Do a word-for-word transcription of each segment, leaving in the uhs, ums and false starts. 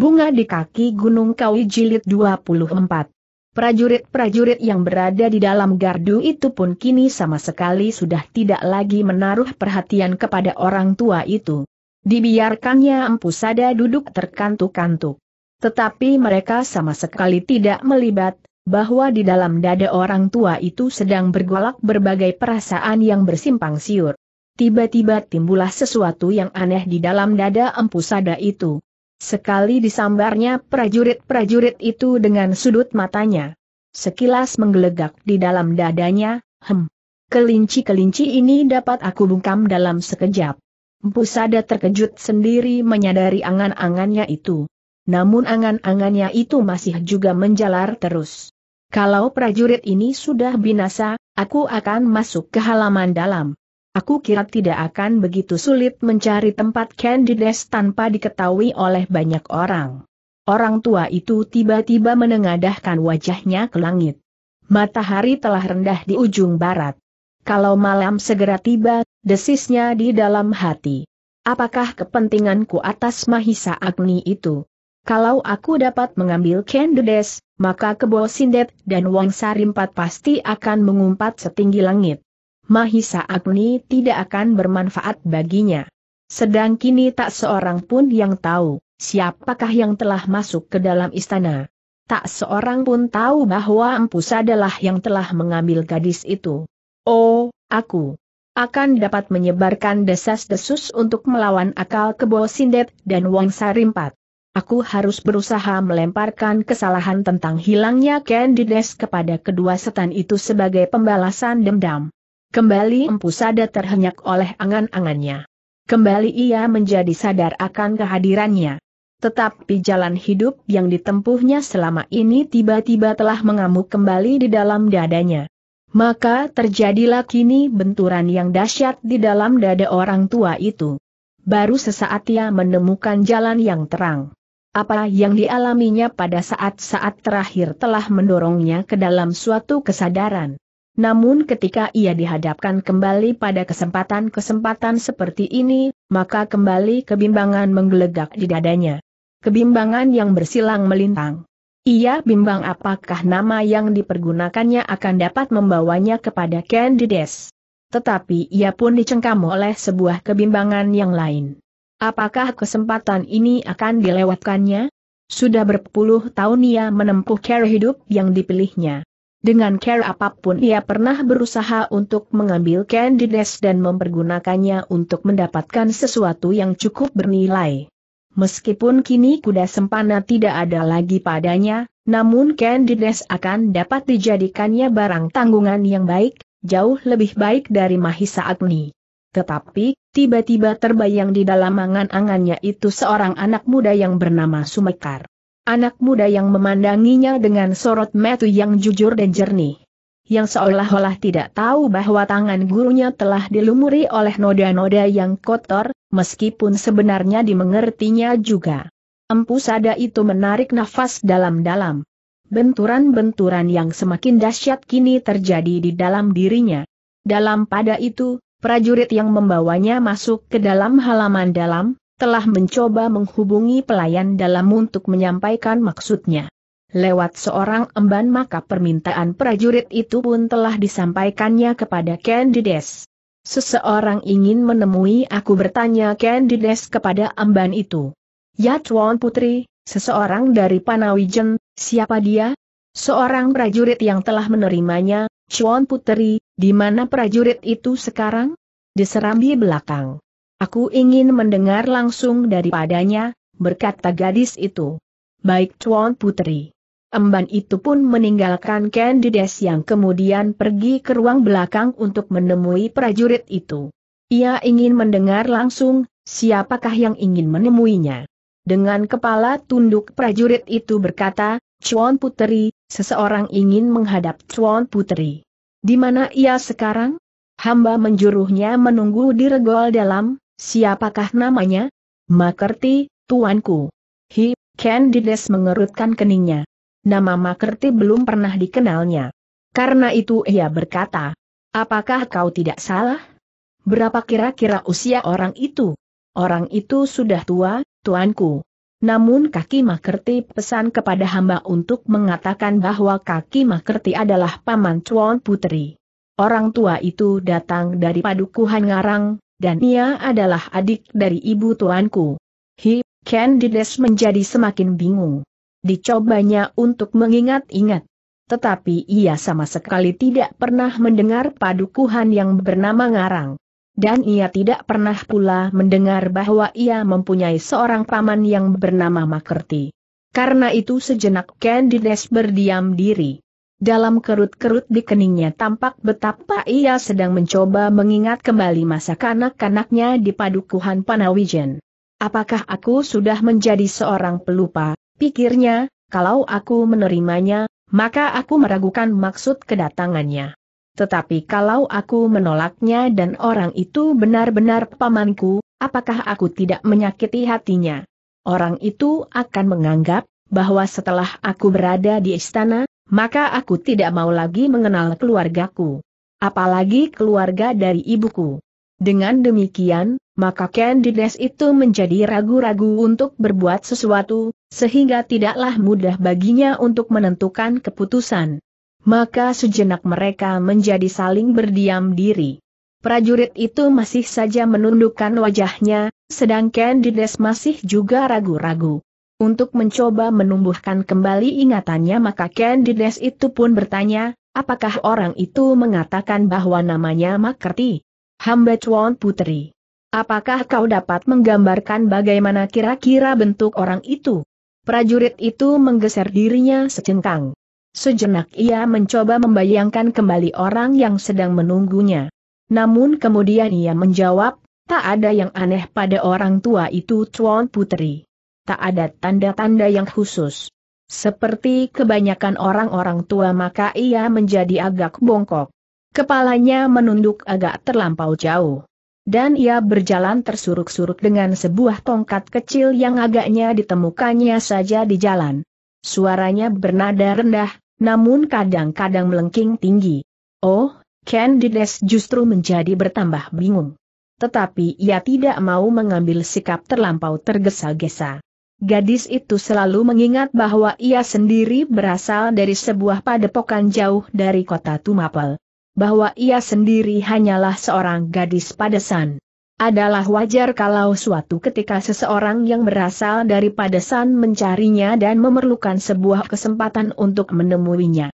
Bunga di Kaki Gunung Kawi Jilid dua puluh empat. Prajurit-prajurit yang berada di dalam gardu itu pun kini sama sekali sudah tidak lagi menaruh perhatian kepada orang tua itu. Dibiarkannya Empu Sada duduk terkantuk-kantuk. Tetapi mereka sama sekali tidak melibat, bahwa di dalam dada orang tua itu sedang bergolak berbagai perasaan yang bersimpang siur. Tiba-tiba timbullah sesuatu yang aneh di dalam dada Empu Sada itu. Sekali disambarnya prajurit-prajurit itu dengan sudut matanya. Sekilas menggelegak di dalam dadanya, hem. Kelinci-kelinci ini dapat aku bungkam dalam sekejap. Empu Sada terkejut sendiri menyadari angan-angannya itu. Namun angan-angannya itu masih juga menjalar terus. Kalau prajurit ini sudah binasa, aku akan masuk ke halaman dalam. Aku kira tidak akan begitu sulit mencari tempat Ken Dedes tanpa diketahui oleh banyak orang. Orang tua itu tiba-tiba menengadahkan wajahnya ke langit. Matahari telah rendah di ujung barat. Kalau malam segera tiba, desisnya di dalam hati. Apakah kepentinganku atas Mahisa Agni itu? Kalau aku dapat mengambil Ken Dedes, maka Kebo Sindet dan Wangsa Rimpat pasti akan mengumpat setinggi langit. Mahisa Agni tidak akan bermanfaat baginya. Sedang kini tak seorang pun yang tahu, siapakah yang telah masuk ke dalam istana. Tak seorang pun tahu bahwa Empu Sadalah yang telah mengambil gadis itu. Oh, aku akan dapat menyebarkan desas-desus untuk melawan akal Kebo Sindet dan Wangsa Rimpat. Aku harus berusaha melemparkan kesalahan tentang hilangnya Ken Dedes kepada kedua setan itu sebagai pembalasan dendam. Kembali Empu Sada terhenyak oleh angan-angannya. Kembali ia menjadi sadar akan kehadirannya. Tetapi jalan hidup yang ditempuhnya selama ini tiba-tiba telah mengamuk kembali di dalam dadanya. Maka terjadilah kini benturan yang dahsyat di dalam dada orang tua itu. Baru sesaat ia menemukan jalan yang terang. Apa yang dialaminya pada saat-saat terakhir telah mendorongnya ke dalam suatu kesadaran. Namun ketika ia dihadapkan kembali pada kesempatan-kesempatan seperti ini, maka kembali kebimbangan menggelegak di dadanya. Kebimbangan yang bersilang melintang. Ia bimbang apakah nama yang dipergunakannya akan dapat membawanya kepada Ken Dedes. Tetapi ia pun dicengkam oleh sebuah kebimbangan yang lain. Apakah kesempatan ini akan dilewatkannya? Sudah berpuluh tahun ia menempuh cara hidup yang dipilihnya. Dengan cara apapun ia pernah berusaha untuk mengambil Ken Dedes dan mempergunakannya untuk mendapatkan sesuatu yang cukup bernilai. Meskipun kini Kuda Sempana tidak ada lagi padanya, namun Ken Dedes akan dapat dijadikannya barang tanggungan yang baik, jauh lebih baik dari Mahisa Agni. Tetapi, tiba-tiba terbayang di dalam angan-angannya itu seorang anak muda yang bernama Sumekar. Anak muda yang memandanginya dengan sorot mata yang jujur dan jernih. Yang seolah-olah tidak tahu bahwa tangan gurunya telah dilumuri oleh noda-noda yang kotor, meskipun sebenarnya dimengertinya juga. Empu Sada itu menarik nafas dalam-dalam. Benturan-benturan yang semakin dahsyat kini terjadi di dalam dirinya. Dalam pada itu, prajurit yang membawanya masuk ke dalam halaman dalam, telah mencoba menghubungi pelayan dalam untuk menyampaikan maksudnya. Lewat seorang emban maka permintaan prajurit itu pun telah disampaikannya kepada Ken Dedes. Seseorang ingin menemui aku, bertanya Ken Dedes kepada emban itu. Ya Tuan Putri, seseorang dari Panawijen. Siapa dia? Seorang prajurit yang telah menerimanya. Tuan Putri, di mana prajurit itu sekarang? Diserambi belakang. Aku ingin mendengar langsung daripadanya, berkata gadis itu. Baik Tuan Putri. Emban itu pun meninggalkan Ken Dedes yang kemudian pergi ke ruang belakang untuk menemui prajurit itu. Ia ingin mendengar langsung, siapakah yang ingin menemuinya. Dengan kepala tunduk prajurit itu berkata, Tuan Putri, seseorang ingin menghadap Tuan Putri. Di mana ia sekarang? Hamba menjuruhnya menunggu di regol dalam. Siapakah namanya? Makerti, tuanku. Hi, Ken Dedes mengerutkan keningnya. Nama Makerti belum pernah dikenalnya. Karena itu ia berkata, apakah kau tidak salah? Berapa kira-kira usia orang itu? Orang itu sudah tua, tuanku. Namun Kaki Makerti pesan kepada hamba untuk mengatakan bahwa Kaki Makerti adalah paman Cuan Putri. Orang tua itu datang dari Padukuhan Ngarang, dan ia adalah adik dari ibu tuanku. Hi, Ken Dedes menjadi semakin bingung. Dicobanya untuk mengingat-ingat. Tetapi ia sama sekali tidak pernah mendengar padukuhan yang bernama Ngarang. Dan ia tidak pernah pula mendengar bahwa ia mempunyai seorang paman yang bernama Makerti. Karena itu sejenak Ken Dedes berdiam diri. Dalam kerut-kerut di keningnya tampak betapa ia sedang mencoba mengingat kembali masa kanak-kanaknya di padukuhan Panawijen. Apakah aku sudah menjadi seorang pelupa, pikirnya, kalau aku menerimanya, maka aku meragukan maksud kedatangannya. Tetapi kalau aku menolaknya dan orang itu benar-benar pamanku, apakah aku tidak menyakiti hatinya? Orang itu akan menganggap bahwa setelah aku berada di istana, maka aku tidak mau lagi mengenal keluargaku. Apalagi keluarga dari ibuku. Dengan demikian, maka Ken Dedes itu menjadi ragu-ragu untuk berbuat sesuatu, sehingga tidaklah mudah baginya untuk menentukan keputusan. Maka sejenak mereka menjadi saling berdiam diri. Prajurit itu masih saja menundukkan wajahnya, sedang Ken Dedes masih juga ragu-ragu. Untuk mencoba menumbuhkan kembali ingatannya, maka Ken Dedes itu pun bertanya, apakah orang itu mengatakan bahwa namanya Makerti? Hamba Cuan Putri. Apakah kau dapat menggambarkan bagaimana kira-kira bentuk orang itu? Prajurit itu menggeser dirinya secengkang. Sejenak ia mencoba membayangkan kembali orang yang sedang menunggunya. Namun kemudian ia menjawab, tak ada yang aneh pada orang tua itu Cuan Putri. Tak ada tanda-tanda yang khusus. Seperti kebanyakan orang-orang tua maka ia menjadi agak bongkok. Kepalanya menunduk agak terlampau jauh. Dan ia berjalan tersuruk-suruk dengan sebuah tongkat kecil yang agaknya ditemukannya saja di jalan. Suaranya bernada rendah, namun kadang-kadang melengking tinggi. Oh, Ken Dedes justru menjadi bertambah bingung. Tetapi ia tidak mau mengambil sikap terlampau tergesa-gesa. Gadis itu selalu mengingat bahwa ia sendiri berasal dari sebuah padepokan jauh dari kota Tumapel. Bahwa ia sendiri hanyalah seorang gadis padesan. Adalah wajar kalau suatu ketika seseorang yang berasal dari padesan mencarinya dan memerlukan sebuah kesempatan untuk menemuinya.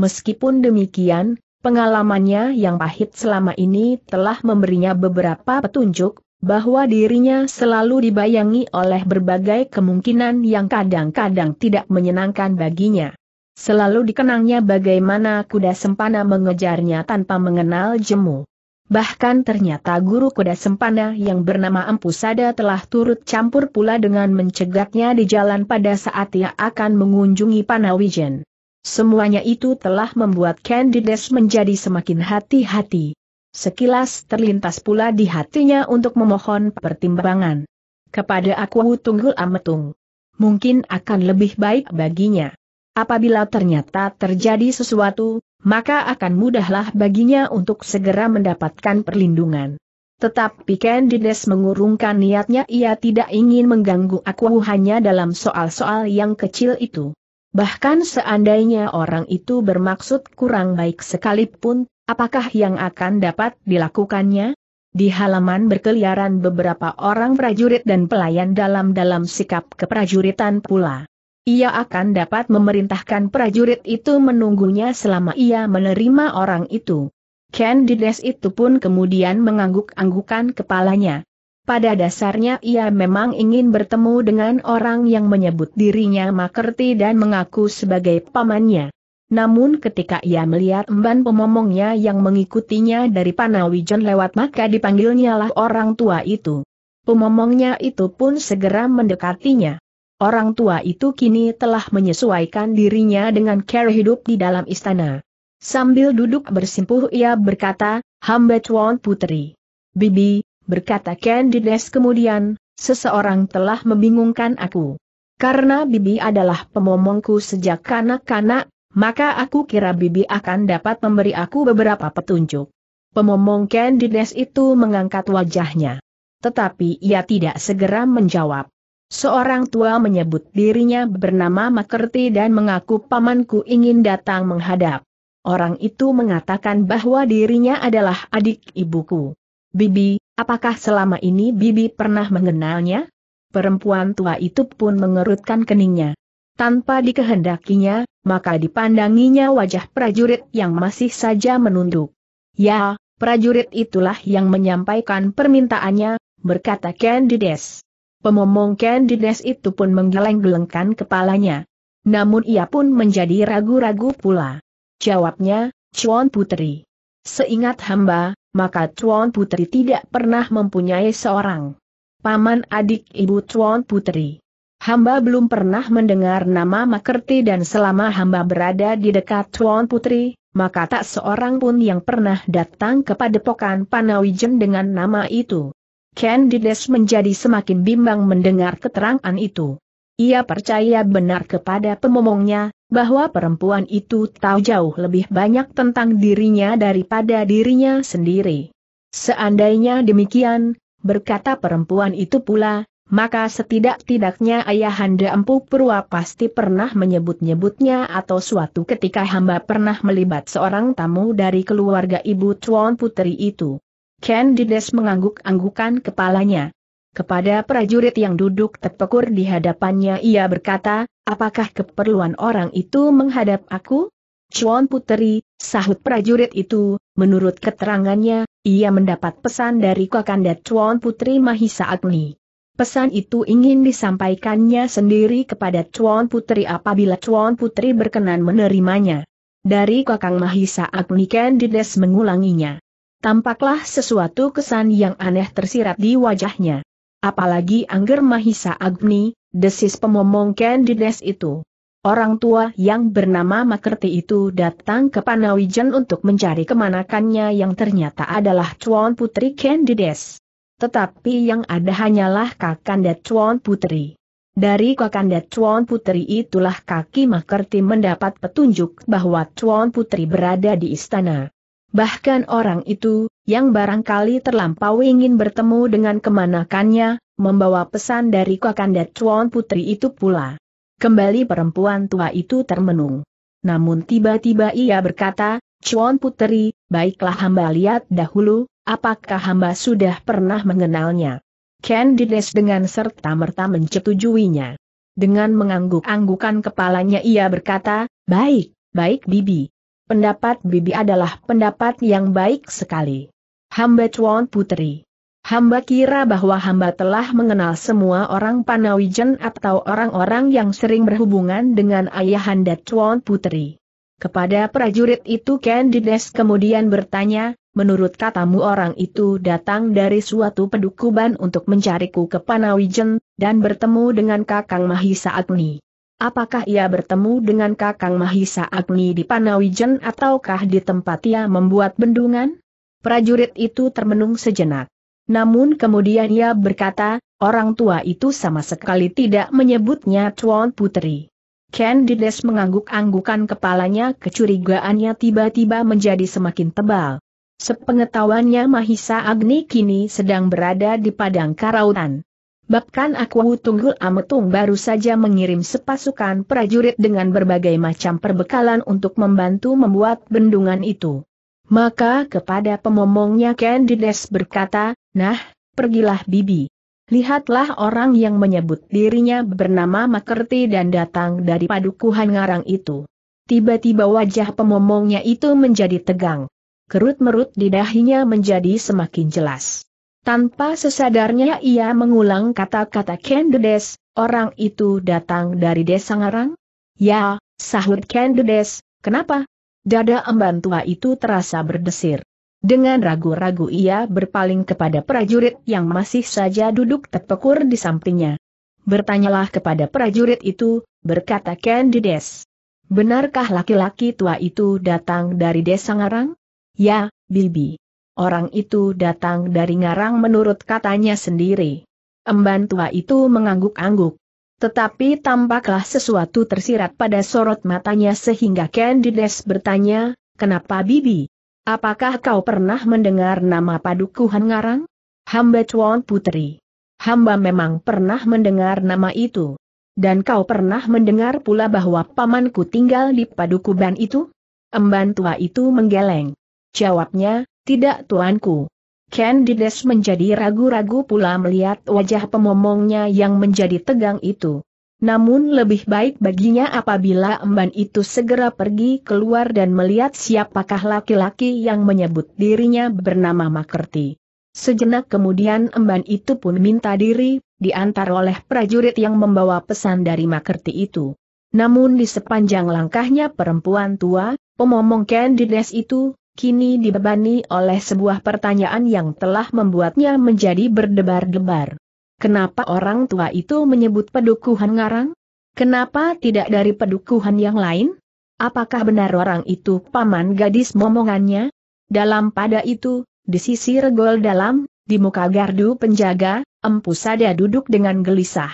Meskipun demikian, pengalamannya yang pahit selama ini telah memberinya beberapa petunjuk, bahwa dirinya selalu dibayangi oleh berbagai kemungkinan yang kadang-kadang tidak menyenangkan baginya. Selalu dikenangnya bagaimana kuda sempana mengejarnya tanpa mengenal jemu. Bahkan ternyata guru kuda sempana yang bernama Empu Sada telah turut campur pula dengan mencegatnya di jalan pada saat ia akan mengunjungi Panawijen. Semuanya itu telah membuat Ken Dedes menjadi semakin hati-hati. Sekilas terlintas pula di hatinya untuk memohon pertimbangan kepada aku Tunggul Ametung. Mungkin akan lebih baik baginya. Apabila ternyata terjadi sesuatu, maka akan mudahlah baginya untuk segera mendapatkan perlindungan. Tetapi Ken Dedes mengurungkan niatnya, ia tidak ingin mengganggu aku hanya dalam soal-soal yang kecil itu. Bahkan seandainya orang itu bermaksud kurang baik sekalipun, apakah yang akan dapat dilakukannya? Di halaman berkeliaran beberapa orang prajurit dan pelayan dalam-dalam sikap keprajuritan pula. Ia akan dapat memerintahkan prajurit itu menunggunya selama ia menerima orang itu. Ken Dedes itu pun kemudian mengangguk-anggukan kepalanya. Pada dasarnya ia memang ingin bertemu dengan orang yang menyebut dirinya Makerti dan mengaku sebagai pamannya. Namun ketika ia melihat emban pemomongnya yang mengikutinya dari Panawijen lewat, maka dipanggilnyalah orang tua itu. Pemomongnya itu pun segera mendekatinya. Orang tua itu kini telah menyesuaikan dirinya dengan cara hidup di dalam istana. Sambil duduk bersimpuh ia berkata, "Hamba Cuan Putri." "Bibi," berkata Ken Dedes kemudian, "seseorang telah membingungkan aku. Karena Bibi adalah pemomongku sejak kanak-kanak, maka aku kira Bibi akan dapat memberi aku beberapa petunjuk." Pemomong Ken Dedes itu mengangkat wajahnya. Tetapi ia tidak segera menjawab. Seorang tua menyebut dirinya bernama Makerti dan mengaku pamanku ingin datang menghadap. Orang itu mengatakan bahwa dirinya adalah adik ibuku. Bibi, apakah selama ini Bibi pernah mengenalnya? Perempuan tua itu pun mengerutkan keningnya. Tanpa dikehendakinya, maka dipandanginya wajah prajurit yang masih saja menunduk. Ya, prajurit itulah yang menyampaikan permintaannya, berkata Ken Dedes. Pemomong Ken Dedes itu pun menggeleng-gelengkan kepalanya. Namun ia pun menjadi ragu-ragu pula. Jawabnya, Tuan Putri. Seingat hamba, maka Tuan Putri tidak pernah mempunyai seorang paman adik ibu Tuan Putri. Hamba belum pernah mendengar nama Makerti dan selama hamba berada di dekat Tuan Putri, maka tak seorang pun yang pernah datang ke padepokan Panawijen dengan nama itu. Ken Dedes menjadi semakin bimbang mendengar keterangan itu. Ia percaya benar kepada pemomongnya, bahwa perempuan itu tahu jauh lebih banyak tentang dirinya daripada dirinya sendiri. Seandainya demikian, berkata perempuan itu pula, maka setidak-tidaknya ayahanda Empu Purwa pasti pernah menyebut-nyebutnya atau suatu ketika hamba pernah melibat seorang tamu dari keluarga ibu Tuan Putri itu. Ken Dedes mengangguk-anggukan kepalanya. Kepada prajurit yang duduk terpekur di hadapannya ia berkata, apakah keperluan orang itu menghadap aku? Tuan Putri, sahut prajurit itu, menurut keterangannya, ia mendapat pesan dari Kakanda Tuan Putri Mahisa Agni. Pesan itu ingin disampaikannya sendiri kepada Tuan Putri apabila Tuan Putri berkenan menerimanya. Dari Kakang Mahisa Agni, Ken Dedes mengulanginya. Tampaklah sesuatu kesan yang aneh tersirat di wajahnya. Apalagi Angger Mahisa Agni, desis pemomong Ken Dedes itu. Orang tua yang bernama Makerti itu datang ke Panawijen untuk mencari kemanakannya yang ternyata adalah Tuan Putri Ken Dedes. Tetapi yang ada hanyalah Kakanda Tuan Putri. Dari Kakanda Tuan Putri itulah kaki Makerti mendapat petunjuk bahwa Tuan Putri berada di istana. Bahkan orang itu, yang barangkali terlampau ingin bertemu dengan kemanakannya, membawa pesan dari Kakanda Tuan Putri itu pula. Kembali perempuan tua itu termenung. Namun tiba-tiba ia berkata, Tuan Putri, baiklah hamba lihat dahulu, apakah hamba sudah pernah mengenalnya. Ken Dedes dengan serta-merta mencetujuinya. Dengan mengangguk-anggukan kepalanya ia berkata, baik, baik Bibi. Pendapat Bibi adalah pendapat yang baik sekali. Hamba Tuan Putri. Hamba kira bahwa hamba telah mengenal semua orang Panawijen atau orang-orang yang sering berhubungan dengan ayahanda Tuan Putri. Kepada prajurit itu Ken Dedes kemudian bertanya, menurut katamu orang itu datang dari suatu pedukuban untuk mencariku ke Panawijen, dan bertemu dengan Kakang Mahisa Agni. Apakah ia bertemu dengan Kakang Mahisa Agni di Panawijen ataukah di tempat ia membuat bendungan? Prajurit itu termenung sejenak. Namun kemudian ia berkata, orang tua itu sama sekali tidak menyebutnya Tuan Putri. Ken Dedes mengangguk-anggukan kepalanya, kecurigaannya tiba-tiba menjadi semakin tebal. Sepengetahuannya Mahisa Agni kini sedang berada di Padang Karautan. Bahkan aku Tunggul Ametung baru saja mengirim sepasukan prajurit dengan berbagai macam perbekalan untuk membantu membuat bendungan itu. Maka kepada pemomongnya Ken Dedes berkata, nah, pergilah Bibi. Lihatlah orang yang menyebut dirinya bernama Makerti dan datang dari padukuhan Ngarang itu. Tiba-tiba wajah pemomongnya itu menjadi tegang. Kerut-merut di dahinya menjadi semakin jelas. Tanpa sesadarnya ia mengulang kata-kata Ken Dedes, orang itu datang dari desa Ngarang? Ya, sahut Ken Dedes, kenapa? Dada emban tua itu terasa berdesir. Dengan ragu-ragu ia berpaling kepada prajurit yang masih saja duduk terpekur di sampingnya. Bertanyalah kepada prajurit itu, berkata Ken Dedes. Benarkah laki-laki tua itu datang dari desa Ngarang? Ya, Bibi. Orang itu datang dari Ngarang menurut katanya sendiri. Emban tua itu mengangguk-angguk. Tetapi tampaklah sesuatu tersirat pada sorot matanya sehingga Ken Dedes bertanya, kenapa Bibi? Apakah kau pernah mendengar nama padukuhan Ngarang? Hamba Tuan Putri. hamba memang pernah mendengar nama itu. Dan kau pernah mendengar pula bahwa pamanku tinggal di Padukuban itu? Emban tua itu menggeleng. Jawabnya, tidak tuanku. Ken Dedes menjadi ragu-ragu pula melihat wajah pemomongnya yang menjadi tegang itu. Namun lebih baik baginya apabila emban itu segera pergi keluar dan melihat siapakah laki-laki yang menyebut dirinya bernama Makerti. Sejenak kemudian emban itu pun minta diri, diantar oleh prajurit yang membawa pesan dari Makerti itu. Namun di sepanjang langkahnya perempuan tua, pemomong Ken Dedes itu, kini dibebani oleh sebuah pertanyaan yang telah membuatnya menjadi berdebar-debar. Kenapa orang tua itu menyebut pedukuhan Ngarang? Kenapa tidak dari pedukuhan yang lain? Apakah benar orang itu paman gadis momongannya? Dalam pada itu, di sisi regol dalam, di muka gardu penjaga, Empu Sada duduk dengan gelisah.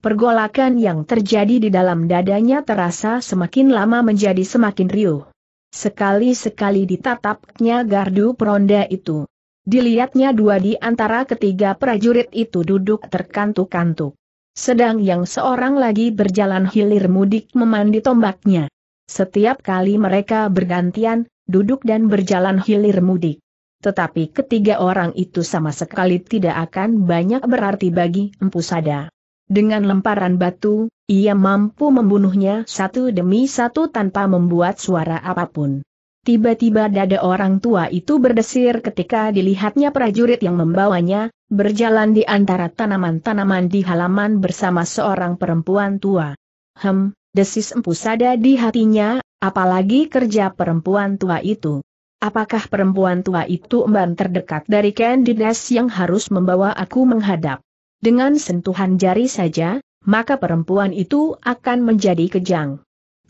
Pergolakan yang terjadi di dalam dadanya terasa semakin lama menjadi semakin riuh. Sekali-sekali ditatapnya gardu peronda itu. Dilihatnya dua di antara ketiga prajurit itu duduk terkantuk-kantuk. Sedang yang seorang lagi berjalan hilir mudik memandi tombaknya. Setiap kali mereka bergantian, duduk dan berjalan hilir mudik. Tetapi ketiga orang itu sama sekali tidak akan banyak berarti bagi Empu Sada. Dengan lemparan batu, ia mampu membunuhnya satu demi satu tanpa membuat suara apapun. Tiba-tiba dada orang tua itu berdesir ketika dilihatnya prajurit yang membawanya, berjalan di antara tanaman-tanaman di halaman bersama seorang perempuan tua. Hem, desis Empu Sada di hatinya, apalagi kerja perempuan tua itu. Apakah perempuan tua itu emban terdekat dari Ken Dedes yang harus membawa aku menghadap? Dengan sentuhan jari saja, maka perempuan itu akan menjadi kejang.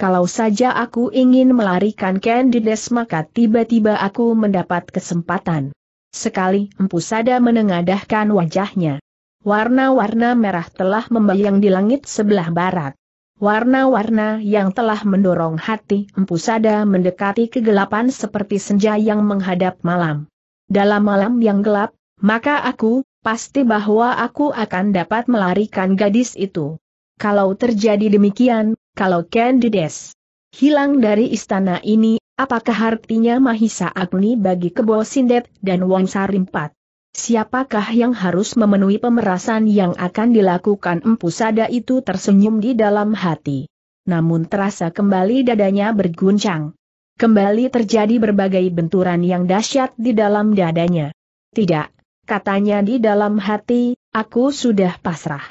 Kalau saja aku ingin melarikan Ken Dedes maka tiba-tiba aku mendapat kesempatan. Sekali Empu Sada menengadahkan wajahnya. Warna-warna merah telah membayang di langit sebelah barat. Warna-warna yang telah mendorong hati Empu Sada mendekati kegelapan seperti senja yang menghadap malam. Dalam malam yang gelap, maka aku pasti bahwa aku akan dapat melarikan gadis itu. Kalau terjadi demikian, kalau Ken Dedes hilang dari istana ini, apakah artinya Mahisa Agni bagi Kebo Sindet dan Wangsa Rimpat? Siapakah yang harus memenuhi pemerasan yang akan dilakukan Empu Sada itu tersenyum di dalam hati. Namun terasa kembali dadanya berguncang. Kembali terjadi berbagai benturan yang dahsyat di dalam dadanya. Tidak, katanya di dalam hati, aku sudah pasrah.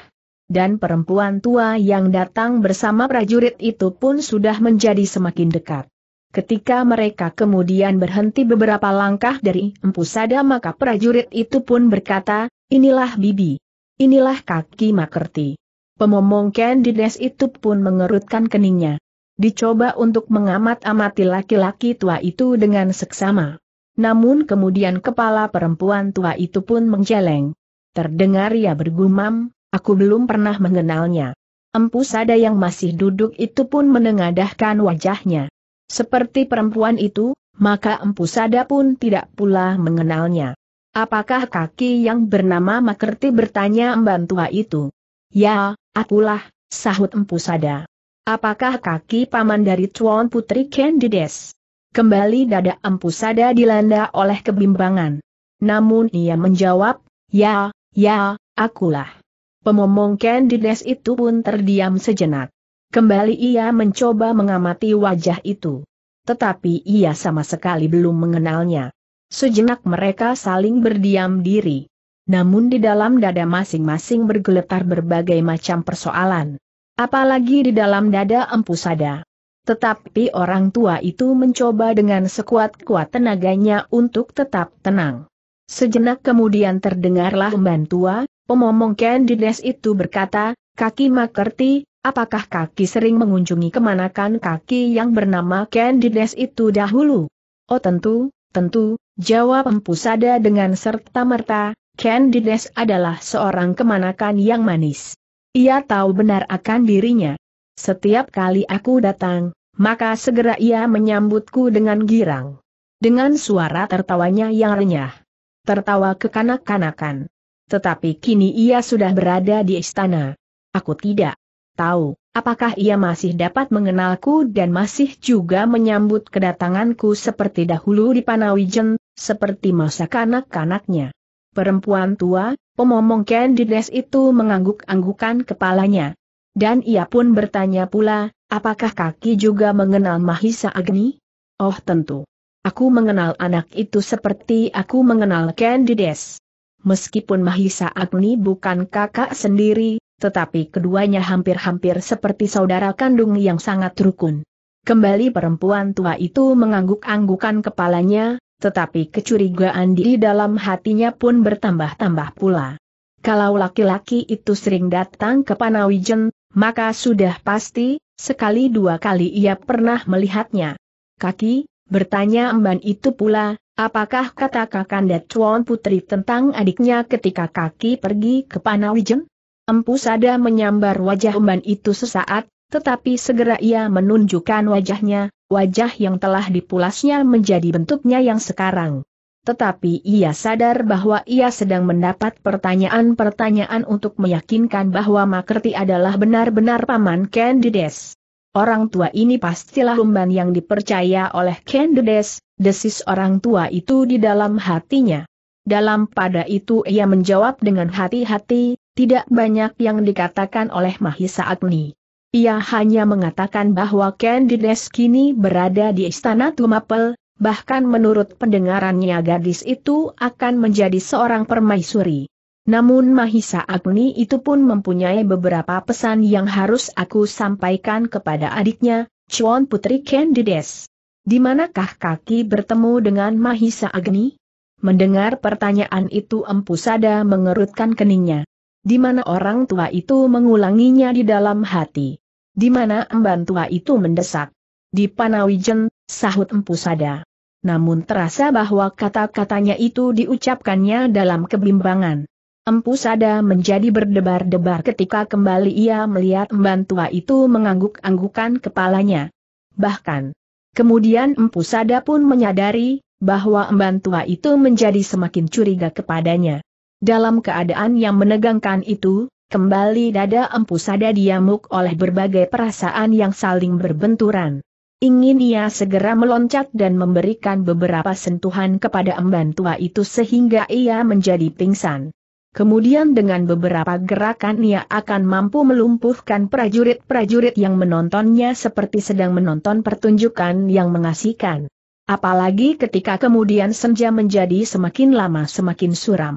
Dan perempuan tua yang datang bersama prajurit itu pun sudah menjadi semakin dekat. Ketika mereka kemudian berhenti beberapa langkah dari Empu Sada maka prajurit itu pun berkata, inilah bibi. Inilah kaki Makerti. Pemomong Ken Dedes itu pun mengerutkan keningnya. Dicoba untuk mengamat-amati laki-laki tua itu dengan seksama. Namun kemudian kepala perempuan tua itu pun menggeleng. Terdengar ia bergumam, aku belum pernah mengenalnya. Empu Sada yang masih duduk itu pun menengadahkan wajahnya. Seperti perempuan itu, maka Empu Sada pun tidak pula mengenalnya. Apakah kaki yang bernama Makerti bertanya emban tua itu? Ya, akulah, sahut Empu Sada. Apakah kaki paman dari Tuan Putri Ken Dedes? Kembali dada Empu Sada dilanda oleh kebimbangan. Namun ia menjawab, ya, ya, akulah. Pemomong Ken Dedes itu pun terdiam sejenak. Kembali ia mencoba mengamati wajah itu. Tetapi ia sama sekali belum mengenalnya. Sejenak mereka saling berdiam diri. Namun di dalam dada masing-masing bergeletar berbagai macam persoalan. Apalagi di dalam dada Empu Sada. Tetapi orang tua itu mencoba dengan sekuat-kuat tenaganya untuk tetap tenang. Sejenak kemudian terdengarlah emban tua, pemomong Ken Dedes itu berkata, kaki Makerti, apakah kaki sering mengunjungi kemanakan kaki yang bernama Ken Dedes itu dahulu? Oh tentu, tentu, jawab Empu Sada dengan serta-merta, Ken Dedes adalah seorang kemanakan yang manis. Ia tahu benar akan dirinya. Setiap kali aku datang, maka segera ia menyambutku dengan girang. Dengan suara tertawanya yang renyah. Tertawa kekanak-kanakan. tetapi kini ia sudah berada di istana. Aku tidak tahu apakah ia masih dapat mengenalku dan masih juga menyambut kedatanganku seperti dahulu di Panawijen, seperti masa kanak-kanaknya. Perempuan tua, pemomong Ken Dedes itu mengangguk-anggukan kepalanya. Dan ia pun bertanya pula, apakah kaki juga mengenal Mahisa Agni? Oh tentu. Aku mengenal anak itu seperti aku mengenal Ken Dedes. Meskipun Mahisa Agni bukan kakak sendiri, tetapi keduanya hampir-hampir seperti saudara kandung yang sangat rukun. Kembali perempuan tua itu mengangguk-anggukan kepalanya, tetapi kecurigaan di dalam hatinya pun bertambah-tambah pula. Kalau laki-laki itu sering datang ke Panawijen, maka sudah pasti, sekali dua kali ia pernah melihatnya. Kaki, bertanya emban itu pula, apakah kata Kakanda Chuan Putri tentang adiknya ketika kaki pergi ke Panawijen? Empu Sada menyambar wajah emban itu sesaat, tetapi segera ia menunjukkan wajahnya, wajah yang telah dipulasnya menjadi bentuknya yang sekarang. Tetapi ia sadar bahwa ia sedang mendapat pertanyaan-pertanyaan untuk meyakinkan bahwa Makerti adalah benar-benar paman Ken Dedes. Orang tua ini pastilah umban yang dipercaya oleh Ken Dedes, desis orang tua itu di dalam hatinya. Dalam pada itu ia menjawab dengan hati-hati, tidak banyak yang dikatakan oleh Mahisa Agni. Ia hanya mengatakan bahwa Ken Dedes kini berada di istana Tumapel. Bahkan menurut pendengarannya gadis itu akan menjadi seorang permaisuri. Namun Mahisa Agni itu pun mempunyai beberapa pesan yang harus aku sampaikan kepada adiknya, Chuan Putri Ken Dedes. Di manakah kaki bertemu dengan Mahisa Agni? Mendengar pertanyaan itu Empu Sada mengerutkan keningnya. Di mana orang tua itu mengulanginya di dalam hati. Di mana emban tua itu mendesak. Di Panawijen, sahut Empu Sada. Namun terasa bahwa kata-katanya itu diucapkannya dalam kebimbangan. Empu Sada menjadi berdebar-debar ketika kembali ia melihat emban tua itu mengangguk-anggukan kepalanya. Bahkan, kemudian Empu Sada pun menyadari bahwa emban tua itu menjadi semakin curiga kepadanya. Dalam keadaan yang menegangkan itu, kembali dada Empu Sada diamuk oleh berbagai perasaan yang saling berbenturan. Ingin ia segera meloncat dan memberikan beberapa sentuhan kepada emban tua itu sehingga ia menjadi pingsan. Kemudian dengan beberapa gerakan ia akan mampu melumpuhkan prajurit-prajurit yang menontonnya seperti sedang menonton pertunjukan yang mengasihkan. Apalagi ketika kemudian senja menjadi semakin lama semakin suram.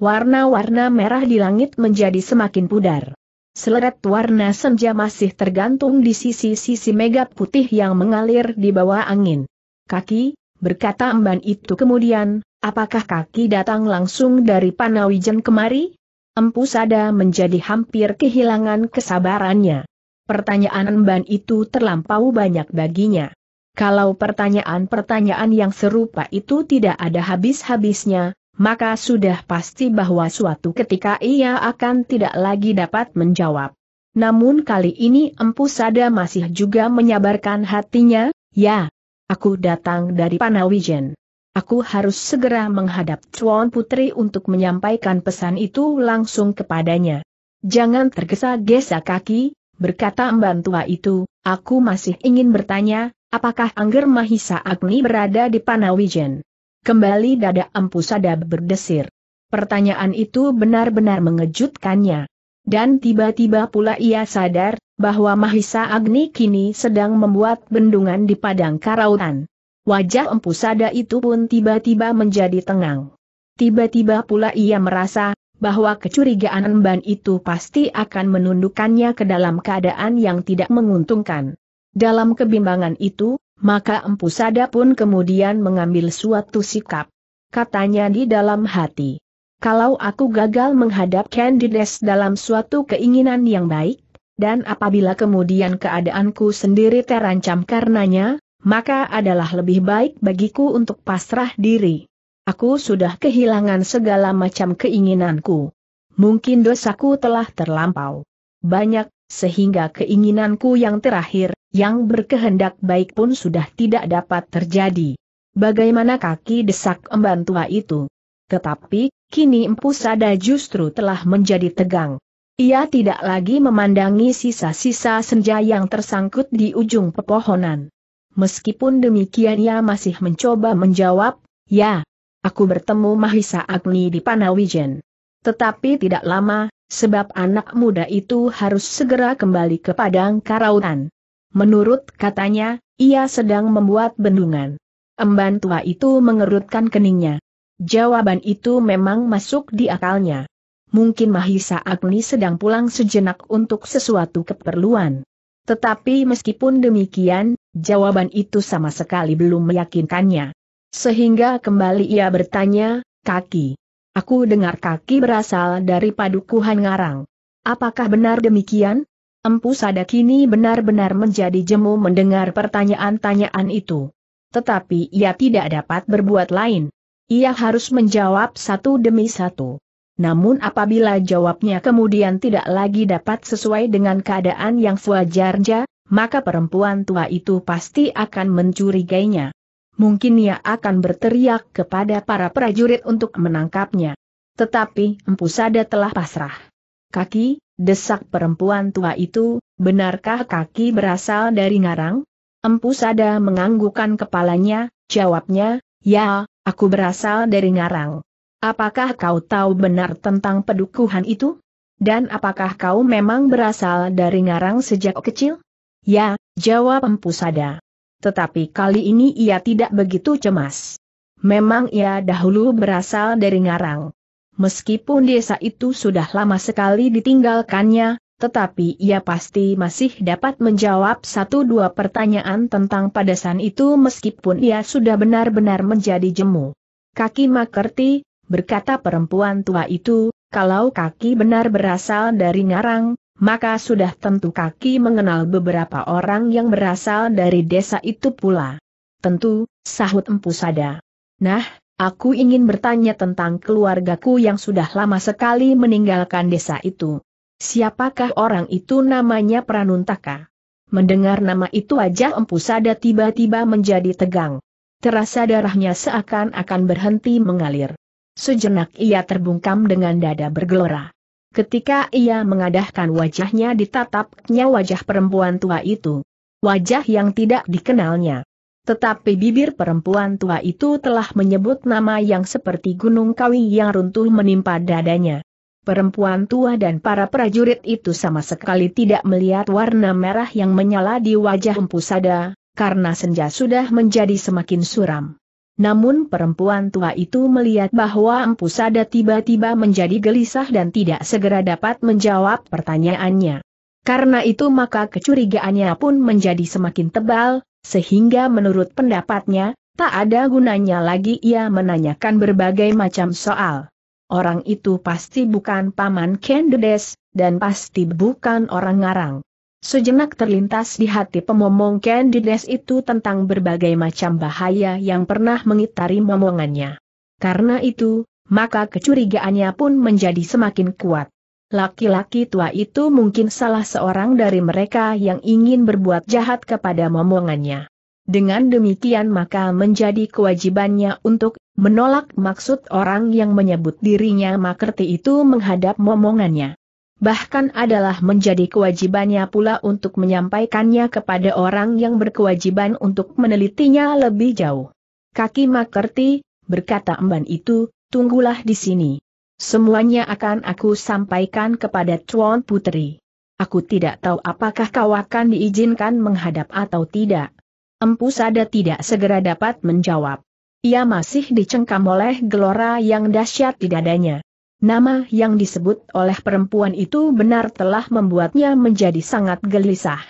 Warna-warna merah di langit menjadi semakin pudar. Seleret warna senja masih tergantung di sisi-sisi megap putih yang mengalir di bawah angin. Kaki, berkata emban itu kemudian, apakah kaki datang langsung dari Panawijen kemari? Empu Sada menjadi hampir kehilangan kesabarannya. Pertanyaan emban itu terlampau banyak baginya. Kalau pertanyaan-pertanyaan yang serupa itu tidak ada habis-habisnya, maka sudah pasti bahwa suatu ketika ia akan tidak lagi dapat menjawab. Namun kali ini Empu Sada masih juga menyabarkan hatinya, ya, aku datang dari Panawijen. Aku harus segera menghadap Chuan Putri untuk menyampaikan pesan itu langsung kepadanya. Jangan tergesa-gesa kaki, berkata emban tua itu, aku masih ingin bertanya, apakah Angger Mahisa Agni berada di Panawijen? Kembali dada Empu Sada berdesir. Pertanyaan itu benar-benar mengejutkannya. Dan tiba-tiba pula ia sadar bahwa Mahisa Agni kini sedang membuat bendungan di Padang Karautan. Wajah Empu Sada itu pun tiba-tiba menjadi tenang. Tiba-tiba pula ia merasa bahwa kecurigaan emban itu pasti akan menundukkannya ke dalam keadaan yang tidak menguntungkan. Dalam kebimbangan itu, maka Empu Sada pun kemudian mengambil suatu sikap. Katanya di dalam hati, kalau aku gagal menghadap Ken Dedes dalam suatu keinginan yang baik, dan apabila kemudian keadaanku sendiri terancam karenanya, maka adalah lebih baik bagiku untuk pasrah diri. Aku sudah kehilangan segala macam keinginanku. Mungkin dosaku telah terlampau banyak, sehingga keinginanku yang terakhir, yang berkehendak baik pun sudah tidak dapat terjadi. Bagaimana kaki, desak emban tua itu? Tetapi, Kini Empu Sada justru telah menjadi tegang. Ia tidak lagi memandangi sisa-sisa senja yang tersangkut di ujung pepohonan. Meskipun demikian ia masih mencoba menjawab, "Ya, aku bertemu Mahisa Agni di Panawijen. Tetapi tidak lama, sebab anak muda itu harus segera kembali ke Padang Karautan. Menurut katanya, ia sedang membuat bendungan." Emban tua itu mengerutkan keningnya. Jawaban itu memang masuk di akalnya. Mungkin Mahisa Agni sedang pulang sejenak untuk sesuatu keperluan. Tetapi meskipun demikian, jawaban itu sama sekali belum meyakinkannya. Sehingga kembali ia bertanya, "Kaki. Aku dengar kaki berasal dari padukuhan Ngarang. Apakah benar demikian?" Empu Sada kini benar-benar menjadi jemu mendengar pertanyaan-tanyaan itu. Tetapi ia tidak dapat berbuat lain. Ia harus menjawab satu demi satu. Namun apabila jawabnya kemudian tidak lagi dapat sesuai dengan keadaan yang sewajarnya, maka perempuan tua itu pasti akan mencurigainya. Mungkin ia akan berteriak kepada para prajurit untuk menangkapnya. Tetapi Empu Sada telah pasrah. "Kaki," desak perempuan tua itu, "benarkah kaki berasal dari Ngarang?" Empu Sada menganggukkan kepalanya, jawabnya, "Ya, aku berasal dari Ngarang." "Apakah kau tahu benar tentang padukuhan itu? Dan apakah kau memang berasal dari Ngarang sejak kecil?" "Ya," jawab Empu Sada. Tetapi kali ini ia tidak begitu cemas. Memang ia dahulu berasal dari Ngarang. Meskipun desa itu sudah lama sekali ditinggalkannya, tetapi ia pasti masih dapat menjawab satu dua pertanyaan tentang padasan itu meskipun ia sudah benar-benar menjadi jemu. "Kaki makerti," berkata perempuan tua itu, "kalau kaki benar berasal dari Ngarang, maka sudah tentu kaki mengenal beberapa orang yang berasal dari desa itu pula." "Tentu," sahut Empu Sada. "Nah, aku ingin bertanya tentang keluargaku yang sudah lama sekali meninggalkan desa itu. Siapakah orang itu?" "Namanya Pranuntaka." Mendengar nama itu wajah Empu Sada tiba-tiba menjadi tegang. Terasa darahnya seakan-akan berhenti mengalir. Sejenak ia terbungkam dengan dada bergelora. Ketika ia mengadahkan wajahnya ditatapnya wajah perempuan tua itu. Wajah yang tidak dikenalnya. Tetapi bibir perempuan tua itu telah menyebut nama yang seperti Gunung Kawi yang runtuh menimpa dadanya. Perempuan tua dan para prajurit itu sama sekali tidak melihat warna merah yang menyala di wajah Empu Sada, karena senja sudah menjadi semakin suram. Namun perempuan tua itu melihat bahwa Empu Sada tiba-tiba menjadi gelisah dan tidak segera dapat menjawab pertanyaannya. Karena itu maka kecurigaannya pun menjadi semakin tebal, sehingga menurut pendapatnya, tak ada gunanya lagi ia menanyakan berbagai macam soal. Orang itu pasti bukan paman Ken Dedes, dan pasti bukan orang Ngarang. Sejenak terlintas di hati pemomong Ken Dedes itu tentang berbagai macam bahaya yang pernah mengitari momongannya. Karena itu, maka kecurigaannya pun menjadi semakin kuat. Laki-laki tua itu mungkin salah seorang dari mereka yang ingin berbuat jahat kepada momongannya. Dengan demikian maka menjadi kewajibannya untuk menolak maksud orang yang menyebut dirinya makerti itu menghadap momongannya. Bahkan adalah menjadi kewajibannya pula untuk menyampaikannya kepada orang yang berkewajiban untuk menelitinya lebih jauh. "Kaki makerti," berkata emban itu, "tunggulah di sini. Semuanya akan aku sampaikan kepada Tuan Putri. Aku tidak tahu apakah kau akan diizinkan menghadap atau tidak." Empu Sada tidak segera dapat menjawab. Ia masih dicengkam oleh gelora yang dahsyat di dadanya. Nama yang disebut oleh perempuan itu benar telah membuatnya menjadi sangat gelisah.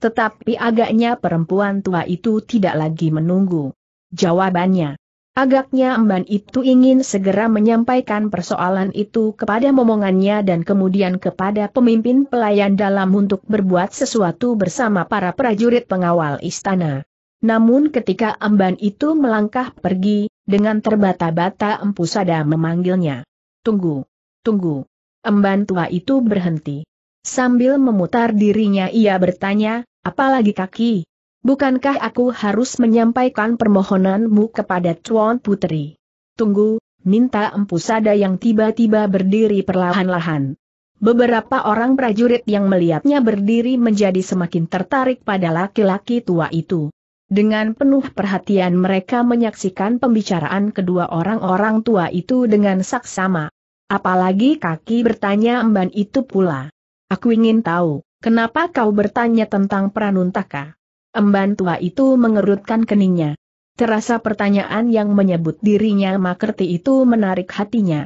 Tetapi agaknya perempuan tua itu tidak lagi menunggu jawabannya. Agaknya emban itu ingin segera menyampaikan persoalan itu kepada momongannya dan kemudian kepada pemimpin pelayan dalam untuk berbuat sesuatu bersama para prajurit pengawal istana. Namun ketika emban itu melangkah pergi, dengan terbata-bata Empu Sada memanggilnya. "Tunggu, tunggu." Emban tua itu berhenti. Sambil memutar dirinya ia bertanya, "Apalagi kaki? Bukankah aku harus menyampaikan permohonanmu kepada Tuan Putri?" "Tunggu," minta Empu Sada yang tiba-tiba berdiri perlahan-lahan. Beberapa orang prajurit yang melihatnya berdiri menjadi semakin tertarik pada laki-laki tua itu. Dengan penuh perhatian mereka menyaksikan pembicaraan kedua orang-orang tua itu dengan saksama. Apalagi kaki bertanya emban itu pula. Aku ingin tahu, kenapa kau bertanya tentang Pranuntaka? Emban tua itu mengerutkan keningnya. Terasa pertanyaan yang menyebut dirinya Makerti itu menarik hatinya.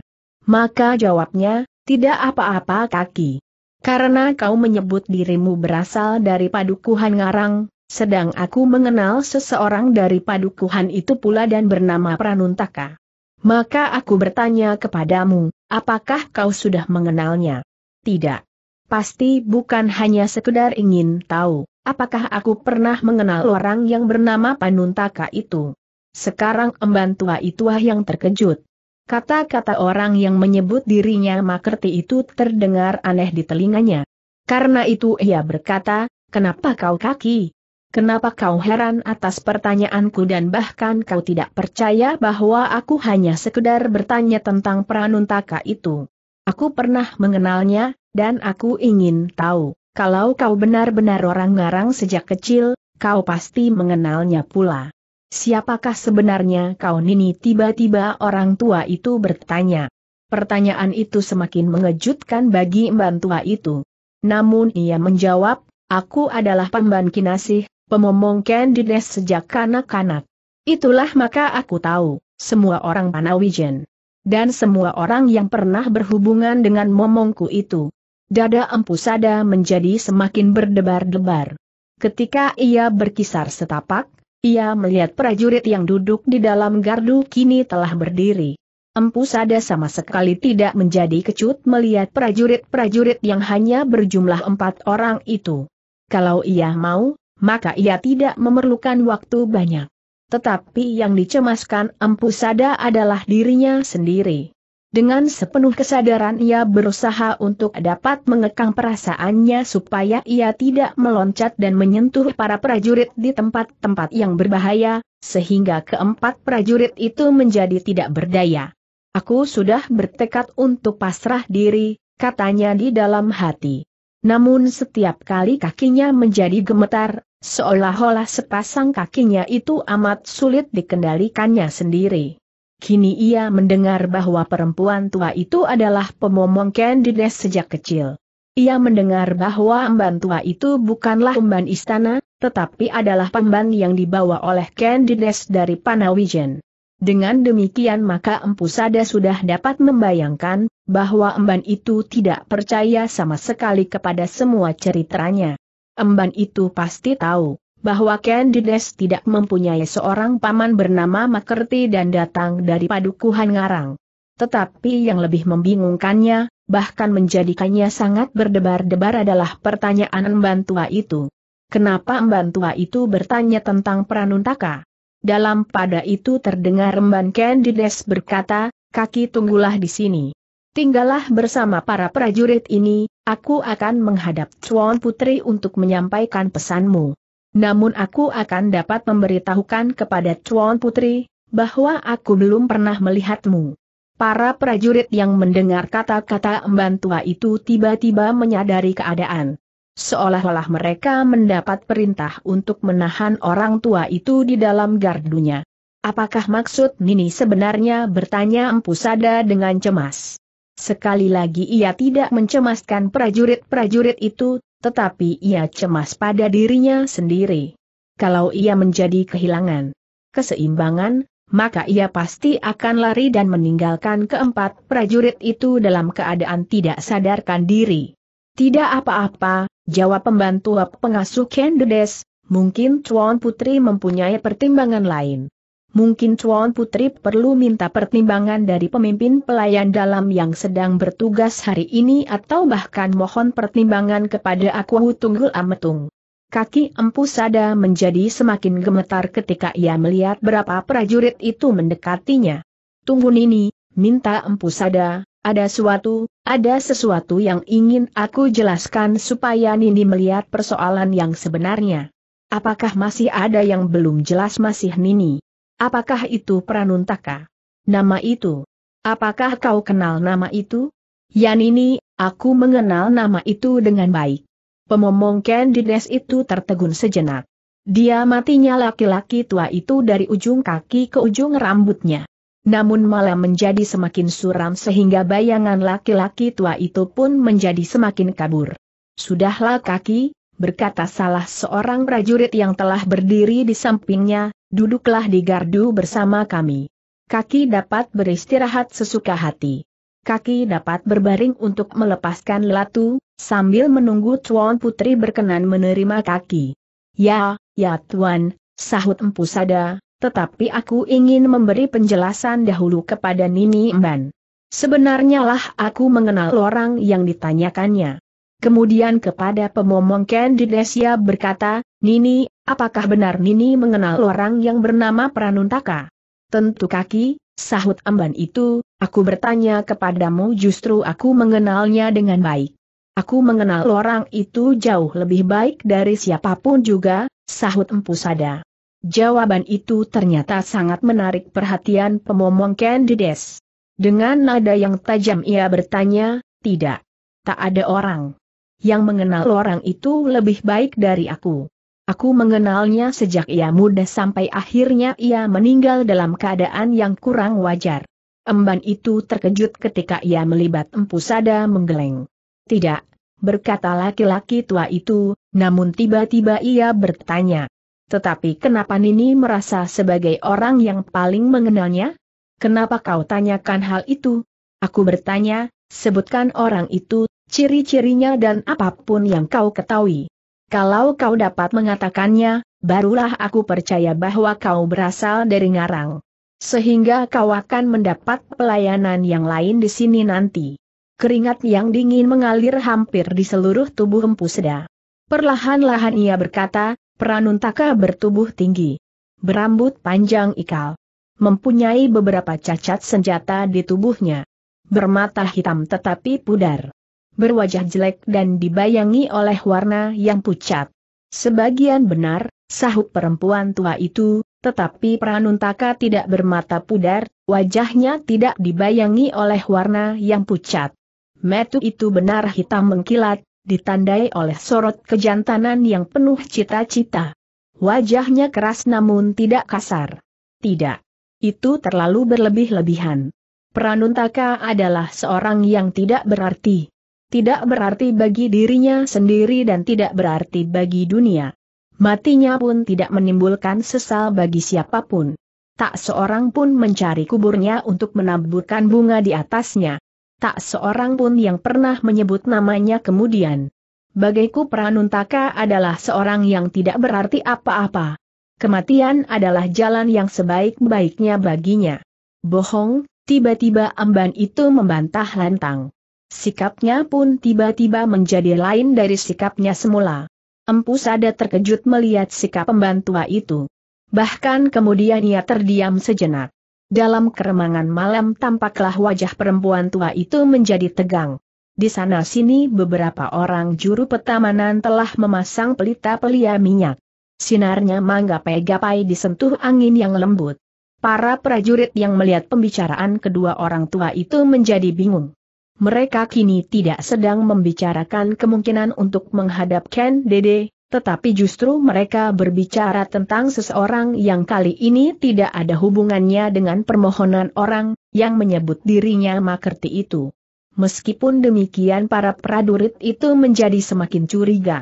Maka jawabnya, tidak apa-apa kaki. Karena kau menyebut dirimu berasal dari padukuhan Ngarang, sedang aku mengenal seseorang dari padukuhan itu pula dan bernama Pranuntaka. Maka aku bertanya kepadamu, apakah kau sudah mengenalnya? Tidak. Pasti bukan hanya sekedar ingin tahu, apakah aku pernah mengenal orang yang bernama Pranuntaka itu. Sekarang emban tua ituah yang terkejut. Kata-kata orang yang menyebut dirinya Makerti itu terdengar aneh di telinganya. Karena itu ia berkata, kenapa kau kaki? Kenapa kau heran atas pertanyaanku dan bahkan kau tidak percaya bahwa aku hanya sekedar bertanya tentang Pranuntaka itu? Aku pernah mengenalnya, dan aku ingin tahu, kalau kau benar-benar orang Ngarang sejak kecil, kau pasti mengenalnya pula. Siapakah sebenarnya kau Nini? Tiba-tiba orang tua itu bertanya. Pertanyaan itu semakin mengejutkan bagi emban tua itu. Namun ia menjawab, aku adalah Pemban Kinasih, pemomong Ken Dedes sejak kanak-kanak. Itulah maka aku tahu, semua orang Panawijen. Dan semua orang yang pernah berhubungan dengan momongku itu. Dada Empu Sada menjadi semakin berdebar-debar. Ketika ia berkisar setapak, ia melihat prajurit yang duduk di dalam gardu kini telah berdiri. Empu Sada sama sekali tidak menjadi kecut melihat prajurit-prajurit yang hanya berjumlah empat orang itu. Kalau ia mau, maka ia tidak memerlukan waktu banyak. Tetapi yang dicemaskan Empu Sada adalah dirinya sendiri. Dengan sepenuh kesadaran ia berusaha untuk dapat mengekang perasaannya supaya ia tidak meloncat dan menyentuh para prajurit di tempat-tempat yang berbahaya, sehingga keempat prajurit itu menjadi tidak berdaya. Aku sudah bertekad untuk pasrah diri, katanya di dalam hati. Namun setiap kali kakinya menjadi gemetar, seolah-olah sepasang kakinya itu amat sulit dikendalikannya sendiri. Kini ia mendengar bahwa perempuan tua itu adalah pemomong Ken Dedes sejak kecil. Ia mendengar bahwa emban tua itu bukanlah emban istana, tetapi adalah pemban yang dibawa oleh Ken Dedes dari Panawijen. Dengan demikian maka Empu Sada sudah dapat membayangkan bahwa emban itu tidak percaya sama sekali kepada semua ceritanya. Emban itu pasti tahu bahwa Ken Dedes tidak mempunyai seorang paman bernama Makerti dan datang dari padukuhan Ngarang. Tetapi yang lebih membingungkannya, bahkan menjadikannya sangat berdebar-debar adalah pertanyaan emban tua itu. Kenapa emban tua itu bertanya tentang Pranuntaka? Dalam pada itu terdengar emban Ken Dedes berkata, kaki tunggulah di sini. Tinggallah bersama para prajurit ini, aku akan menghadap Tuan Putri untuk menyampaikan pesanmu. Namun aku akan dapat memberitahukan kepada Tuan Putri, bahwa aku belum pernah melihatmu. Para prajurit yang mendengar kata-kata emban tua itu tiba-tiba menyadari keadaan. Seolah-olah mereka mendapat perintah untuk menahan orang tua itu di dalam gardunya. Apakah maksud Nini sebenarnya? Bertanya Empu Sada dengan cemas. Sekali lagi ia tidak mencemaskan prajurit-prajurit itu, tetapi ia cemas pada dirinya sendiri. Kalau ia menjadi kehilangan keseimbangan, maka ia pasti akan lari dan meninggalkan keempat prajurit itu dalam keadaan tidak sadarkan diri. Tidak apa-apa, jawab pembantu pengasuh Ken Dedes, mungkin Tuan Putri mempunyai pertimbangan lain. Mungkin Tuan Putri perlu minta pertimbangan dari pemimpin pelayan dalam yang sedang bertugas hari ini atau bahkan mohon pertimbangan kepada aku. Tunggul Ametung. Kaki Empu Sada menjadi semakin gemetar ketika ia melihat berapa prajurit itu mendekatinya. Tunggu Nini, minta Empu Sada, ada suatu, ada sesuatu yang ingin aku jelaskan supaya Nini melihat persoalan yang sebenarnya. Apakah masih ada yang belum jelas masih Nini? Apakah itu Pranuntaka? Nama itu, Apakah kau kenal nama itu? Yanini, aku mengenal nama itu dengan baik. Pemomong Ken Dedes itu tertegun sejenak. Dia matinya laki-laki tua itu dari ujung kaki ke ujung rambutnya. Namun malah menjadi semakin suram sehingga bayangan laki-laki tua itu pun menjadi semakin kabur. "Sudahlah kaki," berkata salah seorang prajurit yang telah berdiri di sampingnya, "duduklah di gardu bersama kami. Kaki dapat beristirahat sesuka hati. Kaki dapat berbaring untuk melepaskan latu, sambil menunggu Tuan Putri berkenan menerima kaki." "Ya, ya Tuan," sahut Empu Sada, "tetapi aku ingin memberi penjelasan dahulu kepada Nini Mban. Sebenarnya lah aku mengenal orang yang ditanyakannya." Kemudian kepada pemomong Ken Dedesia berkata, "Nini, apakah benar Nini mengenal orang yang bernama Pranuntaka?" "Tentu kaki," sahut Mban itu, "aku bertanya kepadamu justru aku mengenalnya dengan baik. Aku mengenal orang itu jauh lebih baik dari siapapun juga," sahut Empu Sada. Jawaban itu ternyata sangat menarik perhatian pemomong Ken Dedes. Dengan nada yang tajam ia bertanya, "Tidak. Tak ada orang yang mengenal orang itu lebih baik dari aku. Aku mengenalnya sejak ia muda sampai akhirnya ia meninggal dalam keadaan yang kurang wajar." Mban itu terkejut ketika ia melihat Empu Sada menggeleng. "Tidak," berkata laki-laki tua itu, namun tiba-tiba ia bertanya, "Tetapi kenapa Nini merasa sebagai orang yang paling mengenalnya? Kenapa kau tanyakan hal itu?" "Aku bertanya, sebutkan orang itu, ciri-cirinya dan apapun yang kau ketahui. Kalau kau dapat mengatakannya, barulah aku percaya bahwa kau berasal dari Ngarang. Sehingga kau akan mendapat pelayanan yang lain di sini nanti." Keringat yang dingin mengalir hampir di seluruh tubuh Empu Sada. Perlahan-lahan ia berkata, "Pranuntaka bertubuh tinggi, berambut panjang ikal, mempunyai beberapa cacat senjata di tubuhnya, bermata hitam tetapi pudar, berwajah jelek dan dibayangi oleh warna yang pucat." "Sebagian benar," sahut perempuan tua itu, "tetapi Pranuntaka tidak bermata pudar, wajahnya tidak dibayangi oleh warna yang pucat. Metu itu benar hitam mengkilat, ditandai oleh sorot kejantanan yang penuh cita-cita. Wajahnya keras namun tidak kasar. Tidak. Itu terlalu berlebih-lebihan. Pranuntaka adalah seorang yang tidak berarti. Tidak berarti bagi dirinya sendiri dan tidak berarti bagi dunia. Matinya pun tidak menimbulkan sesal bagi siapapun. Tak seorang pun mencari kuburnya untuk menaburkan bunga di atasnya. Tak seorang pun yang pernah menyebut namanya kemudian. Bagiku Pranuntaka adalah seorang yang tidak berarti apa-apa. Kematian adalah jalan yang sebaik-baiknya baginya." "Bohong," tiba-tiba Mban itu membantah lantang. Sikapnya pun tiba-tiba menjadi lain dari sikapnya semula. Empu Sada terkejut melihat sikap Mban tua itu. Bahkan kemudian ia terdiam sejenak. Dalam keremangan malam tampaklah wajah perempuan tua itu menjadi tegang. Di sana-sini beberapa orang juru petamanan telah memasang pelita-pelia minyak. Sinarnya menggapai-gapai disentuh angin yang lembut. Para prajurit yang melihat pembicaraan kedua orang tua itu menjadi bingung. Mereka kini tidak sedang membicarakan kemungkinan untuk menghadap Ken Dedes, tetapi justru mereka berbicara tentang seseorang yang kali ini tidak ada hubungannya dengan permohonan orang yang menyebut dirinya Makerti itu. Meskipun demikian para prajurit itu menjadi semakin curiga.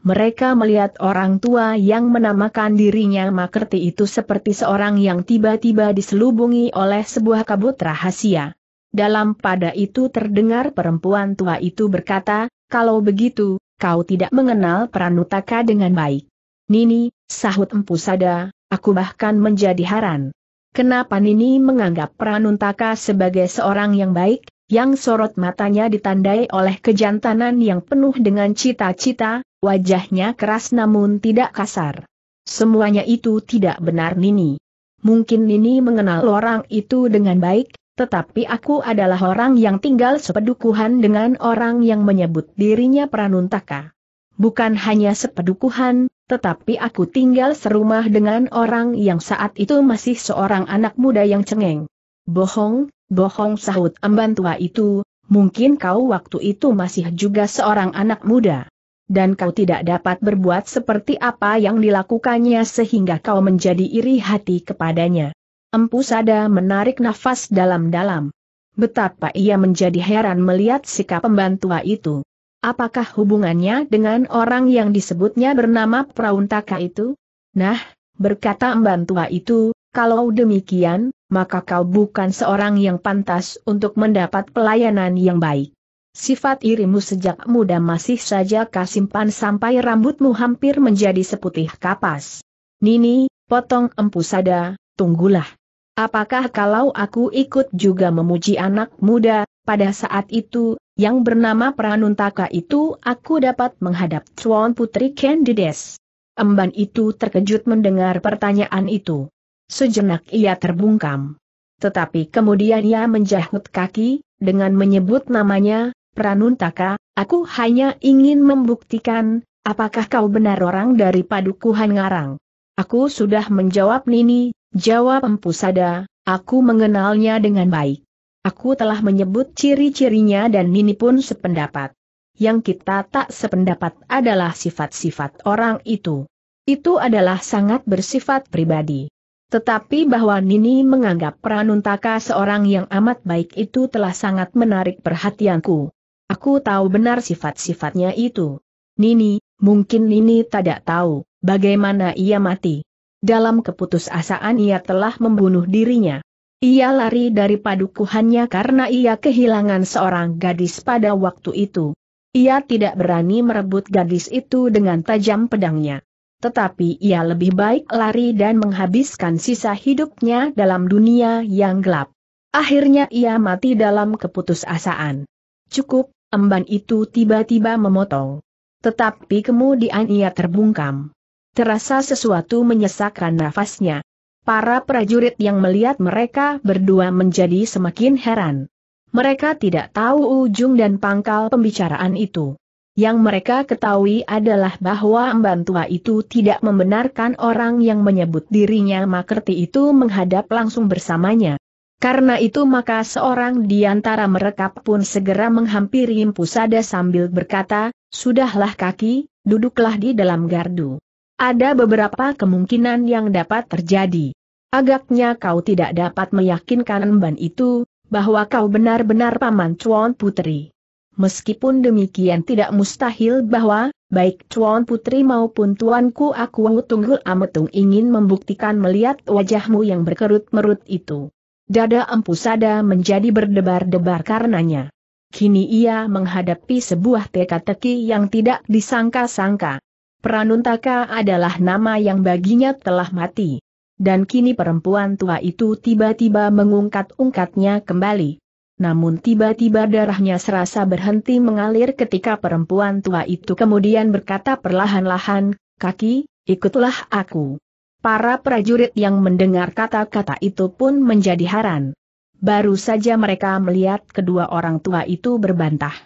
Mereka melihat orang tua yang menamakan dirinya Makerti itu seperti seorang yang tiba-tiba diselubungi oleh sebuah kabut rahasia. Dalam pada itu terdengar perempuan tua itu berkata, "Kalau begitu, kau tidak mengenal Pranuntaka dengan baik." "Nini," sahut Empu Sada, "aku bahkan menjadi heran. Kenapa Nini menganggap Pranuntaka sebagai seorang yang baik, yang sorot matanya ditandai oleh kejantanan yang penuh dengan cita-cita, wajahnya keras namun tidak kasar. Semuanya itu tidak benar Nini. Mungkin Nini mengenal orang itu dengan baik, tetapi aku adalah orang yang tinggal sepedukuhan dengan orang yang menyebut dirinya Pranuntaka. Bukan hanya sepedukuhan, tetapi aku tinggal serumah dengan orang yang saat itu masih seorang anak muda yang cengeng." "Bohong," "Bohong," sahut emban tua itu, "mungkin kau waktu itu masih juga seorang anak muda. Dan kau tidak dapat berbuat seperti apa yang dilakukannya sehingga kau menjadi iri hati kepadanya." Empu Sada menarik nafas dalam-dalam. Betapa ia menjadi heran melihat sikap emban tua itu. Apakah hubungannya dengan orang yang disebutnya bernama Pranuntaka itu? "Nah," berkata emban tua itu, "kalau demikian, maka kau bukan seorang yang pantas untuk mendapat pelayanan yang baik. Sifat irimu sejak muda masih saja kau simpan sampai rambutmu hampir menjadi seputih kapas." "Nini," potong Empu Sada, "tunggulah. Apakah kalau aku ikut juga memuji anak muda, pada saat itu, yang bernama Pranuntaka itu aku dapat menghadap Tuan Putri Ken Dedes?" Emban itu terkejut mendengar pertanyaan itu. Sejenak ia terbungkam. Tetapi kemudian ia menjahut kaki, dengan menyebut namanya, "Pranuntaka, aku hanya ingin membuktikan, apakah kau benar orang dari Padukuhan Ngarang?" "Aku sudah menjawab, Nini," jawab Empu Sada, "aku mengenalnya dengan baik. Aku telah menyebut ciri-cirinya dan Nini pun sependapat. Yang kita tak sependapat adalah sifat-sifat orang itu. Itu adalah sangat bersifat pribadi. Tetapi bahwa Nini menganggap Pranuntaka seorang yang amat baik itu telah sangat menarik perhatianku. Aku tahu benar sifat-sifatnya itu." "Nini, mungkin Nini tidak tahu, bagaimana ia mati. Dalam keputusasaan ia telah membunuh dirinya. Ia lari dari padukuhannya karena ia kehilangan seorang gadis pada waktu itu. Ia tidak berani merebut gadis itu dengan tajam pedangnya. Tetapi ia lebih baik lari dan menghabiskan sisa hidupnya dalam dunia yang gelap. Akhirnya ia mati dalam keputusasaan." "Cukup," emban itu tiba-tiba memotong. Tetapi kemudian ia terbungkam. Terasa sesuatu menyesakkan nafasnya. Para prajurit yang melihat mereka berdua menjadi semakin heran. Mereka tidak tahu ujung dan pangkal pembicaraan itu. Yang mereka ketahui adalah bahwa emban tua itu tidak membenarkan orang yang menyebut dirinya Makerti itu menghadap langsung bersamanya. Karena itu maka seorang di antara mereka pun segera menghampiri Empu Sada sambil berkata, "Sudahlah kaki, duduklah di dalam gardu. Ada beberapa kemungkinan yang dapat terjadi. Agaknya kau tidak dapat meyakinkan emban itu, bahwa kau benar-benar paman Tuan Putri. Meskipun demikian tidak mustahil bahwa, baik Tuan Putri maupun Tuanku aku Tunggul Ametung ingin membuktikan melihat wajahmu yang berkerut-merut itu." Dada Empu Sada menjadi berdebar-debar karenanya. Kini ia menghadapi sebuah teka-teki yang tidak disangka-sangka. Pranuntaka adalah nama yang baginya telah mati. Dan kini perempuan tua itu tiba-tiba mengungkat-ungkatnya kembali. Namun tiba-tiba darahnya serasa berhenti mengalir ketika perempuan tua itu kemudian berkata perlahan-lahan, "Kaki, ikutlah aku." Para prajurit yang mendengar kata-kata itu pun menjadi heran. Baru saja mereka melihat kedua orang tua itu berbantah.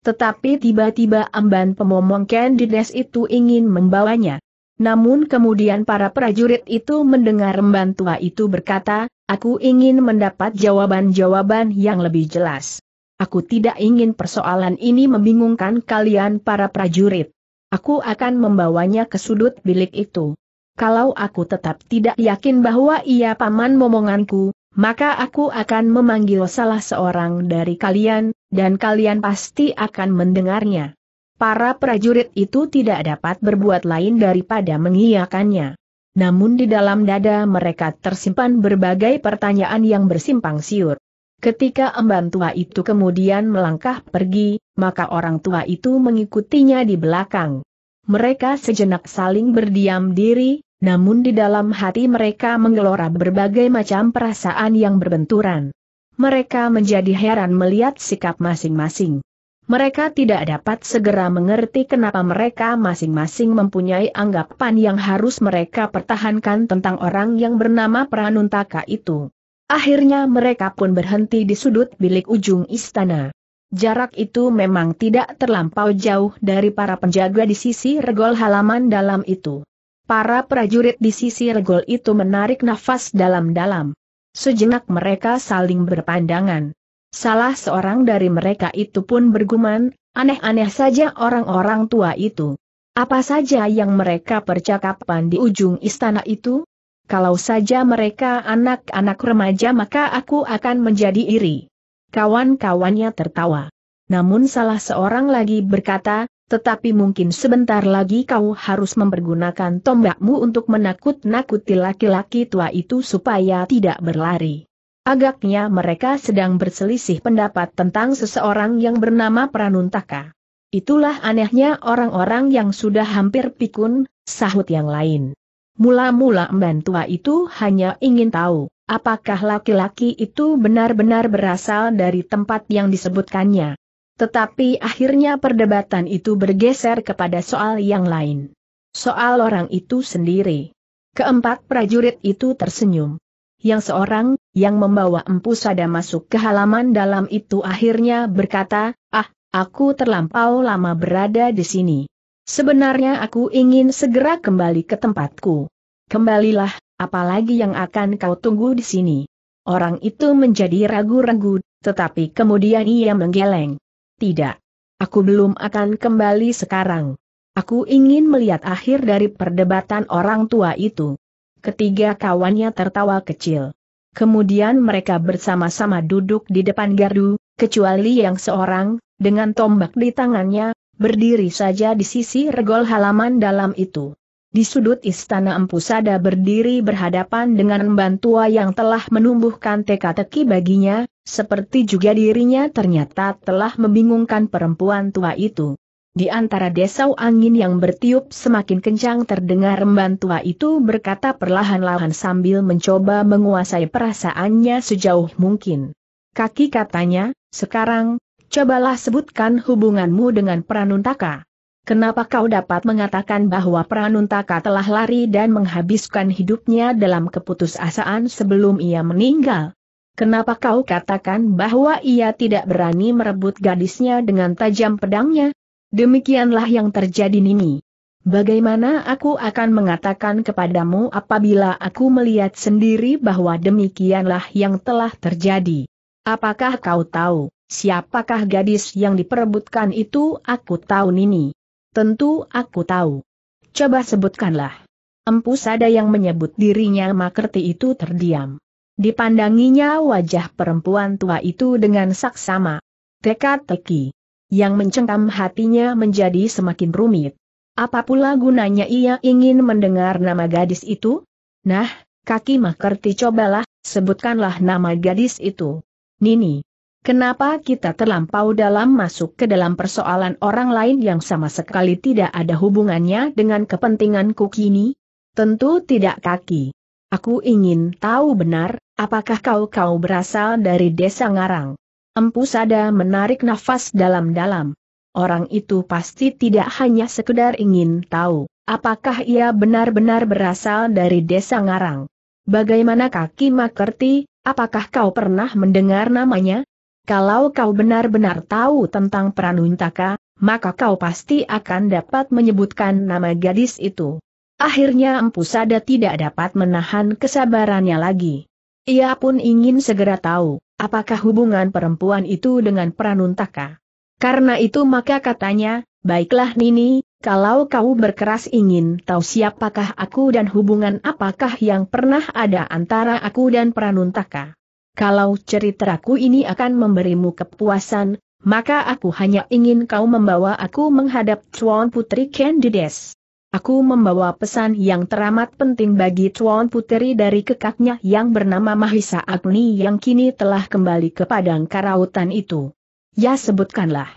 Tetapi tiba-tiba emban pemomong Ken Dedes itu ingin membawanya. Namun kemudian para prajurit itu mendengar emban tua itu berkata, "Aku ingin mendapat jawaban-jawaban yang lebih jelas. Aku tidak ingin persoalan ini membingungkan kalian para prajurit. Aku akan membawanya ke sudut bilik itu. Kalau aku tetap tidak yakin bahwa ia paman momonganku, maka aku akan memanggil salah seorang dari kalian, dan kalian pasti akan mendengarnya." Para prajurit itu tidak dapat berbuat lain daripada mengiyakannya. Namun di dalam dada mereka tersimpan berbagai pertanyaan yang bersimpang siur. Ketika emban tua itu kemudian melangkah pergi, maka orang tua itu mengikutinya di belakang. Mereka sejenak saling berdiam diri, namun di dalam hati mereka menggelora berbagai macam perasaan yang berbenturan. Mereka menjadi heran melihat sikap masing-masing. Mereka tidak dapat segera mengerti kenapa mereka masing-masing mempunyai anggapan yang harus mereka pertahankan tentang orang yang bernama Pranuntaka itu. Akhirnya mereka pun berhenti di sudut bilik ujung istana. Jarak itu memang tidak terlampau jauh dari para penjaga di sisi regol halaman dalam itu. Para prajurit di sisi regol itu menarik nafas dalam-dalam. Sejenak mereka saling berpandangan. Salah seorang dari mereka itu pun bergumam, aneh-aneh saja orang-orang tua itu. Apa saja yang mereka percakapan di ujung istana itu? Kalau saja mereka anak-anak remaja maka aku akan menjadi iri. Kawan-kawannya tertawa. Namun salah seorang lagi berkata, tetapi mungkin sebentar lagi kau harus mempergunakan tombakmu untuk menakut-nakuti laki-laki tua itu supaya tidak berlari. Agaknya mereka sedang berselisih pendapat tentang seseorang yang bernama Pranuntaka. Itulah anehnya orang-orang yang sudah hampir pikun, sahut yang lain. Mula-mula emban tua itu hanya ingin tahu, apakah laki-laki itu benar-benar berasal dari tempat yang disebutkannya. Tetapi akhirnya perdebatan itu bergeser kepada soal yang lain. Soal orang itu sendiri. Keempat prajurit itu tersenyum. Yang seorang, yang membawa Empu Sada masuk ke halaman dalam itu akhirnya berkata, ah, aku terlampau lama berada di sini. Sebenarnya aku ingin segera kembali ke tempatku. Kembalilah, apalagi yang akan kau tunggu di sini. Orang itu menjadi ragu-ragu, tetapi kemudian ia menggeleng. Tidak. Aku belum akan kembali sekarang. Aku ingin melihat akhir dari perdebatan orang tua itu. Ketiga kawannya tertawa kecil. Kemudian mereka bersama-sama duduk di depan gardu, kecuali yang seorang, dengan tombak di tangannya, berdiri saja di sisi regol halaman dalam itu. Di sudut istana Empu Sada berdiri berhadapan dengan emban tua yang telah menumbuhkan teka-teki baginya, seperti juga dirinya ternyata telah membingungkan perempuan tua itu. Di antara desau angin yang bertiup semakin kencang terdengar emban tua itu berkata perlahan-lahan sambil mencoba menguasai perasaannya sejauh mungkin. Kaki katanya, sekarang, cobalah sebutkan hubunganmu dengan Pranuntaka. Kenapa kau dapat mengatakan bahwa Pranuntaka telah lari dan menghabiskan hidupnya dalam keputusasaan sebelum ia meninggal? Kenapa kau katakan bahwa ia tidak berani merebut gadisnya dengan tajam pedangnya? Demikianlah yang terjadi Nini. Bagaimana aku akan mengatakan kepadamu apabila aku melihat sendiri bahwa demikianlah yang telah terjadi? Apakah kau tahu? Siapakah gadis yang diperebutkan itu? Aku tahu Nini. Tentu aku tahu. Coba sebutkanlah. Empu Sada yang menyebut dirinya Makerti itu terdiam. Dipandanginya wajah perempuan tua itu dengan saksama. Teka-teki yang mencengkam hatinya menjadi semakin rumit. Apa pula gunanya ia ingin mendengar nama gadis itu? Nah, kaki Makerti, cobalah, sebutkanlah nama gadis itu. Nini. Kenapa kita terlampau dalam masuk ke dalam persoalan orang lain yang sama sekali tidak ada hubungannya dengan kepentinganku kini? Tentu tidak kaki. Aku ingin tahu benar, apakah kau-kau berasal dari desa Ngarang? Empu Sada menarik nafas dalam-dalam. Orang itu pasti tidak hanya sekedar ingin tahu, apakah ia benar-benar berasal dari desa Ngarang. Bagaimana kaki Makerti, apakah kau pernah mendengar namanya? Kalau kau benar-benar tahu tentang Pranuntaka, maka kau pasti akan dapat menyebutkan nama gadis itu. Akhirnya Empu Sada tidak dapat menahan kesabarannya lagi. Ia pun ingin segera tahu, apakah hubungan perempuan itu dengan Pranuntaka. Karena itu maka katanya, baiklah Nini, kalau kau berkeras ingin tahu siapakah aku dan hubungan apakah yang pernah ada antara aku dan Pranuntaka. Kalau ceritaku ini akan memberimu kepuasan, maka aku hanya ingin kau membawa aku menghadap Tuan Putri Ken Dedes. Aku membawa pesan yang teramat penting bagi Tuan Putri dari kakaknya yang bernama Mahisa Agni yang kini telah kembali ke Padang Karautan itu. Ya, sebutkanlah.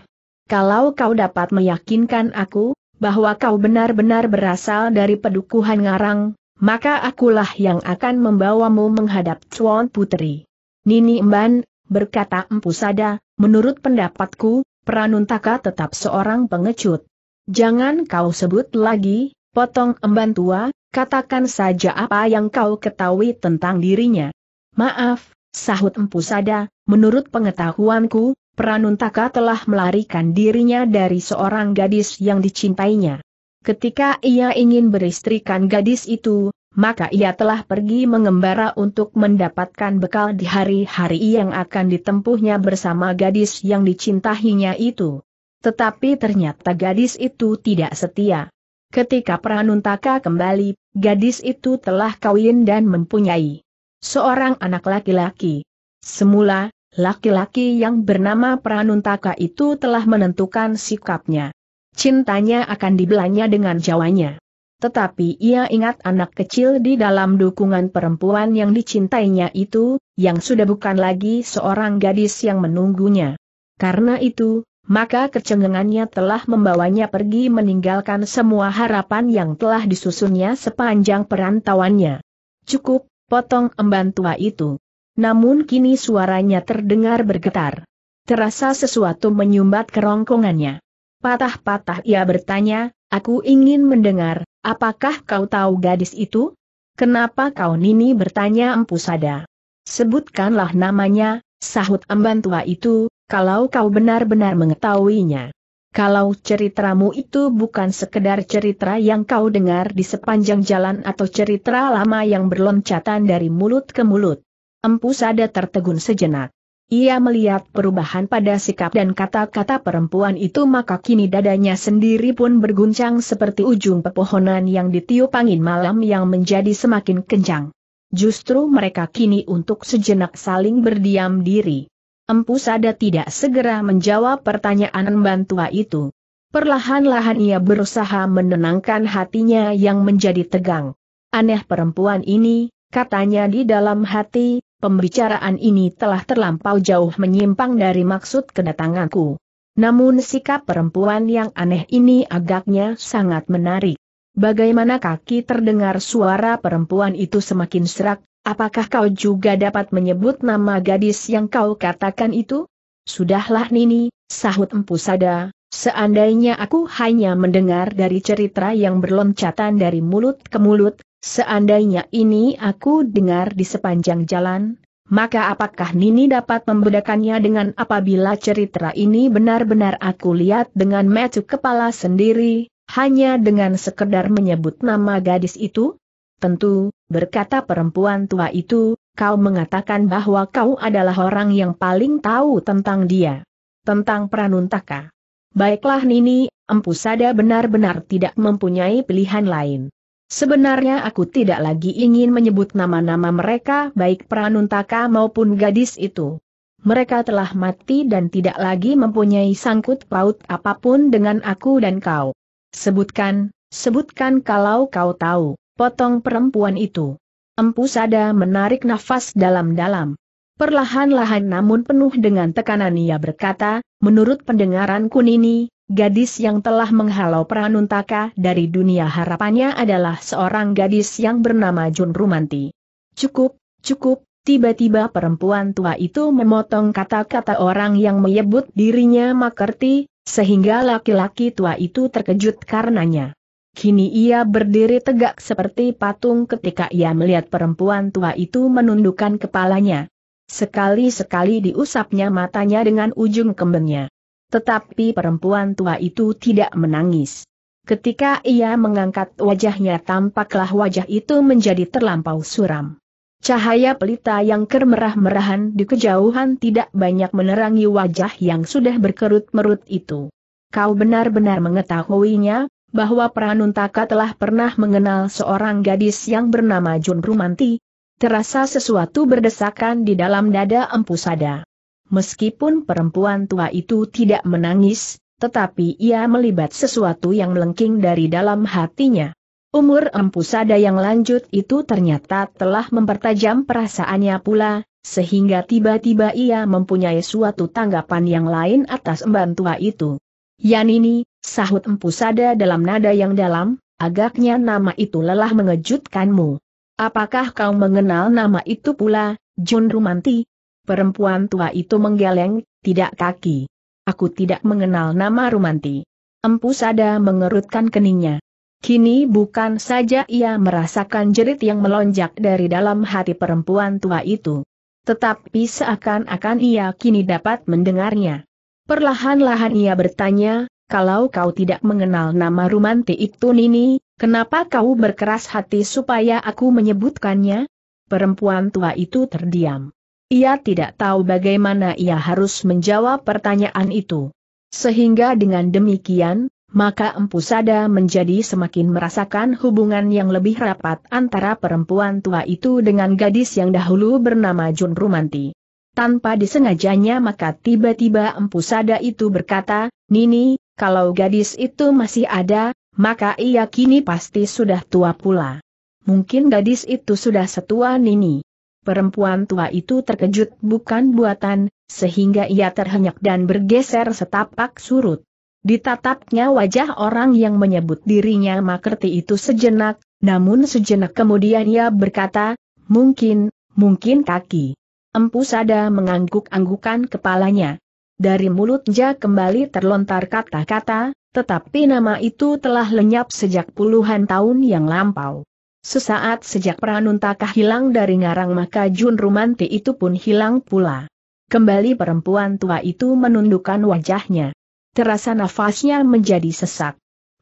Kalau kau dapat meyakinkan aku bahwa kau benar-benar berasal dari pedukuhan Ngarang, maka akulah yang akan membawamu menghadap Tuan Putri. Nini Mban, berkata Empu Sada, menurut pendapatku, Pranuntaka tetap seorang pengecut. Jangan kau sebut lagi, potong emban tua, katakan saja apa yang kau ketahui tentang dirinya. Maaf, sahut Empu Sada, menurut pengetahuanku, Pranuntaka telah melarikan dirinya dari seorang gadis yang dicintainya. Ketika ia ingin beristrikan gadis itu, maka ia telah pergi mengembara untuk mendapatkan bekal di hari-hari yang akan ditempuhnya bersama gadis yang dicintahinya itu. Tetapi ternyata gadis itu tidak setia. Ketika Pranuntaka kembali, gadis itu telah kawin dan mempunyai seorang anak laki-laki. Semula, laki-laki yang bernama Pranuntaka itu telah menentukan sikapnya. Cintanya akan dibelanya dengan jawanya. Tetapi ia ingat anak kecil di dalam dukungan perempuan yang dicintainya itu, yang sudah bukan lagi seorang gadis yang menunggunya. Karena itu, maka kecengengannya telah membawanya pergi meninggalkan semua harapan yang telah disusunnya sepanjang perantauannya. Cukup, potong emban tua itu. Namun kini suaranya terdengar bergetar. Terasa sesuatu menyumbat kerongkongannya. Patah-patah ia bertanya, "Aku ingin mendengar, apakah kau tahu gadis itu? Kenapa kau nini?" bertanya Empu Sada. "Sebutkanlah namanya," sahut emban tua itu, "kalau kau benar-benar mengetahuinya. Kalau ceritamu itu bukan sekedar cerita yang kau dengar di sepanjang jalan atau cerita lama yang berloncatan dari mulut ke mulut." Empu Sada tertegun sejenak. Ia melihat perubahan pada sikap dan kata-kata perempuan itu, maka kini dadanya sendiri pun berguncang seperti ujung pepohonan yang ditiup angin malam yang menjadi semakin kencang. Justru mereka kini untuk sejenak saling berdiam diri. Empu Sada tidak segera menjawab pertanyaan emban tua itu. Perlahan-lahan ia berusaha menenangkan hatinya yang menjadi tegang. "Aneh perempuan ini," katanya di dalam hati. "Pembicaraan ini telah terlampau jauh menyimpang dari maksud kedatanganku. Namun sikap perempuan yang aneh ini agaknya sangat menarik." "Bagaimana?" kaki terdengar suara perempuan itu semakin serak, "apakah kau juga dapat menyebut nama gadis yang kau katakan itu?" "Sudahlah Nini," sahut Empu Sada, "seandainya aku hanya mendengar dari cerita yang berloncatan dari mulut ke mulut, seandainya ini aku dengar di sepanjang jalan, maka apakah Nini dapat membedakannya dengan apabila cerita ini benar-benar aku lihat dengan mata kepala sendiri, hanya dengan sekedar menyebut nama gadis itu?" "Tentu," berkata perempuan tua itu, "kau mengatakan bahwa kau adalah orang yang paling tahu tentang dia, tentang Pranuntaka. Baiklah Nini," Empu Sada benar-benar tidak mempunyai pilihan lain. "Sebenarnya aku tidak lagi ingin menyebut nama-nama mereka, baik Pranuntaka maupun gadis itu. Mereka telah mati dan tidak lagi mempunyai sangkut paut apapun dengan aku dan kau." "Sebutkan, sebutkan kalau kau tahu," potong perempuan itu. Empu Sada menarik nafas dalam-dalam. Perlahan-lahan namun penuh dengan tekanan ia berkata, "Menurut pendengaranku Nini, gadis yang telah menghalau Pranuntaka dari dunia harapannya adalah seorang gadis yang bernama Jun Rumanti." "Cukup, cukup," tiba-tiba perempuan tua itu memotong kata-kata orang yang menyebut dirinya Makerti, sehingga laki-laki tua itu terkejut karenanya. Kini ia berdiri tegak seperti patung ketika ia melihat perempuan tua itu menundukkan kepalanya. Sekali-sekali diusapnya matanya dengan ujung kembangnya. Tetapi perempuan tua itu tidak menangis. Ketika ia mengangkat wajahnya, tampaklah wajah itu menjadi terlampau suram. Cahaya pelita yang kemerah-merahan di kejauhan tidak banyak menerangi wajah yang sudah berkerut-merut itu. "Kau benar-benar mengetahuinya, bahwa Pranuntaka telah pernah mengenal seorang gadis yang bernama Jun Rumanti?" Terasa sesuatu berdesakan di dalam dada Empu Sada. Meskipun perempuan tua itu tidak menangis, tetapi ia melibat sesuatu yang melengking dari dalam hatinya. Umur Empu Sada yang lanjut itu ternyata telah mempertajam perasaannya pula, sehingga tiba-tiba ia mempunyai suatu tanggapan yang lain atas emban tua itu. "Ya Nini," sahut Empu Sada dalam nada yang dalam, "agaknya nama itu lelah mengejutkanmu. Apakah kau mengenal nama itu pula, Jun Rumanti?" Perempuan tua itu menggeleng, "Tidak kaki. Aku tidak mengenal nama Rumanti." Empu Sada mengerutkan keningnya. Kini bukan saja ia merasakan jerit yang melonjak dari dalam hati perempuan tua itu, tetapi seakan-akan ia kini dapat mendengarnya. Perlahan-lahan ia bertanya, kalau kau tidak mengenal nama Rumanti itu Nini, kenapa kau berkeras hati supaya aku menyebutkannya? Perempuan tua itu terdiam. Ia tidak tahu bagaimana ia harus menjawab pertanyaan itu. Sehingga dengan demikian, maka Empu Sada menjadi semakin merasakan hubungan yang lebih rapat antara perempuan tua itu dengan gadis yang dahulu bernama Jun Rumanti. Tanpa disengajanya maka tiba-tiba Empu Sada itu berkata, Nini, kalau gadis itu masih ada, maka ia kini pasti sudah tua pula. Mungkin gadis itu sudah setua Nini. Perempuan tua itu terkejut bukan buatan, sehingga ia terhenyak dan bergeser setapak surut. Ditatapnya wajah orang yang menyebut dirinya Makerti itu sejenak, namun sejenak kemudian ia berkata, mungkin, mungkin kaki. Empu Sada mengangguk-anggukan kepalanya. Dari mulutnya kembali terlontar kata-kata, tetapi nama itu telah lenyap sejak puluhan tahun yang lampau. Sesaat sejak Pranuntaka hilang dari Ngarang maka Jun Rumanti itu pun hilang pula. Kembali perempuan tua itu menundukkan wajahnya. Terasa nafasnya menjadi sesak.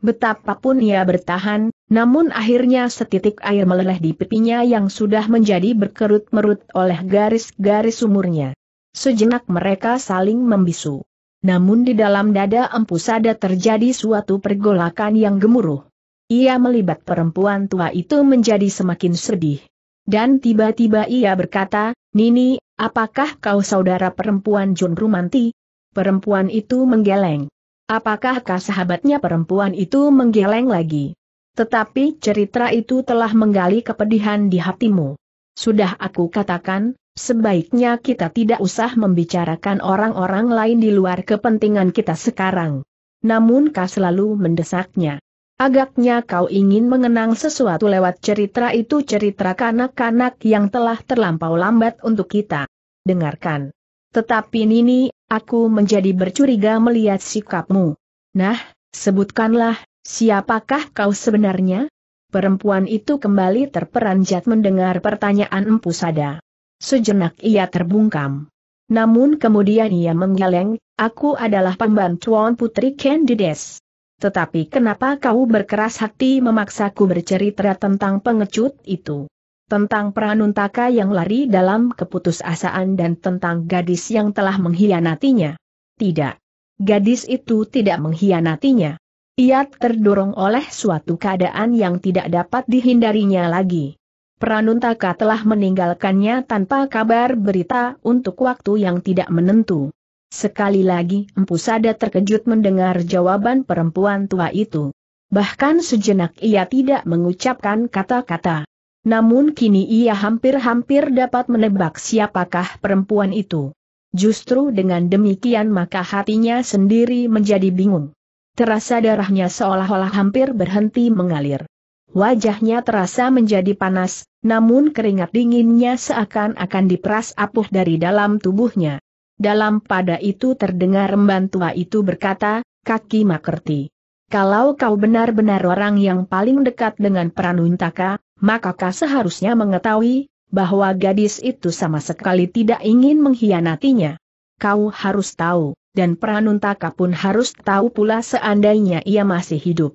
Betapapun ia bertahan, namun akhirnya setitik air meleleh di pipinya yang sudah menjadi berkerut-merut oleh garis-garis sumurnya. Sejenak mereka saling membisu. Namun di dalam dada Empu Sada terjadi suatu pergolakan yang gemuruh. Ia melibat perempuan tua itu menjadi semakin sedih. Dan tiba-tiba ia berkata, Nini, apakah kau saudara perempuan Jun Rumanti? Perempuan itu menggeleng. Apakah sahabatnya perempuan itu menggeleng lagi? Tetapi cerita itu telah menggali kepedihan di hatimu. Sudah aku katakan, sebaiknya kita tidak usah membicarakan orang-orang lain di luar kepentingan kita sekarang. Namun kau selalu mendesaknya. Agaknya kau ingin mengenang sesuatu lewat cerita itu, cerita kanak-kanak yang telah terlampau lambat untuk kita. Dengarkan. Tetapi Nini, aku menjadi bercuriga melihat sikapmu. Nah, sebutkanlah, siapakah kau sebenarnya? Perempuan itu kembali terperanjat mendengar pertanyaan Empu Sada. Sejenak ia terbungkam. Namun kemudian ia menggeleng, aku adalah pembantuan putri Ken Dedes. Tetapi kenapa kau berkeras hati memaksaku bercerita tentang pengecut itu? Tentang Pranuntaka yang lari dalam keputusasaan dan tentang gadis yang telah mengkhianatinya. Tidak. Gadis itu tidak mengkhianatinya. Ia terdorong oleh suatu keadaan yang tidak dapat dihindarinya lagi. Pranuntaka telah meninggalkannya tanpa kabar berita untuk waktu yang tidak menentu. Sekali lagi Empu Sada terkejut mendengar jawaban perempuan tua itu. Bahkan sejenak ia tidak mengucapkan kata-kata. Namun kini ia hampir-hampir dapat menebak siapakah perempuan itu. Justru dengan demikian maka hatinya sendiri menjadi bingung. Terasa darahnya seolah-olah hampir berhenti mengalir. Wajahnya terasa menjadi panas, namun keringat dinginnya seakan-akan diperas apuh dari dalam tubuhnya. Dalam pada itu terdengar remban tua itu berkata, Kaki Makerti. Kalau kau benar-benar orang yang paling dekat dengan Pranuntaka, maka kau seharusnya mengetahui bahwa gadis itu sama sekali tidak ingin mengkhianatinya. Kau harus tahu, dan Pranuntaka pun harus tahu pula seandainya ia masih hidup.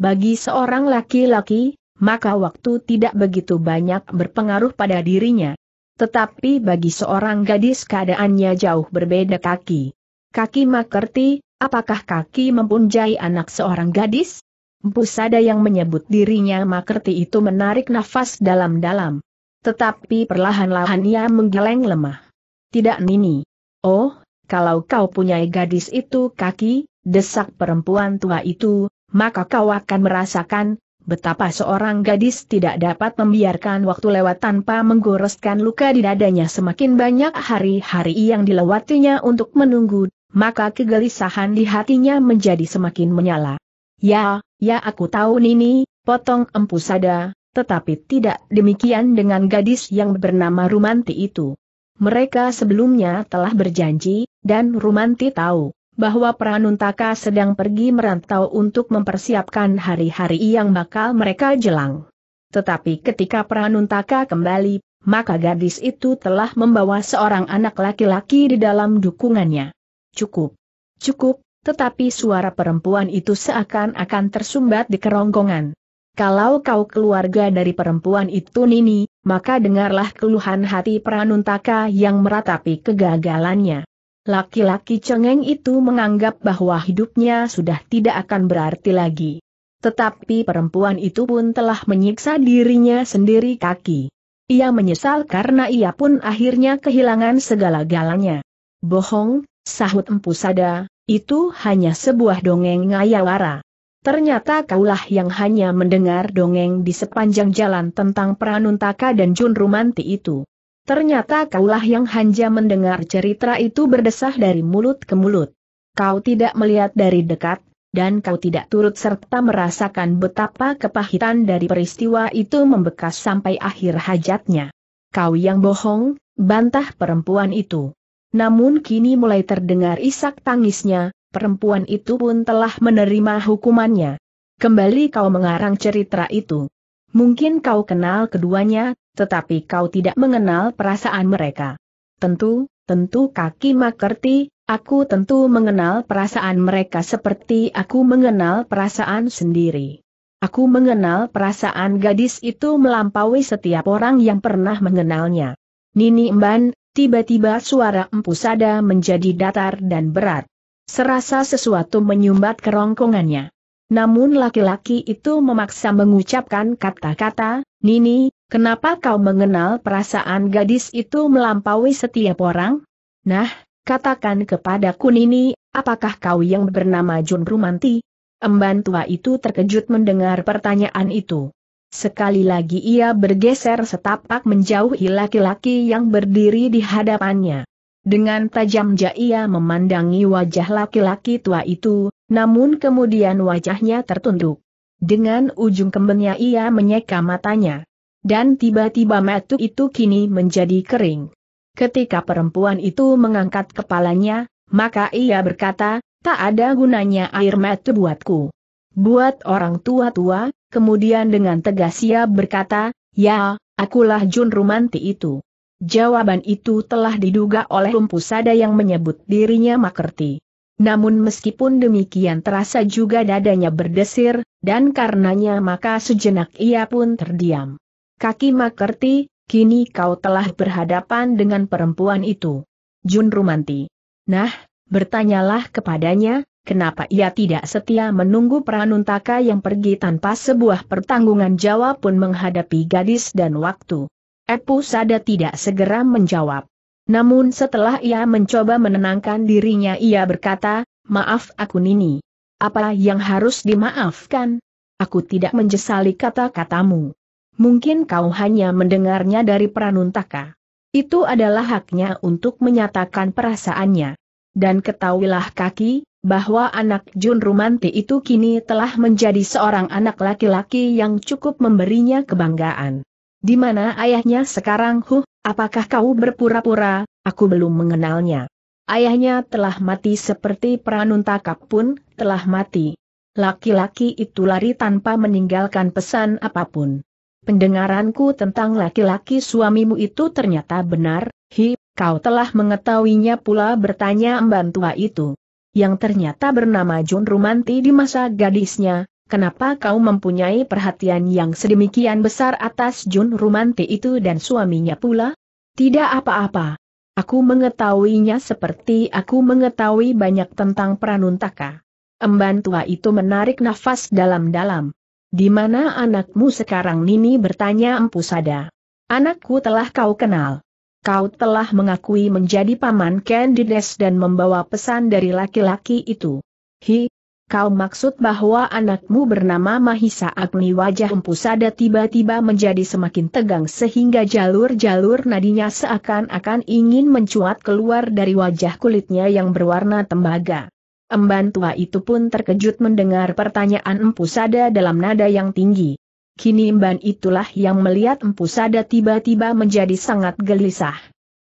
Bagi seorang laki-laki, maka waktu tidak begitu banyak berpengaruh pada dirinya. Tetapi bagi seorang gadis keadaannya jauh berbeda. Kaki. Kaki Makerti, apakah kaki mempunyai anak seorang gadis? Empu Sada yang menyebut dirinya Makerti itu menarik nafas dalam-dalam. Tetapi perlahan-lahan ia menggeleng lemah. Tidak Nini. Oh, kalau kau punyai gadis itu kaki, desak perempuan tua itu, maka kau akan merasakan betapa seorang gadis tidak dapat membiarkan waktu lewat tanpa menggoreskan luka di dadanya. Semakin banyak hari-hari yang dilewatinya untuk menunggu, maka kegelisahan di hatinya menjadi semakin menyala. Ya, ya aku tahu Nini, potong Empu Sada, tetapi tidak demikian dengan gadis yang bernama Rumanti itu. Mereka sebelumnya telah berjanji, dan Rumanti tahu bahwa Pranuntaka sedang pergi merantau untuk mempersiapkan hari-hari yang bakal mereka jelang. Tetapi ketika Pranuntaka kembali, maka gadis itu telah membawa seorang anak laki-laki di dalam dukungannya. Cukup, cukup, tetapi suara perempuan itu seakan-akan tersumbat di kerongkongan. Kalau kau keluarga dari perempuan itu Nini, maka dengarlah keluhan hati Pranuntaka yang meratapi kegagalannya. Laki-laki cengeng itu menganggap bahwa hidupnya sudah tidak akan berarti lagi. Tetapi perempuan itu pun telah menyiksa dirinya sendiri kaki. Ia menyesal karena ia pun akhirnya kehilangan segala-galanya. Bohong, sahut Empu Sada, itu hanya sebuah dongeng ngayawara. Ternyata kaulah yang hanya mendengar dongeng di sepanjang jalan tentang Pranuntaka dan Jun Rumanti itu. Ternyata kaulah yang hanya mendengar cerita itu berdesah dari mulut ke mulut. Kau tidak melihat dari dekat, dan kau tidak turut serta merasakan betapa kepahitan dari peristiwa itu membekas sampai akhir hajatnya. Kau yang bohong, bantah perempuan itu. Namun kini mulai terdengar isak tangisnya, perempuan itu pun telah menerima hukumannya. Kembali kau mengarang cerita itu. Mungkin kau kenal keduanya, tetapi kau tidak mengenal perasaan mereka. Tentu, tentu kaki makerti. Aku tentu mengenal perasaan mereka seperti aku mengenal perasaan sendiri. Aku mengenal perasaan gadis itu melampaui setiap orang yang pernah mengenalnya. Nini Mban, tiba-tiba suara Empu Sada menjadi datar dan berat. Serasa sesuatu menyumbat kerongkongannya. Namun laki-laki itu memaksa mengucapkan kata-kata, Nini, kenapa kau mengenal perasaan gadis itu melampaui setiap orang? Nah, katakan kepadaku Nini, apakah kau yang bernama Jun Rumanti? Emban tua itu terkejut mendengar pertanyaan itu. Sekali lagi ia bergeser setapak menjauhi laki-laki yang berdiri di hadapannya. Dengan tajamnya ia memandangi wajah laki-laki tua itu, namun kemudian wajahnya tertunduk. Dengan ujung kembennya ia menyeka matanya. Dan tiba-tiba mata itu kini menjadi kering. Ketika perempuan itu mengangkat kepalanya, maka ia berkata, tak ada gunanya air mata buatku. Buat orang tua-tua, kemudian dengan tegas ia berkata, ya, akulah Jun Rumanti itu. Jawaban itu telah diduga oleh Empu Sada yang menyebut dirinya makerti. Namun meskipun demikian terasa juga dadanya berdesir, dan karenanya maka sejenak ia pun terdiam. Kaki makerti, kini kau telah berhadapan dengan perempuan itu. Jun Rumanti. Nah, bertanyalah kepadanya, kenapa ia tidak setia menunggu Pranuntaka yang pergi tanpa sebuah pertanggungan jawab pun menghadapi gadis dan waktu. Empu Sada tidak segera menjawab. Namun setelah ia mencoba menenangkan dirinya ia berkata, maaf aku Nini. Apa yang harus dimaafkan? Aku tidak menyesali kata-katamu. Mungkin kau hanya mendengarnya dari Pranuntaka. Itu adalah haknya untuk menyatakan perasaannya. Dan ketahuilah kaki, bahwa anak Jun Rumanti itu kini telah menjadi seorang anak laki-laki yang cukup memberinya kebanggaan. Di mana ayahnya sekarang? Huh, apakah kau berpura-pura? Aku belum mengenalnya. Ayahnya telah mati seperti Pranuntaka pun telah mati. Laki-laki itu lari tanpa meninggalkan pesan apapun. Pendengaranku tentang laki-laki suamimu itu ternyata benar, hi, kau telah mengetahuinya pula bertanya emban tua itu. Yang ternyata bernama Jun Rumanti di masa gadisnya, kenapa kau mempunyai perhatian yang sedemikian besar atas Jun Rumanti itu dan suaminya pula? Tidak apa-apa. Aku mengetahuinya seperti aku mengetahui banyak tentang Pranuntaka. Emban tua itu menarik nafas dalam-dalam. Di mana anakmu sekarang Nini bertanya Empu Sada. Anakku telah kau kenal. Kau telah mengakui menjadi paman Ken Dedes dan membawa pesan dari laki-laki itu. Hi, kau maksud bahwa anakmu bernama Mahisa Agni? Wajah Empu Sada tiba-tiba menjadi semakin tegang sehingga jalur-jalur nadinya seakan-akan ingin mencuat keluar dari wajah kulitnya yang berwarna tembaga. Emban tua itu pun terkejut mendengar pertanyaan Empu Sada dalam nada yang tinggi. Kini Emban itulah yang melihat Empu Sada tiba-tiba menjadi sangat gelisah.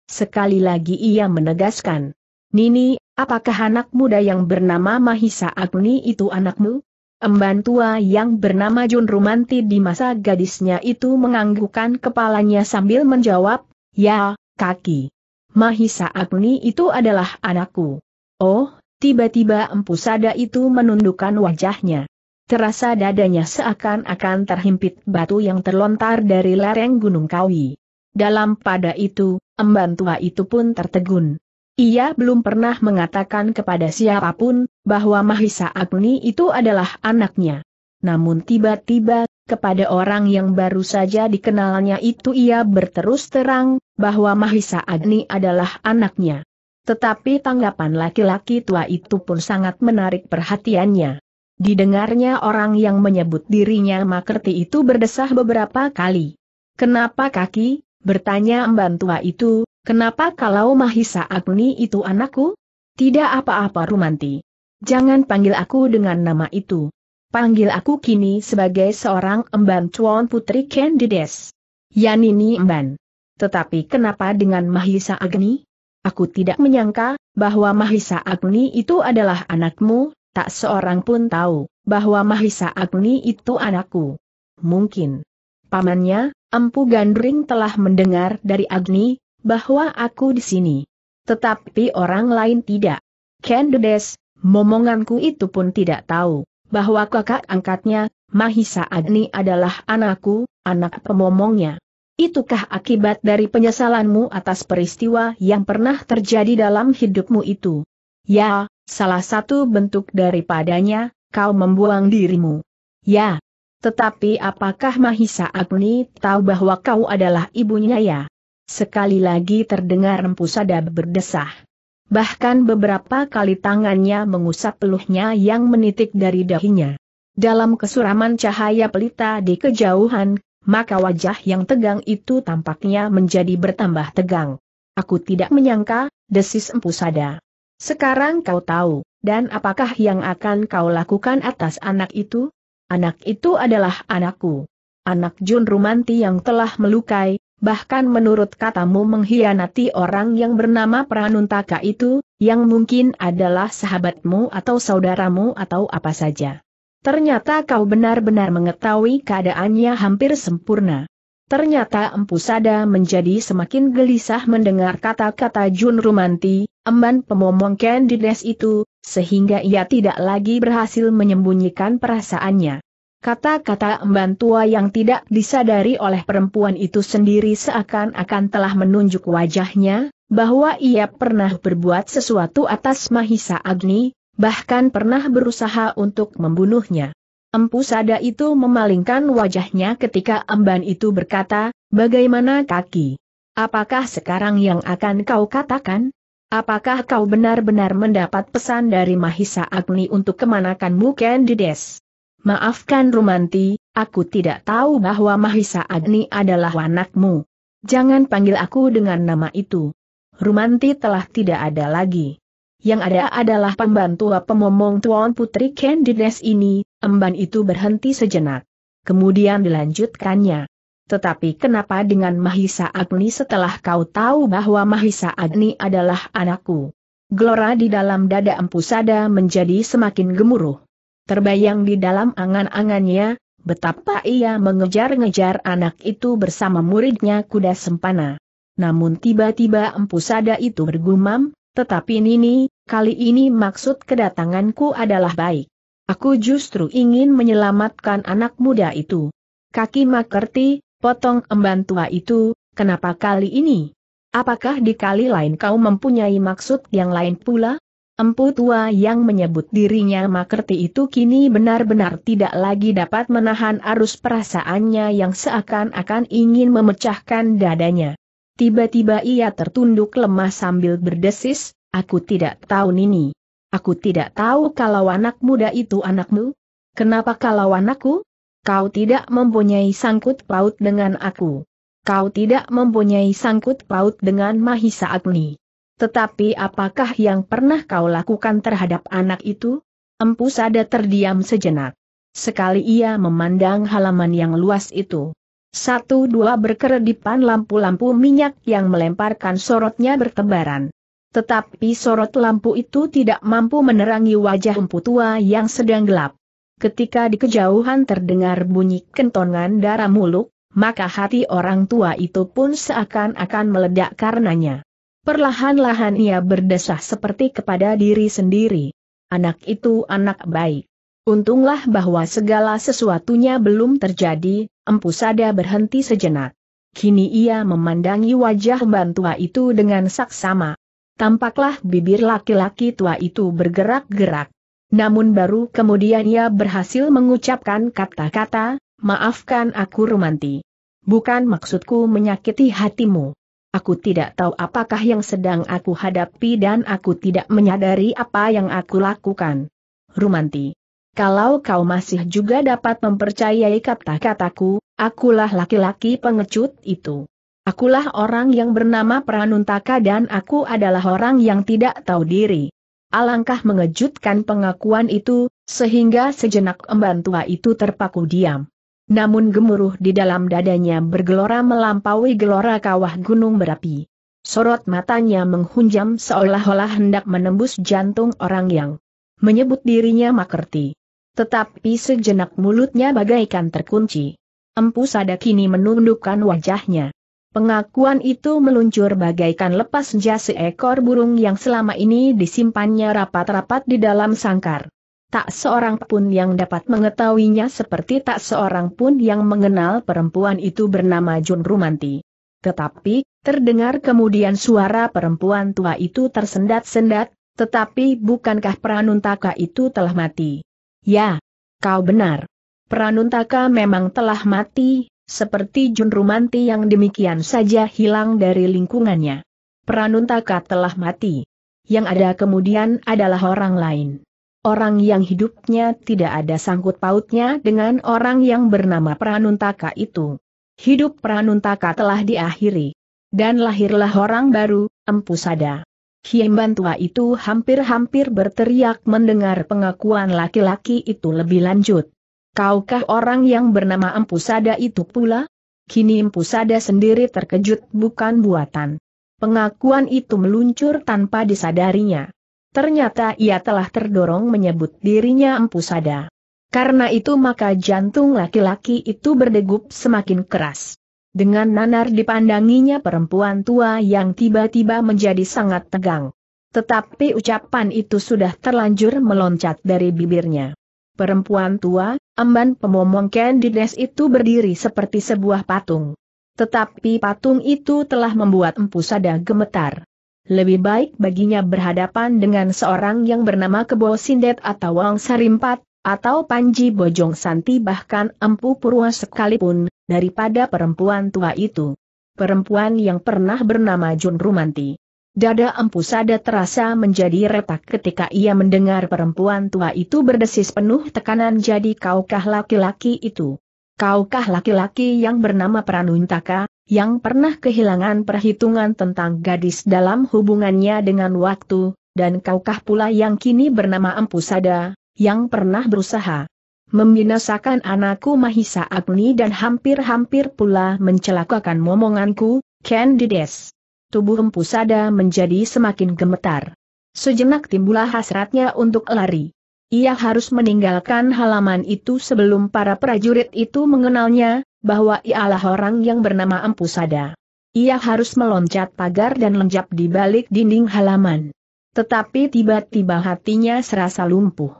Sekali lagi ia menegaskan, Nini, apakah anak muda yang bernama Mahisa Agni itu anakmu? Emban tua yang bernama Jun Rumanti di masa gadisnya itu menganggukkan kepalanya sambil menjawab, ya, kaki. Mahisa Agni itu adalah anakku. Oh, Tiba-tiba Empu Sada itu menundukkan wajahnya. Terasa dadanya seakan-akan terhimpit batu yang terlontar dari lereng Gunung Kawi. Dalam pada itu, emban tua itu pun tertegun. Ia belum pernah mengatakan kepada siapapun bahwa Mahisa Agni itu adalah anaknya. Namun tiba-tiba, kepada orang yang baru saja dikenalnya itu ia berterus terang, bahwa Mahisa Agni adalah anaknya. Tetapi tanggapan laki-laki tua itu pun sangat menarik perhatiannya. Didengarnya orang yang menyebut dirinya Makerti itu berdesah beberapa kali. "Kenapa kaki?" bertanya emban tua itu, "kenapa kalau Mahisa Agni itu anakku?" "Tidak apa-apa Rumanti. Jangan panggil aku dengan nama itu. Panggil aku kini sebagai seorang emban cuan putri Ken Dedes. Yanini emban. Tetapi kenapa dengan Mahisa Agni? Aku tidak menyangka bahwa Mahisa Agni itu adalah anakmu, tak seorang pun tahu bahwa Mahisa Agni itu anakku." "Mungkin pamannya, Empu Gandring telah mendengar dari Agni bahwa aku di sini. Tetapi orang lain tidak. Ken Dedes, momonganku itu pun tidak tahu bahwa kakak angkatnya, Mahisa Agni adalah anakku, anak pemomongnya." "Itukah akibat dari penyesalanmu atas peristiwa yang pernah terjadi dalam hidupmu itu?" "Ya, salah satu bentuk daripadanya, kau membuang dirimu." "Ya, tetapi apakah Mahisa Agni tahu bahwa kau adalah ibunya ya?" Sekali lagi terdengar Empu Sada berdesah. Bahkan beberapa kali tangannya mengusap peluhnya yang menitik dari dahinya. Dalam kesuraman cahaya pelita di kejauhan, maka wajah yang tegang itu tampaknya menjadi bertambah tegang. "Aku tidak menyangka," desis Empu Sada. "Sekarang kau tahu, dan apakah yang akan kau lakukan atas anak itu?" "Anak itu adalah anakku. Anak Jun Rumanti yang telah melukai, bahkan menurut katamu mengkhianati orang yang bernama Pranuntaka itu, yang mungkin adalah sahabatmu atau saudaramu atau apa saja. Ternyata kau benar-benar mengetahui keadaannya hampir sempurna." Ternyata Empu Sada menjadi semakin gelisah mendengar kata-kata Jun Rumanti, emban pemomong Ken Dedes itu, sehingga ia tidak lagi berhasil menyembunyikan perasaannya. Kata-kata emban tua yang tidak disadari oleh perempuan itu sendiri seakan-akan telah menunjuk wajahnya, bahwa ia pernah berbuat sesuatu atas Mahisa Agni, bahkan pernah berusaha untuk membunuhnya. Empu Sada itu memalingkan wajahnya ketika emban itu berkata, "Bagaimana kaki? Apakah sekarang yang akan kau katakan? Apakah kau benar-benar mendapat pesan dari Mahisa Agni untuk kemanakanmu Ken Dedes?" "Maafkan Rumanti, aku tidak tahu bahwa Mahisa Agni adalah anakmu. Jangan panggil aku dengan nama itu. Rumanti telah tidak ada lagi. Yang ada adalah pembantu pemomong tuan putri Ken Dedes ini." Emban itu berhenti sejenak. Kemudian dilanjutkannya, "Tetapi kenapa dengan Mahisa Agni setelah kau tahu bahwa Mahisa Agni adalah anakku?" Gelora di dalam dada Empu Sada menjadi semakin gemuruh. Terbayang di dalam angan-angannya, betapa ia mengejar-ngejar anak itu bersama muridnya Kuda Sempana. Namun tiba-tiba Empu Sada itu bergumam, "Tetapi Nini, kali ini maksud kedatanganku adalah baik. Aku justru ingin menyelamatkan anak muda itu." "Kaki Makerti," potong emban tua itu, "kenapa kali ini? Apakah di kali lain kau mempunyai maksud yang lain pula?" Empu tua yang menyebut dirinya Makerti itu kini benar-benar tidak lagi dapat menahan arus perasaannya yang seakan-akan ingin memecahkan dadanya. Tiba-tiba ia tertunduk lemah sambil berdesis, "Aku tidak tahu Nini. Aku tidak tahu kalau anak muda itu anakmu." "Kenapa kalau anakku? Kau tidak mempunyai sangkut paut dengan aku. Kau tidak mempunyai sangkut paut dengan Mahisa Agni. Tetapi apakah yang pernah kau lakukan terhadap anak itu?" Empu Sada terdiam sejenak. Sekali ia memandang halaman yang luas itu. Satu dua berkeredipan lampu-lampu minyak yang melemparkan sorotnya bertebaran. Tetapi sorot lampu itu tidak mampu menerangi wajah empu tua yang sedang gelap. Ketika di kejauhan terdengar bunyi kentongan darah muluk, maka hati orang tua itu pun seakan-akan meledak karenanya. Perlahan-lahan ia berdesah seperti kepada diri sendiri. Anak itu anak baik. Untunglah bahwa segala sesuatunya belum terjadi. Empu Sada berhenti sejenak. Kini ia memandangi wajah bantua itu dengan saksama. Tampaklah bibir laki-laki tua itu bergerak-gerak. Namun baru kemudian ia berhasil mengucapkan kata-kata, "Maafkan aku Rumanti. Bukan maksudku menyakiti hatimu. Aku tidak tahu apakah yang sedang aku hadapi dan aku tidak menyadari apa yang aku lakukan. Rumanti, kalau kau masih juga dapat mempercayai kata-kataku, akulah laki-laki pengecut itu. Akulah orang yang bernama Pranuntaka dan aku adalah orang yang tidak tahu diri." Alangkah mengejutkan pengakuan itu, sehingga sejenak emban tua itu terpaku diam. Namun gemuruh di dalam dadanya bergelora melampaui gelora kawah gunung berapi. Sorot matanya menghunjam seolah-olah hendak menembus jantung orang yang menyebut dirinya makerti. Tetapi sejenak mulutnya bagaikan terkunci. Empu Sada kini menundukkan wajahnya. Pengakuan itu meluncur bagaikan lepas jas seekor burung yang selama ini disimpannya rapat-rapat di dalam sangkar. Tak seorang pun yang dapat mengetahuinya seperti tak seorang pun yang mengenal perempuan itu bernama Jun Rumanti. Tetapi, terdengar kemudian suara perempuan tua itu tersendat-sendat, "Tetapi bukankah Pranuntaka itu telah mati?" "Ya, kau benar. Pranuntaka memang telah mati." Seperti Jun Rumanti yang demikian saja hilang dari lingkungannya. Pranuntaka telah mati. Yang ada kemudian adalah orang lain. Orang yang hidupnya tidak ada sangkut pautnya dengan orang yang bernama Pranuntaka itu. Hidup Pranuntaka telah diakhiri. Dan lahirlah orang baru, Empu Sada. Hiemban tua itu hampir-hampir berteriak mendengar pengakuan laki-laki itu lebih lanjut. "Kaukah orang yang bernama Empu Sada itu pula?" Kini Empu Sada sendiri terkejut bukan buatan. Pengakuan itu meluncur tanpa disadarinya. Ternyata ia telah terdorong menyebut dirinya Empu Sada. Karena itu maka jantung laki-laki itu berdegup semakin keras. Dengan nanar dipandanginya perempuan tua yang tiba-tiba menjadi sangat tegang. Tetapi ucapan itu sudah terlanjur meloncat dari bibirnya. Perempuan tua, emban pemomong Ken Dedes itu berdiri seperti sebuah patung. Tetapi patung itu telah membuat Empu Sada gemetar. Lebih baik baginya berhadapan dengan seorang yang bernama Kebo Sindet atau Wangsa Rimpat, atau Panji Bojong Santi bahkan Empu Purwa sekalipun, daripada perempuan tua itu. Perempuan yang pernah bernama Jun Rumanti. Dada Empu Sada terasa menjadi retak ketika ia mendengar perempuan tua itu berdesis penuh tekanan, "Jadi kaukah laki-laki itu? Kaukah laki-laki yang bernama Pranuntaka, yang pernah kehilangan perhitungan tentang gadis dalam hubungannya dengan waktu, dan kaukah pula yang kini bernama Empu Sada, yang pernah berusaha membinasakan anakku Mahisa Agni dan hampir-hampir pula mencelakakan momonganku, Ken Dedes?" Tubuh Empu Sada menjadi semakin gemetar. Sejenak timbullah hasratnya untuk lari. Ia harus meninggalkan halaman itu sebelum para prajurit itu mengenalnya, bahwa ialah orang yang bernama Empu Sada. Ia harus meloncat pagar dan lenyap di balik dinding halaman. Tetapi tiba-tiba hatinya serasa lumpuh.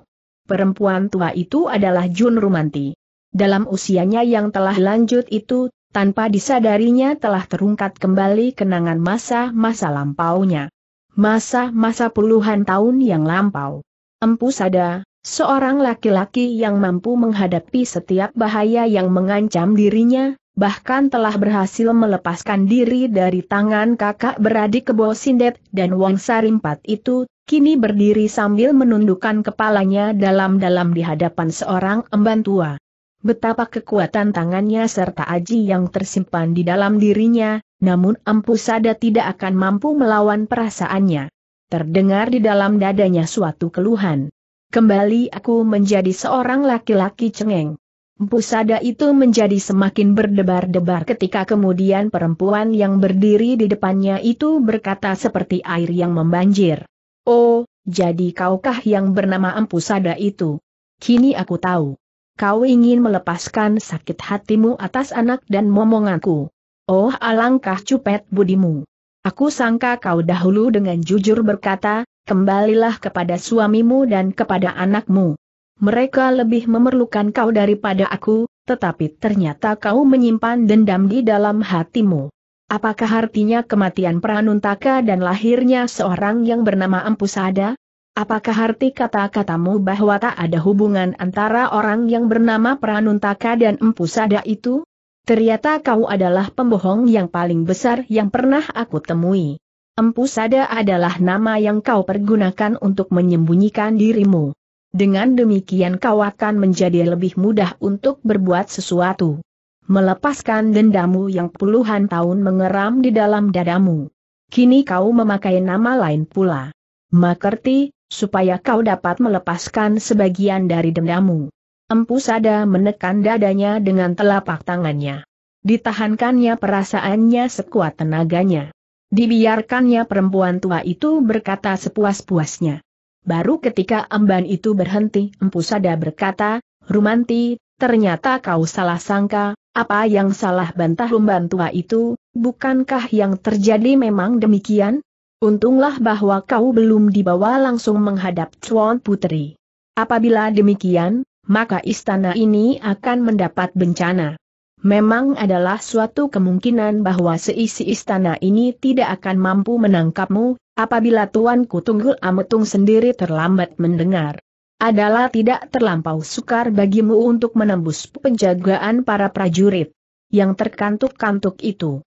Perempuan tua itu adalah Jun Rumanti. Dalam usianya yang telah lanjut itu, tanpa disadarinya telah terungkat kembali kenangan masa-masa lampaunya. Masa-masa puluhan tahun yang lampau. Empu Sada, seorang laki-laki yang mampu menghadapi setiap bahaya yang mengancam dirinya, bahkan telah berhasil melepaskan diri dari tangan kakak beradik Kebo Sindet dan Wangsa Rimpat itu, kini berdiri sambil menundukkan kepalanya dalam-dalam di hadapan seorang emban tua. Betapa kekuatan tangannya serta aji yang tersimpan di dalam dirinya, namun Empu Sada tidak akan mampu melawan perasaannya. Terdengar di dalam dadanya suatu keluhan. "Kembali aku menjadi seorang laki-laki cengeng." Empu Sada itu menjadi semakin berdebar-debar ketika kemudian perempuan yang berdiri di depannya itu berkata seperti air yang membanjir, "Oh, jadi kaukah yang bernama Empu Sada itu? Kini aku tahu. Kau ingin melepaskan sakit hatimu atas anak dan momonganku. Oh, alangkah cupet budimu. Aku sangka kau dahulu dengan jujur berkata, kembalilah kepada suamimu dan kepada anakmu. Mereka lebih memerlukan kau daripada aku, tetapi ternyata kau menyimpan dendam di dalam hatimu. Apakah artinya kematian Pranuntaka dan lahirnya seorang yang bernama Empu Sada? Apakah arti kata-katamu bahwa tak ada hubungan antara orang yang bernama Pranuntaka dan Empu Sada itu? Ternyata kau adalah pembohong yang paling besar yang pernah aku temui. Empu Sada adalah nama yang kau pergunakan untuk menyembunyikan dirimu. Dengan demikian kau akan menjadi lebih mudah untuk berbuat sesuatu. Melepaskan dendamu yang puluhan tahun mengeram di dalam dadamu. Kini kau memakai nama lain pula. Makerti, supaya kau dapat melepaskan sebagian dari dendamu. Empu Sada menekan dadanya dengan telapak tangannya. Ditahankannya perasaannya sekuat tenaganya. Dibiarkannya perempuan tua itu berkata sepuas-puasnya. Baru ketika emban itu berhenti, Empu Sada berkata, Rumanti, ternyata kau salah sangka. Apa yang salah, bantah emban tua itu? Bukankah yang terjadi memang demikian? Untunglah bahwa kau belum dibawa langsung menghadap Tuan Putri. Apabila demikian, maka istana ini akan mendapat bencana. Memang adalah suatu kemungkinan bahwa seisi istana ini tidak akan mampu menangkapmu, apabila Tuanku Tunggul Ametung sendiri terlambat mendengar. Adalah tidak terlampau sukar bagimu untuk menembus penjagaan para prajurit yang terkantuk-kantuk itu.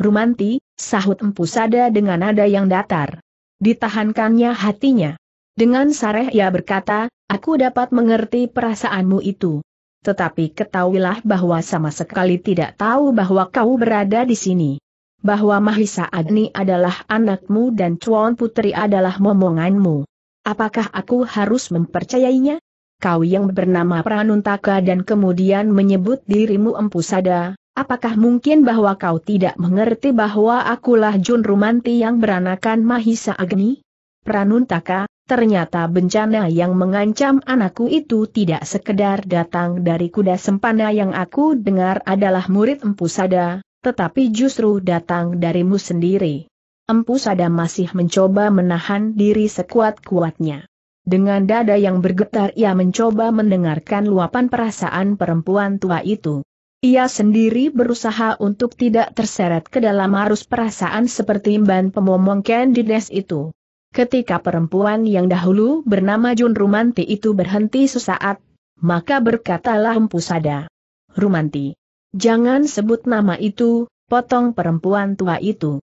Rumanti, sahut Empu Sada dengan nada yang datar. Ditahankannya hatinya. Dengan sareh ia berkata, aku dapat mengerti perasaanmu itu. Tetapi ketahuilah bahwa sama sekali tidak tahu bahwa kau berada di sini. Bahwa Mahisa Agni adalah anakmu dan Cuan Putri adalah momonganmu. Apakah aku harus mempercayainya? Kau yang bernama Pranuntaka dan kemudian menyebut dirimu Empu Sada. Apakah mungkin bahwa kau tidak mengerti bahwa akulah Jun Rumanti yang beranakan Mahisa Agni? Pranuntaka, ternyata bencana yang mengancam anakku itu tidak sekedar datang dari Kuda Sempana yang aku dengar adalah murid Empu Sada, tetapi justru datang darimu sendiri. Empu Sada masih mencoba menahan diri sekuat-kuatnya. Dengan dada yang bergetar ia mencoba mendengarkan luapan perasaan perempuan tua itu. Ia sendiri berusaha untuk tidak terseret ke dalam arus perasaan seperti imban pemomong Ken Dedes itu. Ketika perempuan yang dahulu bernama Jun Rumanti itu berhenti sesaat, maka berkatalah Empu Sada. Rumanti, jangan sebut nama itu, potong perempuan tua itu.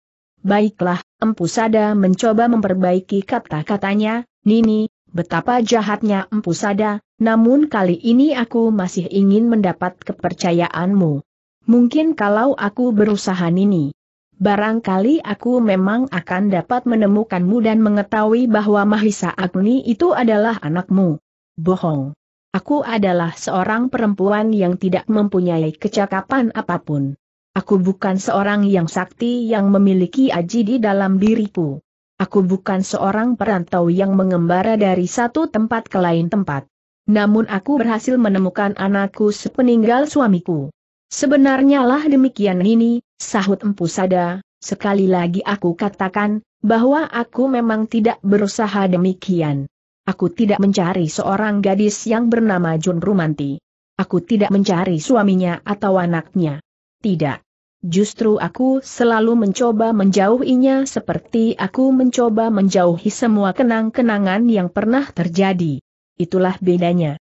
Baiklah, Empu Sada mencoba memperbaiki kata-katanya, Nini, betapa jahatnya Empu Sada. Namun kali ini aku masih ingin mendapat kepercayaanmu. Mungkin kalau aku berusaha Nini, barangkali aku memang akan dapat menemukanmu dan mengetahui bahwa Mahisa Agni itu adalah anakmu. Bohong. Aku adalah seorang perempuan yang tidak mempunyai kecakapan apapun. Aku bukan seorang yang sakti yang memiliki aji di dalam diriku. Aku bukan seorang perantau yang mengembara dari satu tempat ke lain tempat. Namun aku berhasil menemukan anakku sepeninggal suamiku. Sebenarnya lah demikian ini, sahut Empu Sada. Sekali lagi aku katakan, bahwa aku memang tidak berusaha demikian. Aku tidak mencari seorang gadis yang bernama Jun Rumanti. Aku tidak mencari suaminya atau anaknya. Tidak. Justru aku selalu mencoba menjauhinya seperti aku mencoba menjauhi semua kenang-kenangan yang pernah terjadi. Itulah bedanya.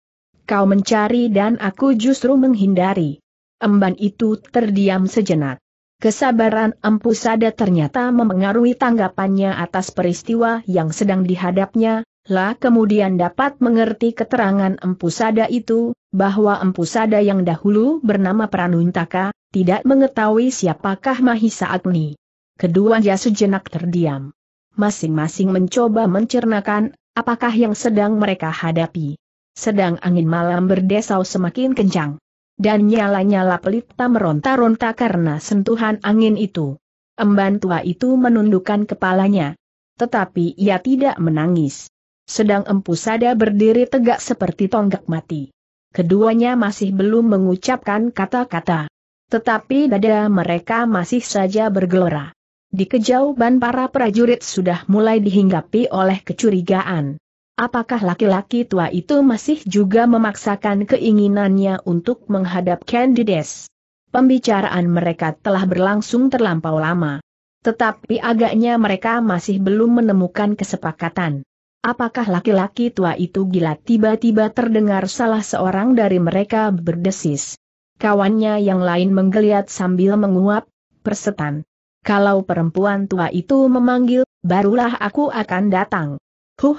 Kau mencari dan aku justru menghindari. Emban itu terdiam sejenak. Kesabaran Empu Sada ternyata memengaruhi tanggapannya atas peristiwa yang sedang dihadapnya. Lah kemudian dapat mengerti keterangan Empu Sada itu, bahwa Empu Sada yang dahulu bernama Pranuntaka, tidak mengetahui siapakah Mahisa Agni. Keduanya sejenak terdiam. Masing-masing mencoba mencernakan apakah yang sedang mereka hadapi. Sedang angin malam berdesau semakin kencang. Dan nyala-nyala pelita meronta-ronta karena sentuhan angin itu. Emban tua itu menundukkan kepalanya. Tetapi ia tidak menangis. Sedang Empu Sada berdiri tegak seperti tonggak mati. Keduanya masih belum mengucapkan kata-kata. Tetapi dada mereka masih saja bergelora. Di kejauhan para prajurit sudah mulai dihinggapi oleh kecurigaan. Apakah laki-laki tua itu masih juga memaksakan keinginannya untuk menghadap Ken Dedes? Pembicaraan mereka telah berlangsung terlampau lama. Tetapi agaknya mereka masih belum menemukan kesepakatan. Apakah laki-laki tua itu gila? Tiba-tiba terdengar salah seorang dari mereka berdesis. Kawannya yang lain menggeliat sambil menguap, "Persetan. Kalau perempuan tua itu memanggil, barulah aku akan datang." Huh!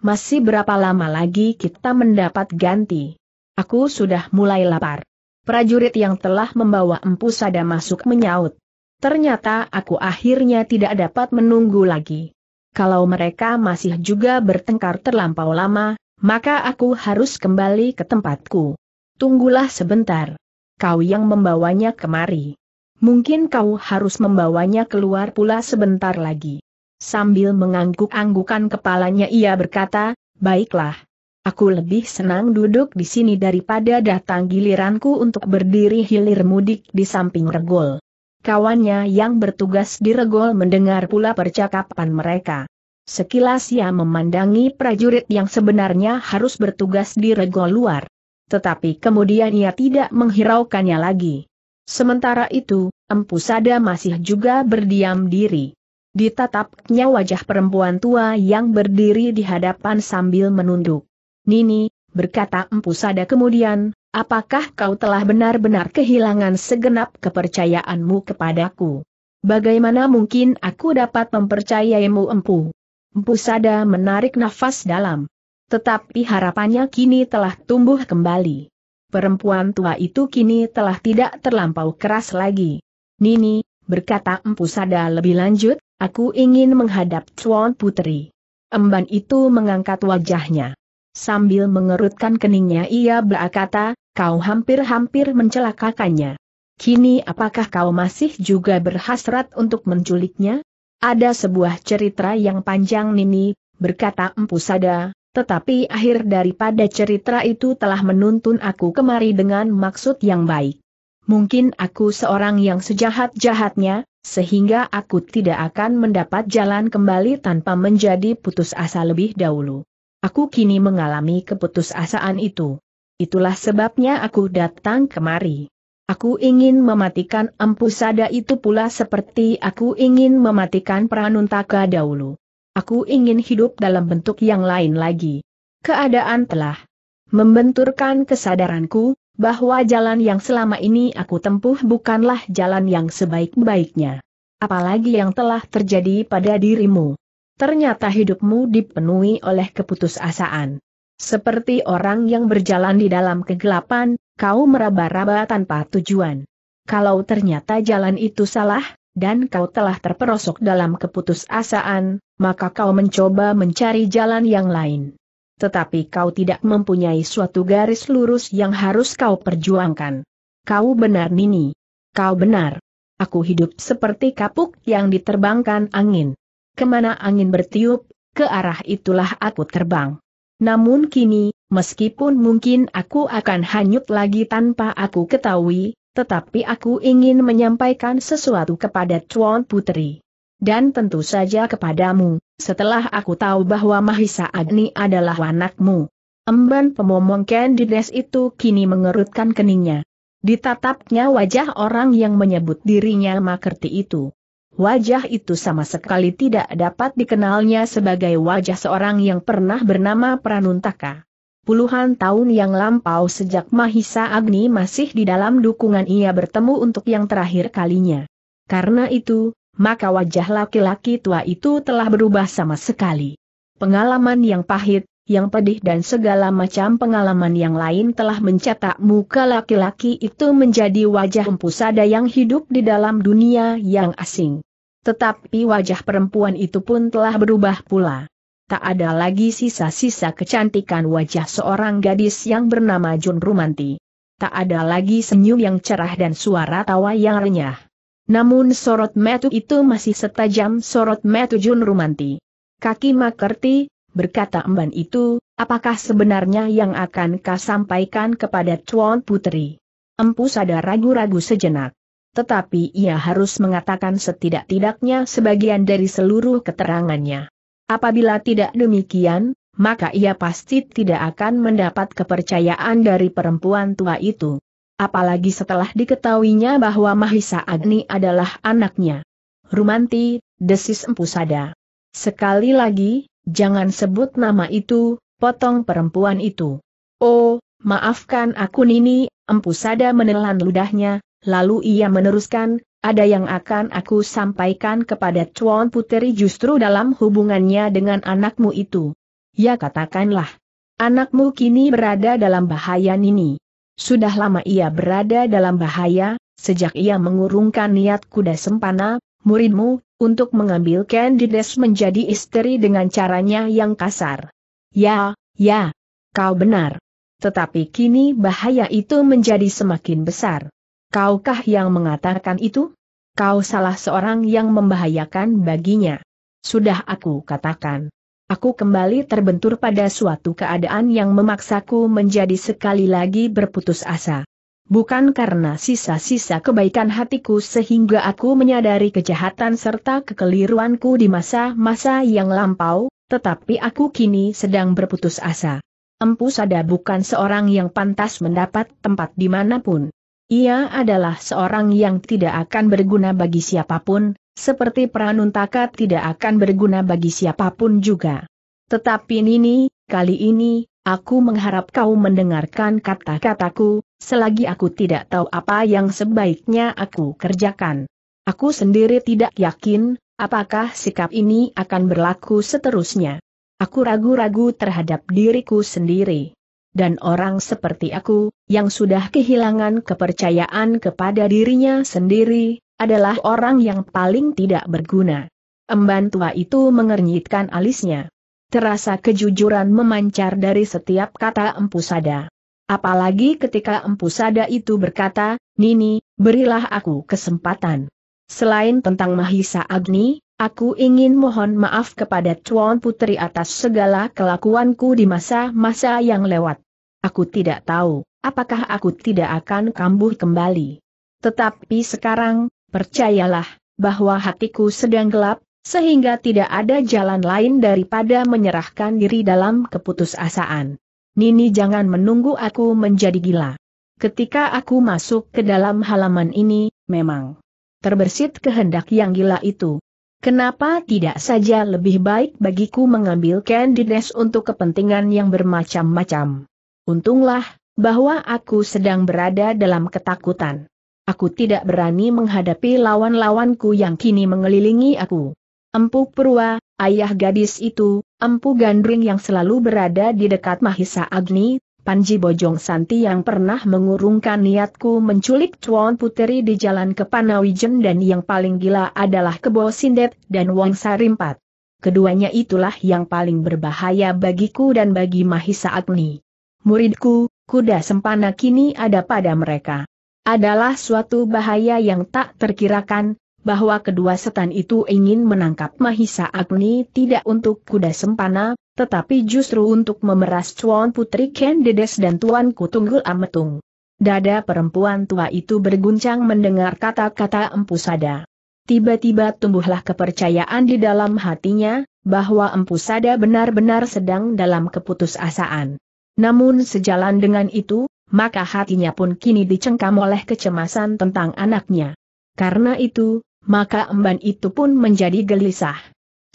Masih berapa lama lagi kita mendapat ganti? Aku sudah mulai lapar. Prajurit yang telah membawa Empu Sada masuk menyaut. Ternyata aku akhirnya tidak dapat menunggu lagi. Kalau mereka masih juga bertengkar terlampau lama, maka aku harus kembali ke tempatku. Tunggulah sebentar. Kau yang membawanya kemari. Mungkin kau harus membawanya keluar pula sebentar lagi. Sambil mengangguk-anggukan kepalanya ia berkata, "Baiklah. Aku lebih senang duduk di sini daripada datang giliranku untuk berdiri hilir mudik di samping regol." Kawannya yang bertugas di regol mendengar pula percakapan mereka. Sekilas ia memandangi prajurit yang sebenarnya harus bertugas di regol luar. Tetapi kemudian ia tidak menghiraukannya lagi. Sementara itu, Empu Sada masih juga berdiam diri. Ditatapnya wajah perempuan tua yang berdiri di hadapan sambil menunduk. "Nini," berkata Empu Sada kemudian, "apakah kau telah benar-benar kehilangan segenap kepercayaanmu kepadaku? Bagaimana mungkin aku dapat mempercayaimu, Empu?" Empu Sada menarik nafas dalam. Tetapi harapannya kini telah tumbuh kembali. Perempuan tua itu kini telah tidak terlampau keras lagi. "Nini," berkata Empu Sada lebih lanjut, "aku ingin menghadap Tuan Putri." Emban itu mengangkat wajahnya. Sambil mengerutkan keningnya ia berkata, "Kau hampir-hampir mencelakakannya. Kini apakah kau masih juga berhasrat untuk menculiknya?" "Ada sebuah cerita yang panjang, Nini," berkata Empu Sada, "tetapi akhir daripada cerita itu telah menuntun aku kemari dengan maksud yang baik. Mungkin aku seorang yang sejahat-jahatnya, sehingga aku tidak akan mendapat jalan kembali tanpa menjadi putus asa lebih dahulu. Aku kini mengalami keputusasaan itu. Itulah sebabnya aku datang kemari. Aku ingin mematikan Empu Sada itu pula seperti aku ingin mematikan Pranuntaka dahulu. Aku ingin hidup dalam bentuk yang lain lagi." Keadaan telah membenturkan kesadaranku bahwa jalan yang selama ini aku tempuh bukanlah jalan yang sebaik-baiknya. Apalagi yang telah terjadi pada dirimu. Ternyata hidupmu dipenuhi oleh keputusasaan. Seperti orang yang berjalan di dalam kegelapan, kau meraba-raba tanpa tujuan. Kalau ternyata jalan itu salah, dan kau telah terperosok dalam keputusasaan, maka kau mencoba mencari jalan yang lain. Tetapi kau tidak mempunyai suatu garis lurus yang harus kau perjuangkan. Kau benar, Nini. Kau benar. Aku hidup seperti kapuk yang diterbangkan angin. Kemana angin bertiup, ke arah itulah aku terbang. Namun kini, meskipun mungkin aku akan hanyut lagi tanpa aku ketahui, tetapi aku ingin menyampaikan sesuatu kepada Tuan Putri. Dan tentu saja kepadamu, setelah aku tahu bahwa Mahisa Agni adalah anakmu. Emban pemomong Ken Dedes itu kini mengerutkan keningnya. Ditatapnya wajah orang yang menyebut dirinya Makerti itu. Wajah itu sama sekali tidak dapat dikenalnya sebagai wajah seorang yang pernah bernama Pranuntaka. Puluhan tahun yang lampau sejak Mahisa Agni masih di dalam dukungan ia bertemu untuk yang terakhir kalinya. Karena itu, maka wajah laki-laki tua itu telah berubah sama sekali. Pengalaman yang pahit, yang pedih dan segala macam pengalaman yang lain telah mencetak muka laki-laki itu menjadi wajah Empu Sada yang hidup di dalam dunia yang asing. Tetapi wajah perempuan itu pun telah berubah pula. Tak ada lagi sisa-sisa kecantikan wajah seorang gadis yang bernama Jun Rumanti. Tak ada lagi senyum yang cerah dan suara tawa yang renyah. Namun sorot mata itu masih setajam sorot mata Jun Rumanti. "Kaki Makerti," berkata emban itu, "apakah sebenarnya yang akan kau sampaikan kepada Tuan Putri?" Empu Sada ragu-ragu sejenak. tetapi ia harus mengatakan setidak-tidaknya sebagian dari seluruh keterangannya. Apabila tidak demikian, maka ia pasti tidak akan mendapat kepercayaan dari perempuan tua itu. Apalagi setelah diketahuinya bahwa Mahisa Agni adalah anaknya. Rumanti, desis Empu Sada. Sekali lagi, jangan sebut nama itu, potong perempuan itu. Oh, maafkan aku Nini, Empu Sada menelan ludahnya, lalu ia meneruskan, ada yang akan aku sampaikan kepada Tuan Puteri justru dalam hubungannya dengan anakmu itu. Ya katakanlah, anakmu kini berada dalam bahaya Nini. Sudah lama ia berada dalam bahaya, sejak ia mengurungkan niat Kuda Sempana, muridmu, untuk mengambil Ken Dedes menjadi istri dengan caranya yang kasar. Ya, ya, kau benar. Tetapi kini bahaya itu menjadi semakin besar. Kaukah yang mengatakan itu? Kau salah seorang yang membahayakan baginya. Sudah aku katakan. Aku kembali terbentur pada suatu keadaan yang memaksaku menjadi sekali lagi berputus asa. Bukan karena sisa-sisa kebaikan hatiku sehingga aku menyadari kejahatan serta kekeliruanku di masa-masa yang lampau, tetapi aku kini sedang berputus asa. Empu Sada bukan seorang yang pantas mendapat tempat dimanapun. Ia adalah seorang yang tidak akan berguna bagi siapapun, seperti Pranuntaka tidak akan berguna bagi siapapun juga. Tetapi Nini, kali ini, aku mengharap kau mendengarkan kata-kataku, selagi aku tidak tahu apa yang sebaiknya aku kerjakan. Aku sendiri tidak yakin, apakah sikap ini akan berlaku seterusnya. Aku ragu-ragu terhadap diriku sendiri. Dan orang seperti aku, yang sudah kehilangan kepercayaan kepada dirinya sendiri, adalah orang yang paling tidak berguna. Emban tua itu mengernyitkan alisnya. Terasa kejujuran memancar dari setiap kata Empu Sada. Apalagi ketika Empu Sada itu berkata, Nini, berilah aku kesempatan. Selain tentang Mahisa Agni, aku ingin mohon maaf kepada Tuan Putri atas segala kelakuanku di masa-masa yang lewat. Aku tidak tahu, apakah aku tidak akan kambuh kembali. Tetapi sekarang, percayalah, bahwa hatiku sedang gelap, sehingga tidak ada jalan lain daripada menyerahkan diri dalam keputusasaan. Nini jangan menunggu aku menjadi gila. Ketika aku masuk ke dalam halaman ini, memang terbersit kehendak yang gila itu. Kenapa tidak saja lebih baik bagiku mengambil Ken Dedes untuk kepentingan yang bermacam-macam? Untunglah, bahwa aku sedang berada dalam ketakutan. Aku tidak berani menghadapi lawan-lawanku yang kini mengelilingi aku. Empu Purwa, ayah gadis itu, Empu Gandring yang selalu berada di dekat Mahisa Agni, Panji Bojong Santi yang pernah mengurungkan niatku menculik Tuan Puteri di jalan ke Panawijen dan yang paling gila adalah Kebo Sindet dan Wangsa Rimpat. Keduanya itulah yang paling berbahaya bagiku dan bagi Mahisa Agni. Muridku, Kuda Sempana kini ada pada mereka. Adalah suatu bahaya yang tak terkirakan, bahwa kedua setan itu ingin menangkap Mahisa Agni tidak untuk Kuda Sempana, tetapi justru untuk memeras Tuan Putri Ken Dedes dan Tuanku Tunggul Ametung. Dada perempuan tua itu berguncang mendengar kata-kata Empu Sada. Tiba-tiba tumbuhlah kepercayaan di dalam hatinya, bahwa Empu Sada benar-benar sedang dalam keputusasaan. Namun sejalan dengan itu, maka hatinya pun kini dicengkam oleh kecemasan tentang anaknya. Karena itu, maka emban itu pun menjadi gelisah.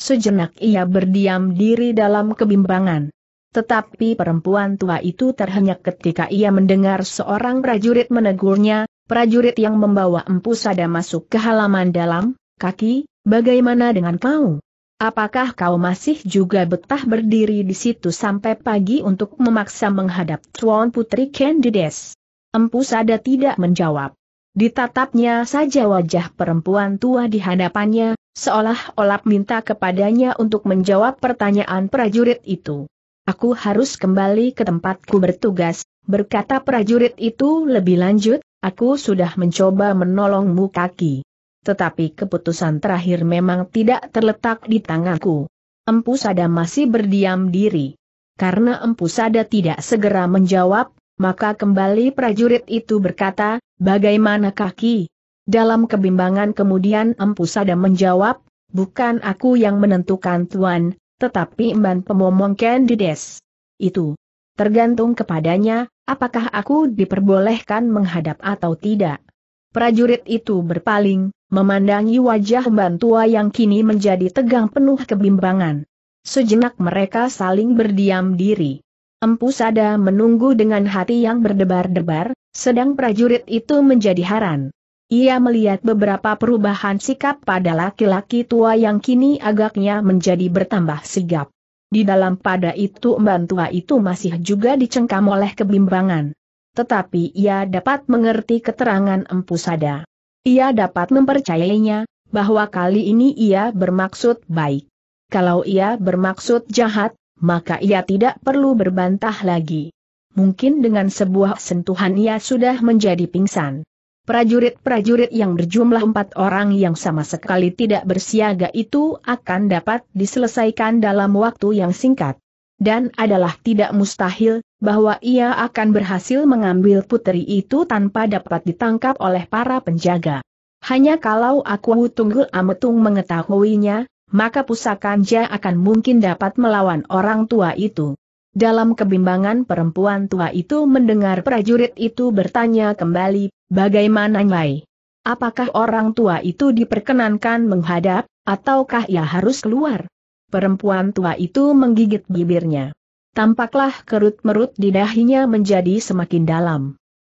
Sejenak ia berdiam diri dalam kebimbangan. Tetapi perempuan tua itu terhenyak ketika ia mendengar seorang prajurit menegurnya, prajurit yang membawa Empu Sada masuk ke halaman dalam. Kaki, bagaimana dengan kau? Apakah kau masih juga betah berdiri di situ sampai pagi untuk memaksa menghadap Tuan Putri Ken Dedes? Empu Sada tidak menjawab. Ditatapnya saja wajah perempuan tua di hadapannya, seolah-olah minta kepadanya untuk menjawab pertanyaan prajurit itu. Aku harus kembali ke tempatku bertugas, berkata prajurit itu lebih lanjut, aku sudah mencoba menolongmu kaki. Tetapi keputusan terakhir memang tidak terletak di tanganku. Empu Sada masih berdiam diri. Karena Empu Sada tidak segera menjawab, maka kembali prajurit itu berkata, bagaimanakah Ki? Dalam kebimbangan kemudian Empu Sada menjawab, "Bukan aku yang menentukan Tuan, tetapi Mban Pemomong Ken Dedes. Itu tergantung kepadanya, apakah aku diperbolehkan menghadap atau tidak." Prajurit itu berpaling, memandangi wajah Mban tua yang kini menjadi tegang penuh kebimbangan. Sejenak mereka saling berdiam diri. Empu Sada menunggu dengan hati yang berdebar-debar, sedang prajurit itu menjadi heran. Ia melihat beberapa perubahan sikap pada laki-laki tua yang kini agaknya menjadi bertambah sigap. Di dalam pada itu Mban tua itu masih juga dicengkam oleh kebimbangan. Tetapi ia dapat mengerti keterangan Empu Sada. Ia dapat mempercayainya, bahwa kali ini ia bermaksud baik. Kalau ia bermaksud jahat, maka ia tidak perlu berbantah lagi. Mungkin dengan sebuah sentuhan ia sudah menjadi pingsan. Prajurit-prajurit yang berjumlah empat orang yang sama sekali tidak bersiaga itu akan dapat diselesaikan dalam waktu yang singkat. Dan adalah tidak mustahil, bahwa ia akan berhasil mengambil puteri itu tanpa dapat ditangkap oleh para penjaga. Hanya kalau aku Tunggul Ametung mengetahuinya, maka pusaka Anja akan mungkin dapat melawan orang tua itu. Dalam kebimbangan perempuan tua itu mendengar prajurit itu bertanya kembali, "Bagaimana Nyai? Apakah orang tua itu diperkenankan menghadap, ataukah ia harus keluar?" Perempuan tua itu menggigit bibirnya. Tampaklah kerut-merut di dahinya menjadi semakin dalam.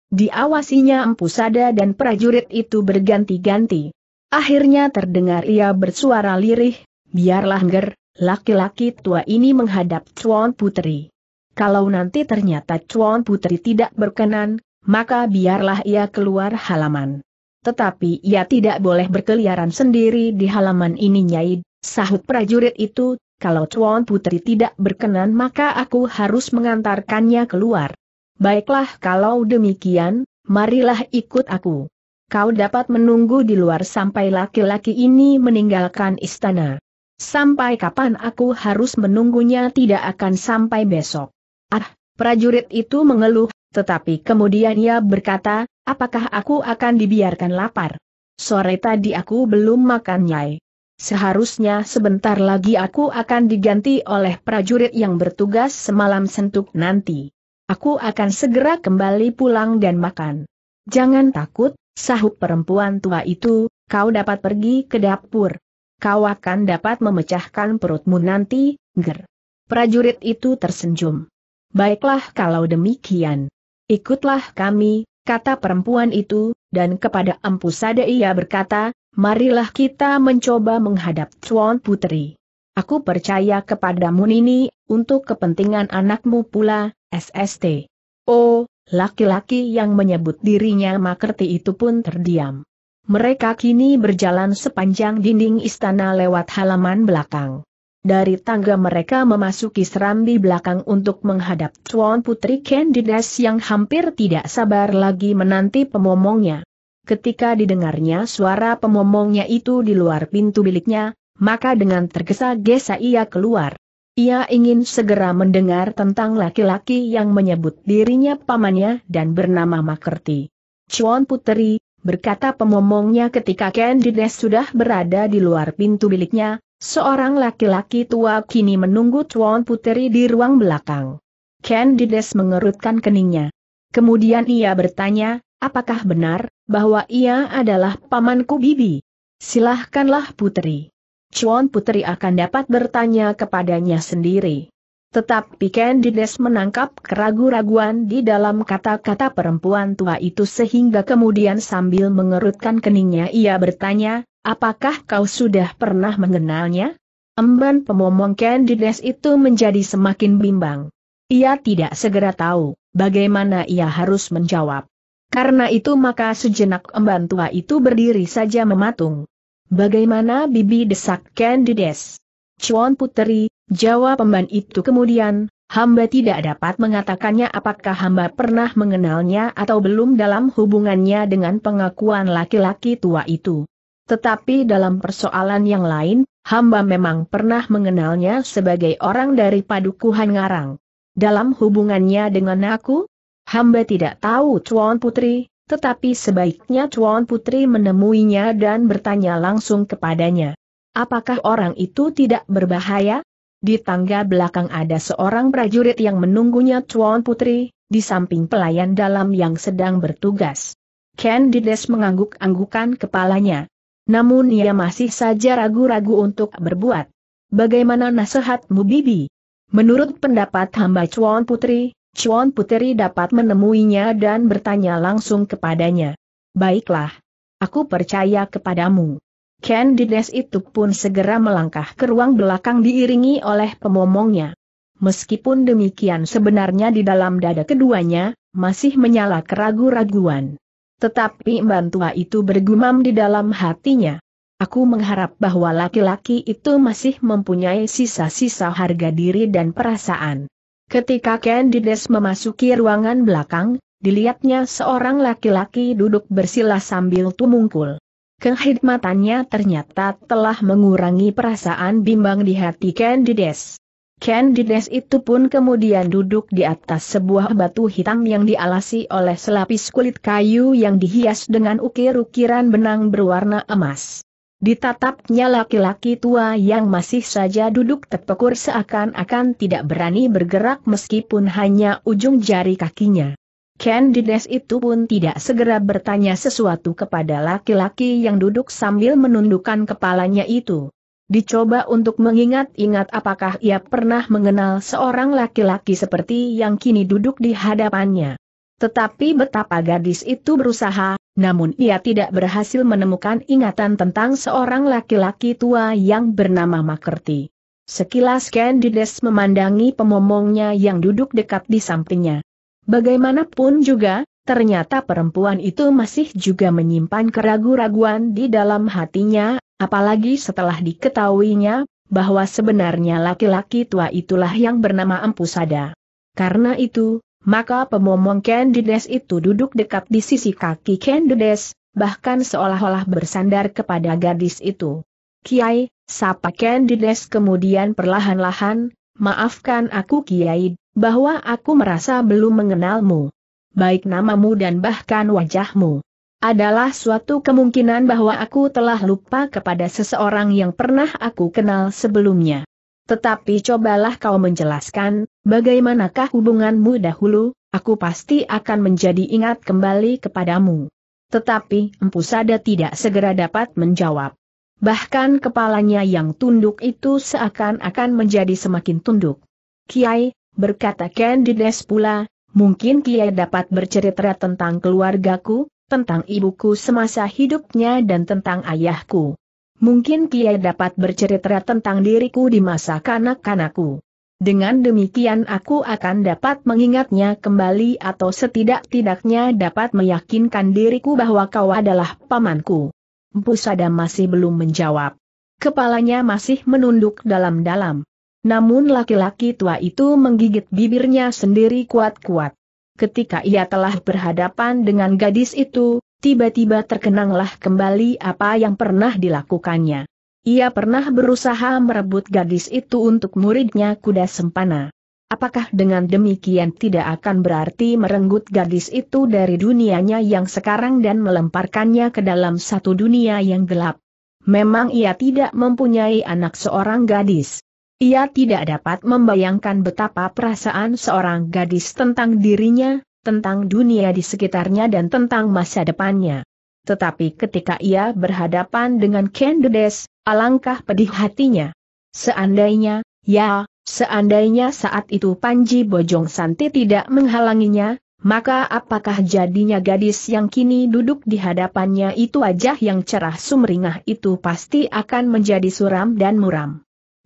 Diawasinya Empu Sada dan prajurit itu berganti-ganti. Akhirnya terdengar ia bersuara lirih, "Biarlah Nger, laki-laki tua ini menghadap Cuan Putri. Kalau nanti ternyata Cuan Putri tidak berkenan, maka biarlah ia keluar halaman. Tetapi ia tidak boleh berkeliaran sendiri di halaman ini Nyai," sahut prajurit itu, "kalau Cuan Putri tidak berkenan maka aku harus mengantarkannya keluar." "Baiklah kalau demikian, marilah ikut aku. Kau dapat menunggu di luar sampai laki-laki ini meninggalkan istana." "Sampai kapan aku harus menunggunya?" "Tidak akan sampai besok." "Ah," prajurit itu mengeluh, tetapi kemudian ia berkata, "Apakah aku akan dibiarkan lapar? Sore tadi aku belum makan Nyai. Seharusnya sebentar lagi aku akan diganti oleh prajurit yang bertugas semalam sentuk nanti. Aku akan segera kembali pulang dan makan." "Jangan takut," sahut perempuan tua itu, "kau dapat pergi ke dapur. Kau akan dapat memecahkan perutmu nanti, Ger." Prajurit itu tersenyum. "Baiklah kalau demikian. Ikutlah kami," kata perempuan itu, dan kepada Empu Sada ia berkata, "Marilah kita mencoba menghadap Cuan Putri. Aku percaya kepadamu Nini, untuk kepentingan anakmu pula, S S T." Oh, laki-laki yang menyebut dirinya Makerti itu pun terdiam. Mereka kini berjalan sepanjang dinding istana lewat halaman belakang. Dari tangga mereka memasuki serambi belakang untuk menghadap Cuan Putri Ken Dedes yang hampir tidak sabar lagi menanti pemomongnya. Ketika didengarnya suara pemomongnya itu di luar pintu biliknya, maka dengan tergesa-gesa ia keluar. Ia ingin segera mendengar tentang laki-laki yang menyebut dirinya pamannya dan bernama Makerti. "Cuan Putri," berkata pemomongnya ketika Ken Dedes sudah berada di luar pintu biliknya, seorang laki-laki tua kini menunggu Cuan Putri di ruang belakang. Ken Dedes mengerutkan keningnya. Kemudian ia bertanya, "Apakah benar, bahwa ia adalah pamanku Bibi?" "Silahkanlah Putri. Cuan Putri akan dapat bertanya kepadanya sendiri." Tetapi Ken Dedes menangkap keraguan-raguan di dalam kata-kata perempuan tua itu sehingga kemudian sambil mengerutkan keningnya ia bertanya, "Apakah kau sudah pernah mengenalnya?" Emban pemomong Ken Dedes itu menjadi semakin bimbang. Ia tidak segera tahu bagaimana ia harus menjawab. Karena itu maka sejenak Emban tua itu berdiri saja mematung. "Bagaimana Bibi?" desak Ken Dedes. "Cuan Puteri," jawab Emban itu kemudian, "hamba tidak dapat mengatakannya apakah hamba pernah mengenalnya atau belum dalam hubungannya dengan pengakuan laki-laki tua itu. Tetapi dalam persoalan yang lain, hamba memang pernah mengenalnya sebagai orang dari Padukuhan Ngarang. Dalam hubungannya dengan aku? Hamba tidak tahu Cuan Putri, Tetapi sebaiknya Tuan Putri menemuinya dan bertanya langsung kepadanya. Apakah orang itu tidak berbahaya? Di tangga belakang ada seorang prajurit yang menunggunya Tuan Putri, di samping pelayan dalam yang sedang bertugas. Ken Dedes mengangguk-anggukan kepalanya. Namun ia masih saja ragu-ragu untuk berbuat. Bagaimana nasihatmu, Bibi? Menurut pendapat hamba Tuan Putri, Tuan Putri dapat menemuinya dan bertanya langsung kepadanya. Baiklah, aku percaya kepadamu. Ken Dedes itu pun segera melangkah ke ruang belakang diiringi oleh pemomongnya. Meskipun demikian sebenarnya di dalam dada keduanya, masih menyala keragu-raguan. Tetapi Mbak Tua itu bergumam di dalam hatinya. Aku mengharap bahwa laki-laki itu masih mempunyai sisa-sisa harga diri dan perasaan. Ketika Ken Dedes memasuki ruangan belakang, dilihatnya seorang laki-laki duduk bersila sambil tumungkul. Kehidmatannya ternyata telah mengurangi perasaan bimbang di hati Ken Dedes. Ken Dedes itu pun kemudian duduk di atas sebuah batu hitam yang dialasi oleh selapis kulit kayu yang dihias dengan ukir-ukiran benang berwarna emas. Ditatapnya laki-laki tua yang masih saja duduk terpekur seakan-akan tidak berani bergerak meskipun hanya ujung jari kakinya. Ken Dedes itu pun tidak segera bertanya sesuatu kepada laki-laki yang duduk sambil menundukkan kepalanya itu. Dicoba untuk mengingat-ingat apakah ia pernah mengenal seorang laki-laki seperti yang kini duduk di hadapannya. Tetapi betapa gadis itu berusaha, namun ia tidak berhasil menemukan ingatan tentang seorang laki-laki tua yang bernama Makerti. Sekilas Ken Dedes memandangi pemomongnya yang duduk dekat di sampingnya. Bagaimanapun juga, ternyata perempuan itu masih juga menyimpan keraguan-raguan di dalam hatinya, apalagi setelah diketahuinya bahwa sebenarnya laki-laki tua itulah yang bernama Empu Sada. Karena itu, maka pemomong Ken Dedes itu duduk dekat di sisi kaki Ken Dedes, bahkan seolah-olah bersandar kepada gadis itu. Kiai, sapa Ken Dedes kemudian perlahan-lahan, maafkan aku Kiai, bahwa aku merasa belum mengenalmu. Baik namamu dan bahkan wajahmu. Adalah suatu kemungkinan bahwa aku telah lupa kepada seseorang yang pernah aku kenal sebelumnya. Tetapi cobalah kau menjelaskan, bagaimanakah hubunganmu dahulu, aku pasti akan menjadi ingat kembali kepadamu. Tetapi Empu Sada tidak segera dapat menjawab. Bahkan kepalanya yang tunduk itu seakan-akan menjadi semakin tunduk. Kiai, berkata Ken Dedes pula, mungkin Kiai dapat bercerita tentang keluargaku, tentang ibuku semasa hidupnya dan tentang ayahku. Mungkin Kiai dapat bercerita tentang diriku di masa kanak-kanakku. Dengan demikian aku akan dapat mengingatnya kembali atau setidak-tidaknya dapat meyakinkan diriku bahwa kau adalah pamanku. Empu Sada masih belum menjawab. Kepalanya masih menunduk dalam-dalam. Namun laki-laki tua itu menggigit bibirnya sendiri kuat-kuat. Ketika ia telah berhadapan dengan gadis itu, tiba-tiba terkenanglah kembali apa yang pernah dilakukannya. Ia pernah berusaha merebut gadis itu untuk muridnya Kuda Sempana. Apakah dengan demikian tidak akan berarti merenggut gadis itu dari dunianya yang sekarang dan melemparkannya ke dalam satu dunia yang gelap? Memang ia tidak mempunyai anak seorang gadis. Ia tidak dapat membayangkan betapa perasaan seorang gadis tentang dirinya, tentang dunia di sekitarnya dan tentang masa depannya. Tetapi ketika ia berhadapan dengan Ken Dedes, alangkah pedih hatinya. Seandainya, ya, seandainya saat itu Panji Bojong Santi tidak menghalanginya, maka apakah jadinya gadis yang kini duduk di hadapannya itu? Wajah yang cerah sumringah itu pasti akan menjadi suram dan muram.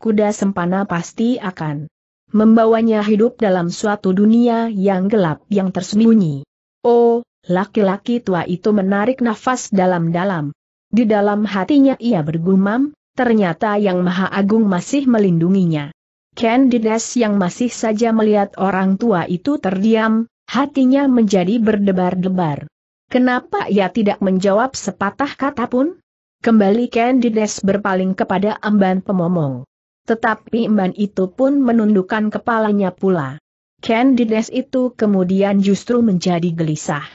Kuda Sempana pasti akan membawanya hidup dalam suatu dunia yang gelap yang tersembunyi. Oh, laki-laki tua itu menarik nafas dalam-dalam. Di dalam hatinya ia bergumam, ternyata Yang Maha Agung masih melindunginya. Ken Dedes yang masih saja melihat orang tua itu terdiam, hatinya menjadi berdebar-debar. Kenapa ia tidak menjawab sepatah kata pun? Kembali Ken Dedes berpaling kepada emban pemomong. Tetapi emban itu pun menundukkan kepalanya pula. Ken Dedes itu kemudian justru menjadi gelisah.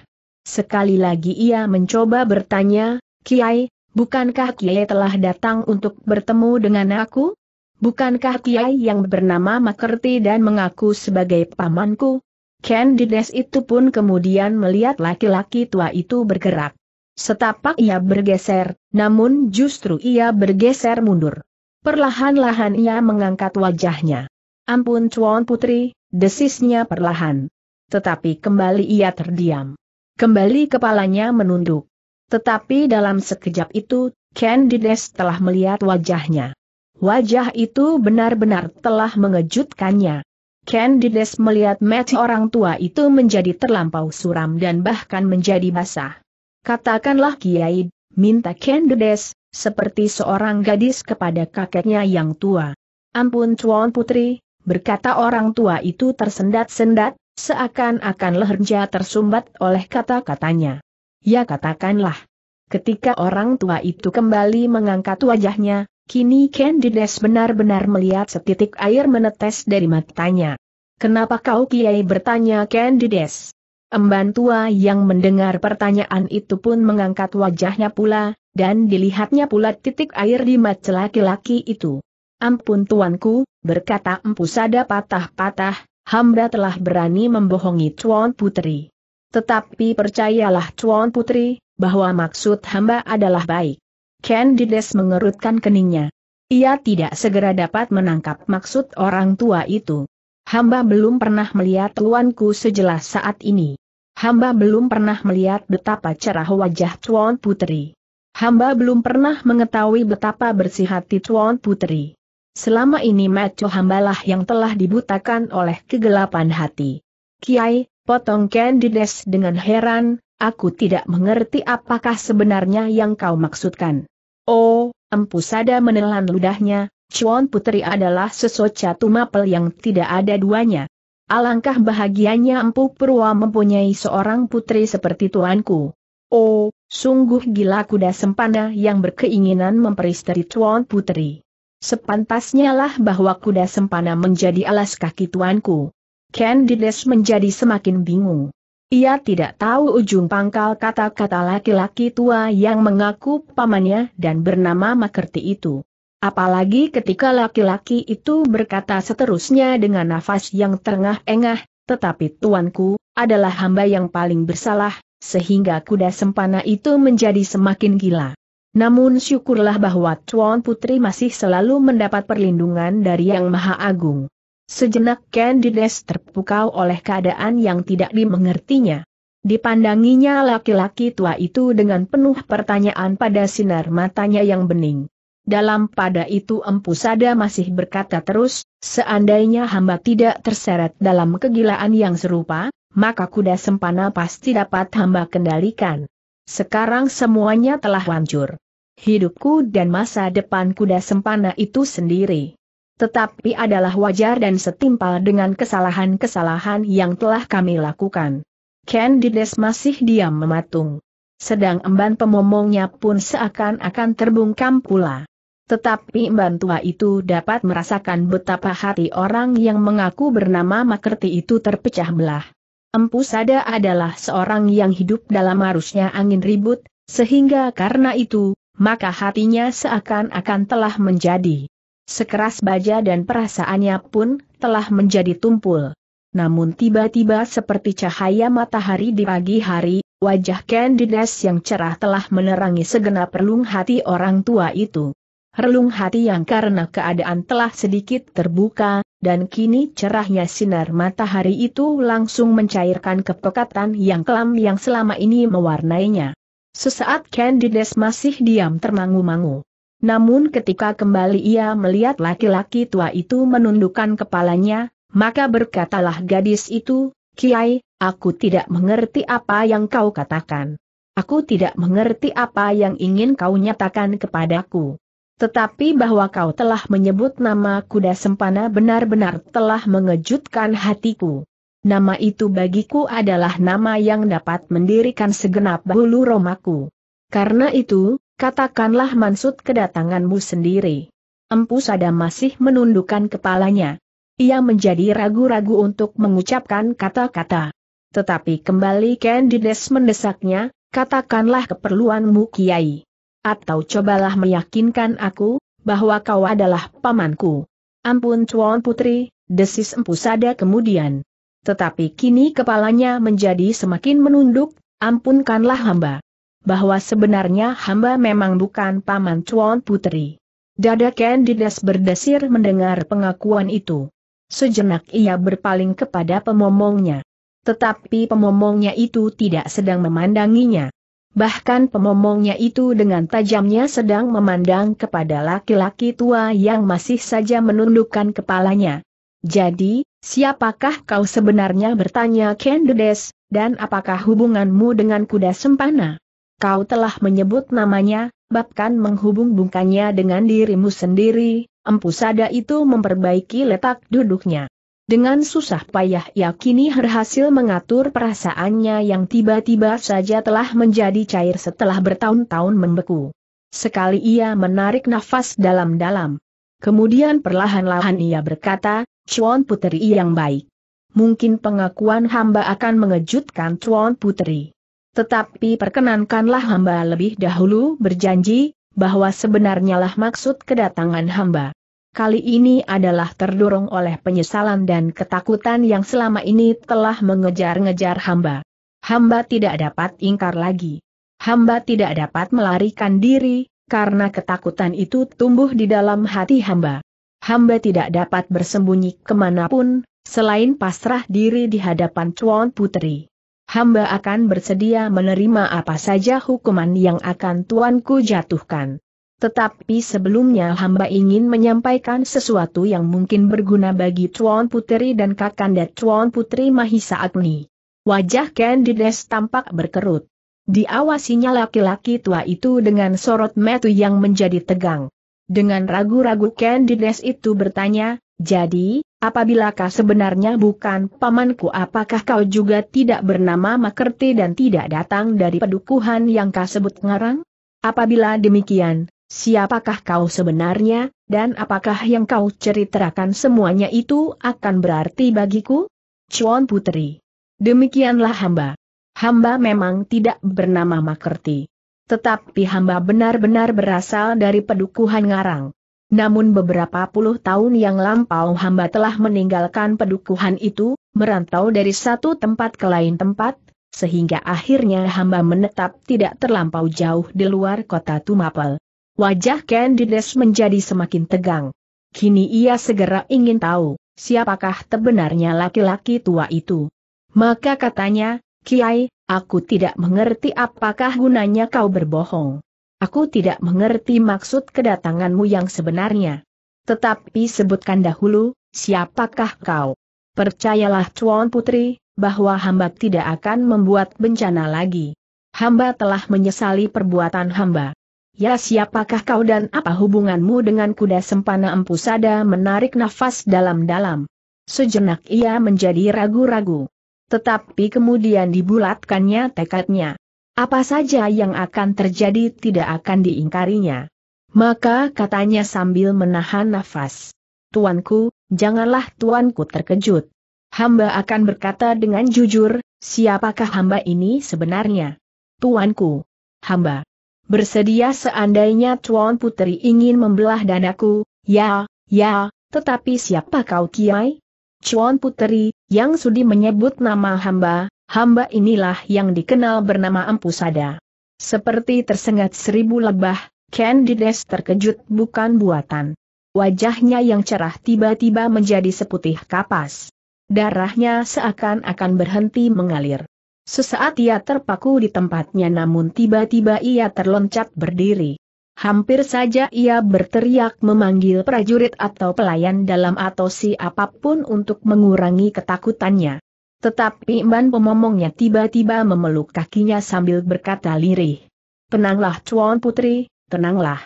Sekali lagi ia mencoba bertanya, "Kiai, bukankah Kiai telah datang untuk bertemu dengan aku? Bukankah Kiai yang bernama Makerti dan mengaku sebagai pamanku?" Ken Dedes itu pun kemudian melihat laki-laki tua itu bergerak. Setapak ia bergeser, namun justru ia bergeser mundur. Perlahan-lahan ia mengangkat wajahnya. "Ampun Tuan Putri," desisnya perlahan. Tetapi kembali ia terdiam. Kembali kepalanya menunduk. Tetapi dalam sekejap itu, Ken Dedes telah melihat wajahnya. Wajah itu benar-benar telah mengejutkannya. Ken Dedes melihat mata orang tua itu menjadi terlampau suram dan bahkan menjadi basah. "Katakanlah Kiai," minta Ken Dedes, seperti seorang gadis kepada kakeknya yang tua. "Ampun Tuan Putri," berkata orang tua itu tersendat-sendat, seakan-akan lehernya tersumbat oleh kata-katanya. "Ya katakanlah." Ketika orang tua itu kembali mengangkat wajahnya, kini Ken Dedes benar-benar melihat setitik air menetes dari matanya. "Kenapa kau Kiai?" bertanya Ken Dedes. Emban tua yang mendengar pertanyaan itu pun mengangkat wajahnya pula, dan dilihatnya pula titik air di mata laki-laki itu. "Ampun tuanku," berkata Empu Sada patah-patah, "hamba telah berani membohongi Tuan Putri. Tetapi percayalah Tuan Putri, bahwa maksud hamba adalah baik." Ken Dedes mengerutkan keningnya. Ia tidak segera dapat menangkap maksud orang tua itu. "Hamba belum pernah melihat tuanku sejelas saat ini. Hamba belum pernah melihat betapa cerah wajah Tuan Putri. Hamba belum pernah mengetahui betapa bersih hati Tuan Putri. Selama ini mata hambalah yang telah dibutakan oleh kegelapan hati." "Kiai," potong Ken Dedes dengan heran, "aku tidak mengerti apakah sebenarnya yang kau maksudkan." "Oh," Empu Sada menelan ludahnya, "Cuan Putri adalah sesoca Tumapel yang tidak ada duanya. Alangkah bahagianya Empu Purwa mempunyai seorang putri seperti tuanku. Oh, sungguh gila Kuda Sempana yang berkeinginan memperisteri Cuan Putri. Sepantasnya lah bahwa Kuda Sempana menjadi alas kaki tuanku." Ken Dedes menjadi semakin bingung. Ia tidak tahu ujung pangkal kata-kata laki-laki tua yang mengaku pamannya dan bernama Makerti itu. Apalagi ketika laki-laki itu berkata seterusnya dengan nafas yang terengah-engah, "Tetapi tuanku, adalah hamba yang paling bersalah, sehingga Kuda Sempana itu menjadi semakin gila. Namun syukurlah bahwa Tuan Putri masih selalu mendapat perlindungan dari Yang Maha Agung." Sejenak Ken Dedes terpukau oleh keadaan yang tidak dimengertinya. Dipandanginya laki-laki tua itu dengan penuh pertanyaan pada sinar matanya yang bening. Dalam pada itu Empu Sada masih berkata terus, "Seandainya hamba tidak terseret dalam kegilaan yang serupa, maka Kuda Sempana pasti dapat hamba kendalikan. Sekarang semuanya telah hancur. Hidupku dan masa depan Kuda Sempana itu sendiri. Tetapi adalah wajar dan setimpal dengan kesalahan-kesalahan yang telah kami lakukan." Ken Dedes masih diam mematung. Sedang emban pemomongnya pun seakan-akan terbungkam pula. Tetapi emban tua itu dapat merasakan betapa hati orang yang mengaku bernama Makerti itu terpecah belah. Empu Sada adalah seorang yang hidup dalam arusnya angin ribut, sehingga karena itu, maka hatinya seakan-akan telah menjadi sekeras baja dan perasaannya pun telah menjadi tumpul. Namun tiba-tiba seperti cahaya matahari di pagi hari, wajah Ken Dedes yang cerah telah menerangi segenap relung hati orang tua itu. Relung hati yang karena keadaan telah sedikit terbuka, dan kini cerahnya sinar matahari itu langsung mencairkan kepekatan yang kelam yang selama ini mewarnainya. Sesaat Ken Dedes masih diam termangu-mangu. Namun ketika kembali ia melihat laki-laki tua itu menundukkan kepalanya, maka berkatalah gadis itu, "Kiai, aku tidak mengerti apa yang kau katakan. Aku tidak mengerti apa yang ingin kau nyatakan kepadaku. Tetapi bahwa kau telah menyebut nama Kuda Sempana benar-benar telah mengejutkan hatiku. Nama itu bagiku adalah nama yang dapat mendirikan segenap bulu romaku. Karena itu, katakanlah maksud kedatanganmu sendiri." Empu Sada masih menundukkan kepalanya. Ia menjadi ragu-ragu untuk mengucapkan kata-kata. Tetapi kembali Ken Dedes mendesaknya, katakanlah keperluanmu Kiai. Atau cobalah meyakinkan aku, bahwa kau adalah pamanku. Ampun Tuan Putri, desis Empu Sada kemudian. Tetapi kini kepalanya menjadi semakin menunduk, ampunkanlah hamba. Bahwa sebenarnya hamba memang bukan paman Tuan Putri. Dada Ken Dedes berdesir mendengar pengakuan itu. Sejenak ia berpaling kepada pemomongnya. Tetapi pemomongnya itu tidak sedang memandanginya. Bahkan pemomongnya itu dengan tajamnya sedang memandang kepada laki-laki tua yang masih saja menundukkan kepalanya. Jadi, siapakah kau sebenarnya, bertanya Ken Dedes, dan apakah hubunganmu dengan Kuda Sempana? Kau telah menyebut namanya, bahkan menghubung-bungkannya dengan dirimu sendiri. Empu Sada itu memperbaiki letak duduknya. Dengan susah payah ia kini berhasil mengatur perasaannya yang tiba-tiba saja telah menjadi cair setelah bertahun-tahun membeku. Sekali ia menarik nafas dalam-dalam. Kemudian perlahan-lahan ia berkata, "Tuan Putri yang baik. Mungkin pengakuan hamba akan mengejutkan Tuan Putri. Tetapi perkenankanlah hamba lebih dahulu berjanji, bahwa sebenarnya lah maksud kedatangan hamba. Kali ini adalah terdorong oleh penyesalan dan ketakutan yang selama ini telah mengejar-ngejar hamba. Hamba tidak dapat ingkar lagi. Hamba tidak dapat melarikan diri, karena ketakutan itu tumbuh di dalam hati hamba. Hamba tidak dapat bersembunyi kemanapun, selain pasrah diri di hadapan Tuan Putri. Hamba akan bersedia menerima apa saja hukuman yang akan tuanku jatuhkan. Tetapi sebelumnya hamba ingin menyampaikan sesuatu yang mungkin berguna bagi Tuan Putri dan Kakanda Tuan Putri Mahisa Agni." Wajah Ken Dedes tampak berkerut. Diawasinya laki-laki tua itu dengan sorot mata yang menjadi tegang. Dengan ragu-ragu Ken Dedes itu bertanya, "Jadi, apabila kau sebenarnya bukan pamanku, apakah kau juga tidak bernama Makerti dan tidak datang dari pedukuhan yang kau sebut Ngarang? Apabila demikian, siapakah kau sebenarnya, dan apakah yang kau ceritakan semuanya itu akan berarti bagiku? Tuan Putri, demikianlah hamba. Hamba memang tidak bernama Makerti. Tetapi hamba benar-benar berasal dari pedukuhan Ngarang. Namun beberapa puluh tahun yang lampau hamba telah meninggalkan pedukuhan itu, merantau dari satu tempat ke lain tempat, sehingga akhirnya hamba menetap tidak terlampau jauh di luar kota Tumapel." Wajah Ken Dedes menjadi semakin tegang. Kini ia segera ingin tahu, siapakah sebenarnya laki-laki tua itu. Maka katanya, "Kiai, aku tidak mengerti apakah gunanya kau berbohong. Aku tidak mengerti maksud kedatanganmu yang sebenarnya. Tetapi sebutkan dahulu, siapakah kau?" "Percayalah Tuan Putri, bahwa hamba tidak akan membuat bencana lagi. Hamba telah menyesali perbuatan hamba." "Ya, siapakah kau dan apa hubunganmu dengan Kuda Sempana?" Empu Sada menarik nafas dalam-dalam. Sejenak ia menjadi ragu-ragu. Tetapi kemudian dibulatkannya tekadnya. Apa saja yang akan terjadi tidak akan diingkarinya. Maka katanya sambil menahan nafas, "Tuanku, janganlah tuanku terkejut. Hamba akan berkata dengan jujur, siapakah hamba ini sebenarnya? Tuanku, hamba bersedia seandainya Tuan Putri ingin membelah dadaku." "Ya, ya, tetapi siapa kau Kiai?" "Tuan Putri, yang sudi menyebut nama hamba, hamba inilah yang dikenal bernama Empu Sada." Seperti tersengat seribu lebah, Ken Dedes terkejut bukan buatan. Wajahnya yang cerah tiba-tiba menjadi seputih kapas. Darahnya seakan-akan berhenti mengalir. Sesaat ia terpaku di tempatnya, namun tiba-tiba ia terloncat berdiri. Hampir saja ia berteriak memanggil prajurit atau pelayan dalam atau siapapun untuk mengurangi ketakutannya. Tetapi emban pemomongnya tiba-tiba memeluk kakinya sambil berkata lirih, "Tenanglah Tuan Putri, tenanglah.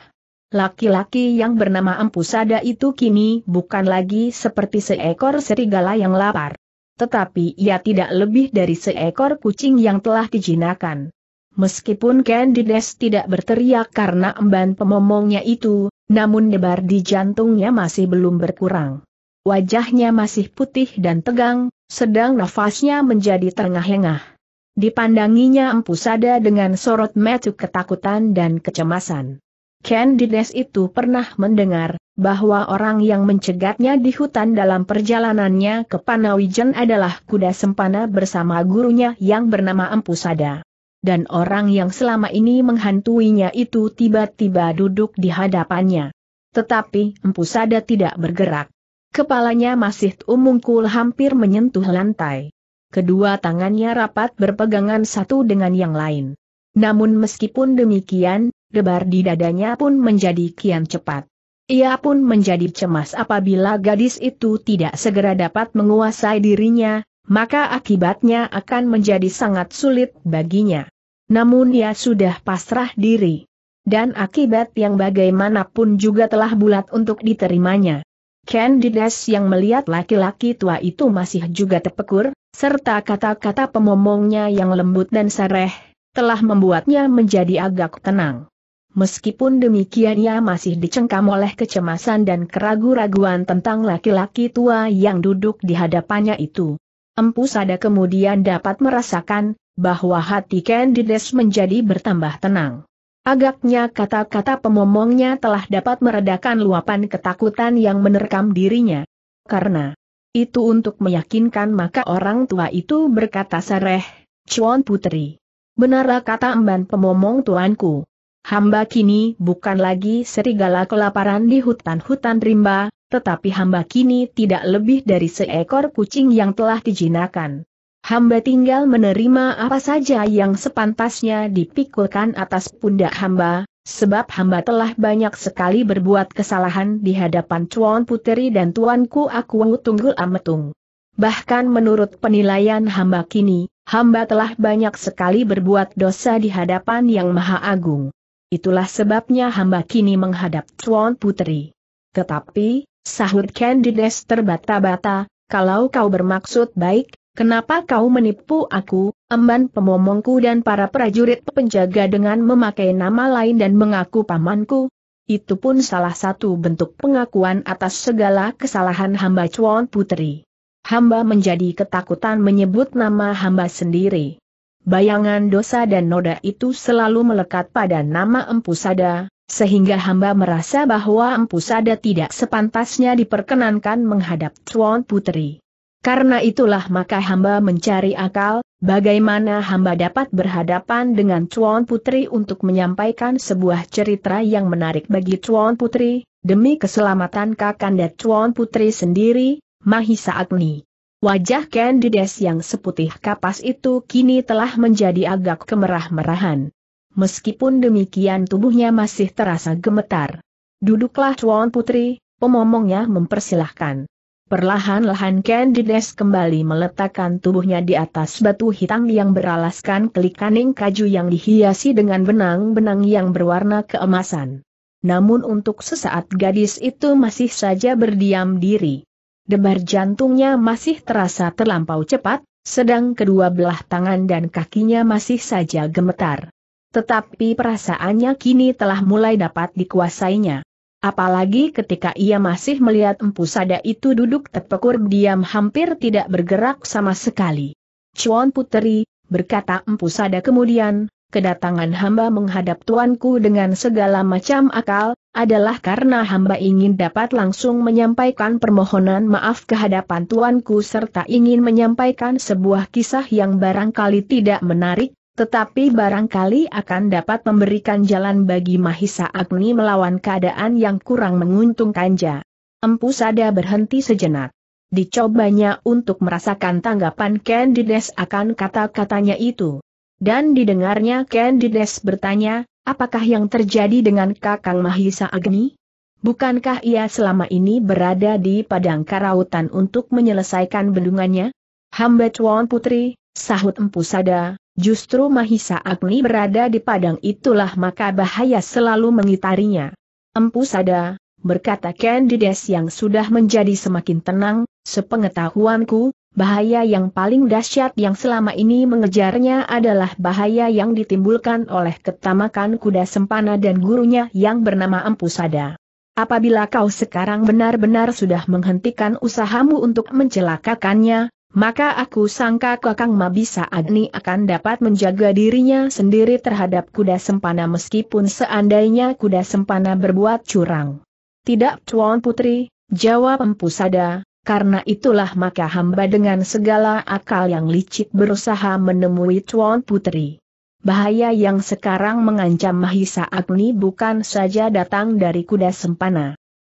Laki-laki yang bernama Empu Sada itu kini bukan lagi seperti seekor serigala yang lapar. Tetapi ia tidak lebih dari seekor kucing yang telah dijinakan." Meskipun Ken Dedes tidak berteriak karena emban pemomongnya itu, namun debar di jantungnya masih belum berkurang. Wajahnya masih putih dan tegang, sedang nafasnya menjadi terengah-engah. Dipandanginya Empu Sada dengan sorot mata ketakutan dan kecemasan. Ken Dedes itu pernah mendengar bahwa orang yang mencegatnya di hutan dalam perjalanannya ke Panawijen adalah Kuda Sempana bersama gurunya yang bernama Empu Sada. Dan orang yang selama ini menghantuinya itu tiba-tiba duduk di hadapannya. Tetapi Empu Sada tidak bergerak. Kepalanya masih mungkul hampir menyentuh lantai. Kedua tangannya rapat berpegangan satu dengan yang lain. Namun meskipun demikian, debar di dadanya pun menjadi kian cepat. Ia pun menjadi cemas apabila gadis itu tidak segera dapat menguasai dirinya, maka akibatnya akan menjadi sangat sulit baginya. Namun ia sudah pasrah diri. Dan akibat yang bagaimanapun juga telah bulat untuk diterimanya. Ken Dedes yang melihat laki-laki tua itu masih juga terpekur, serta kata-kata pemomongnya yang lembut dan sareh, telah membuatnya menjadi agak tenang. Meskipun demikian ia masih dicengkam oleh kecemasan dan keraguan-raguan tentang laki-laki tua yang duduk di hadapannya itu. Empu Sada kemudian dapat merasakan bahwa hati Ken Dedes menjadi bertambah tenang. Agaknya kata-kata pemomongnya telah dapat meredakan luapan ketakutan yang menerkam dirinya. Karena itu untuk meyakinkan maka orang tua itu berkata sareh, "Cuan putri. Benarlah kata emban pemomong tuanku. Hamba kini bukan lagi serigala kelaparan di hutan-hutan rimba, tetapi hamba kini tidak lebih dari seekor kucing yang telah dijinakan. Hamba tinggal menerima apa saja yang sepantasnya dipikulkan atas pundak hamba, sebab hamba telah banyak sekali berbuat kesalahan di hadapan Tuan Puteri dan tuanku aku Tunggul Ametung. Bahkan menurut penilaian hamba kini, hamba telah banyak sekali berbuat dosa di hadapan Yang Maha Agung. Itulah sebabnya hamba kini menghadap Tuan Puteri." "Tetapi," sahut Ken Dedes terbata-bata, "kalau kau bermaksud baik, kenapa kau menipu aku, emban pemomongku dan para prajurit penjaga dengan memakai nama lain dan mengaku pamanku? Itu pun salah satu bentuk pengakuan atas segala kesalahan hamba Cuan Putri. Hamba menjadi ketakutan menyebut nama hamba sendiri." Bayangan dosa dan noda itu selalu melekat pada nama Empu Sada, sehingga hamba merasa bahwa Empu Sada tidak sepantasnya diperkenankan menghadap Cuan Putri. Karena itulah maka hamba mencari akal, bagaimana hamba dapat berhadapan dengan Tuan Putri untuk menyampaikan sebuah cerita yang menarik bagi Tuan Putri, demi keselamatan kakanda Tuan Putri sendiri, Mahisa Agni." Wajah Ken Dedes yang seputih kapas itu kini telah menjadi agak kemerah-merahan. Meskipun demikian tubuhnya masih terasa gemetar. "Duduklah Tuan Putri," pemomongnya mempersilahkan. Perlahan-lahan Ken Dedes kembali meletakkan tubuhnya di atas batu hitam yang beralaskan kelikaning kayu yang dihiasi dengan benang-benang yang berwarna keemasan. Namun untuk sesaat gadis itu masih saja berdiam diri. Debar jantungnya masih terasa terlampau cepat, sedang kedua belah tangan dan kakinya masih saja gemetar. Tetapi perasaannya kini telah mulai dapat dikuasainya. Apalagi ketika ia masih melihat Empu Sada itu duduk terpekur diam hampir tidak bergerak sama sekali. "Cuan Puteri," berkata Empu Sada kemudian, "kedatangan hamba menghadap tuanku dengan segala macam akal, adalah karena hamba ingin dapat langsung menyampaikan permohonan maaf ke hadapan tuanku serta ingin menyampaikan sebuah kisah yang barangkali tidak menarik, tetapi barangkali akan dapat memberikan jalan bagi Mahisa Agni melawan keadaan yang kurang menguntungkannya." Empu Sada berhenti sejenak. Dicobanya untuk merasakan tanggapan Ken Dedes akan kata-katanya itu. Dan didengarnya Ken Dedes bertanya, "Apakah yang terjadi dengan Kakang Mahisa Agni? Bukankah ia selama ini berada di Padang Karautan untuk menyelesaikan bendungannya?" "Hamba Tuan Putri," sahut Empu Sada, "justru Mahisa Agni berada di padang itulah maka bahaya selalu mengitarinya." "Empu Sada," berkata Ken Dedes yang sudah menjadi semakin tenang, "sepengetahuanku, bahaya yang paling dahsyat yang selama ini mengejarnya adalah bahaya yang ditimbulkan oleh ketamakan Kuda Sempana dan gurunya yang bernama Empu Sada. Apabila kau sekarang benar-benar sudah menghentikan usahamu untuk mencelakakannya, maka aku sangka Kakang Mahisa Agni akan dapat menjaga dirinya sendiri terhadap Kuda Sempana meskipun seandainya Kuda Sempana berbuat curang. Tidak, Tuan Putri, jawab Empu Sada, karena itulah maka hamba dengan segala akal yang licik berusaha menemui Tuan Putri. Bahaya yang sekarang mengancam Mahisa Agni bukan saja datang dari Kuda Sempana.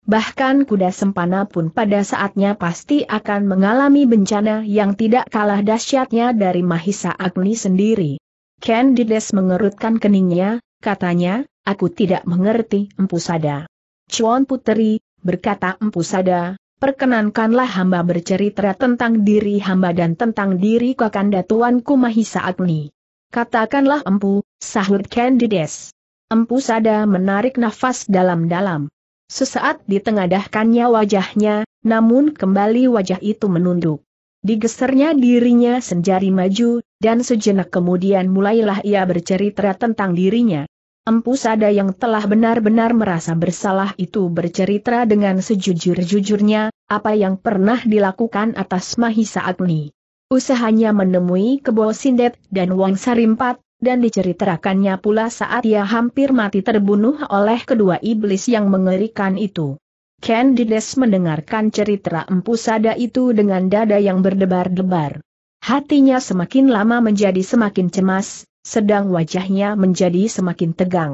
Bahkan Kuda Sempana pun pada saatnya pasti akan mengalami bencana yang tidak kalah dahsyatnya dari Mahisa Agni sendiri. Ken Dedes mengerutkan keningnya, katanya, aku tidak mengerti Empu Sada. Cuan Puteri, berkata Empu Sada, perkenankanlah hamba bercerita tentang diri hamba dan tentang diri Kakanda Tuanku Mahisa Agni. Katakanlah Empu, sahut Ken Dedes. Empu Sada menarik nafas dalam-dalam. Sesaat ditengadahkannya wajahnya, namun kembali wajah itu menunduk. Digesernya dirinya sendiri maju, dan sejenak kemudian mulailah ia bercerita tentang dirinya. Empu Sada yang telah benar-benar merasa bersalah itu bercerita dengan sejujur-jujurnya, apa yang pernah dilakukan atas Mahisa Agni. Usahanya menemui Kebo Sindet dan Wangsa Rimpat, dan diceritakannya pula saat ia hampir mati terbunuh oleh kedua iblis yang mengerikan itu. Ken Dedes mendengarkan cerita Empu Sada itu dengan dada yang berdebar-debar. Hatinya semakin lama menjadi semakin cemas, sedang wajahnya menjadi semakin tegang.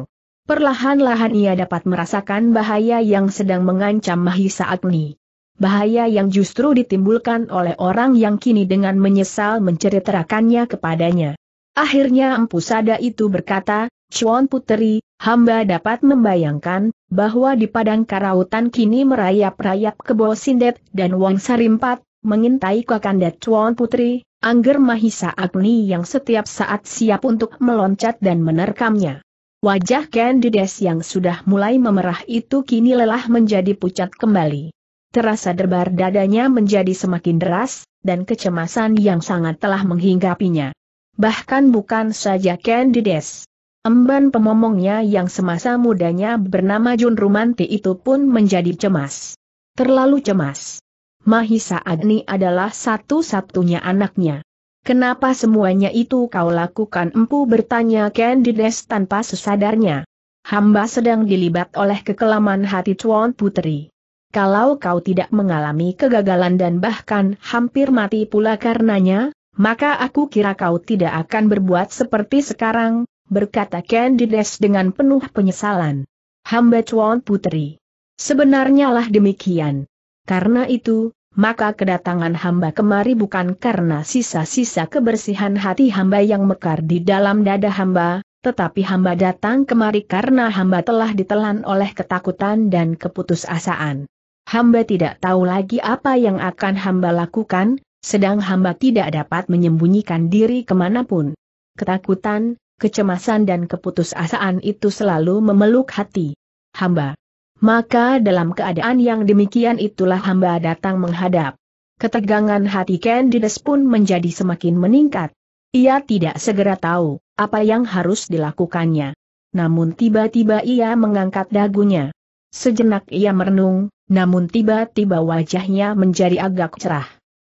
Perlahan-lahan ia dapat merasakan bahaya yang sedang mengancam Mahisa Agni. Bahaya yang justru ditimbulkan oleh orang yang kini dengan menyesal menceritakannya kepadanya. Akhirnya Empu Sada itu berkata, Cuan Puteri, hamba dapat membayangkan bahwa di Padang Karautan kini merayap-rayap Kebo Sindet dan Wangsa Rimpat, mengintai Kakanda Cuan Puteri, angger Mahisa Agni yang setiap saat siap untuk meloncat dan menerkamnya. Wajah Ken Dedes yang sudah mulai memerah itu kini lelah menjadi pucat kembali. Terasa debar dadanya menjadi semakin deras, dan kecemasan yang sangat telah menghinggapinya. Bahkan bukan saja Ken Dedes. Emban pemomongnya yang semasa mudanya bernama Jun Rumanti itu pun menjadi cemas. Terlalu cemas. Mahisa Agni adalah satu-satunya anaknya. Kenapa semuanya itu kau lakukan, Empu, bertanya Ken Dedes tanpa sesadarnya. Hamba sedang dilibat oleh kekelaman hati Tuan Putri. Kalau kau tidak mengalami kegagalan dan bahkan hampir mati pula karenanya, maka aku kira kau tidak akan berbuat seperti sekarang, berkata Ken Dedes dengan penuh penyesalan. Hamba Tuan Putri. Sebenarnya lah demikian. Karena itu, maka kedatangan hamba kemari bukan karena sisa-sisa kebersihan hati hamba yang mekar di dalam dada hamba, tetapi hamba datang kemari karena hamba telah ditelan oleh ketakutan dan keputusasaan. Hamba tidak tahu lagi apa yang akan hamba lakukan, sedang hamba tidak dapat menyembunyikan diri kemanapun. Ketakutan, kecemasan dan keputusasaan itu selalu memeluk hati hamba. Maka dalam keadaan yang demikian itulah hamba datang menghadap. Ketegangan hati Ken Dedes pun menjadi semakin meningkat. Ia tidak segera tahu apa yang harus dilakukannya. Namun tiba-tiba ia mengangkat dagunya. Sejenak ia merenung, namun tiba-tiba wajahnya menjadi agak cerah.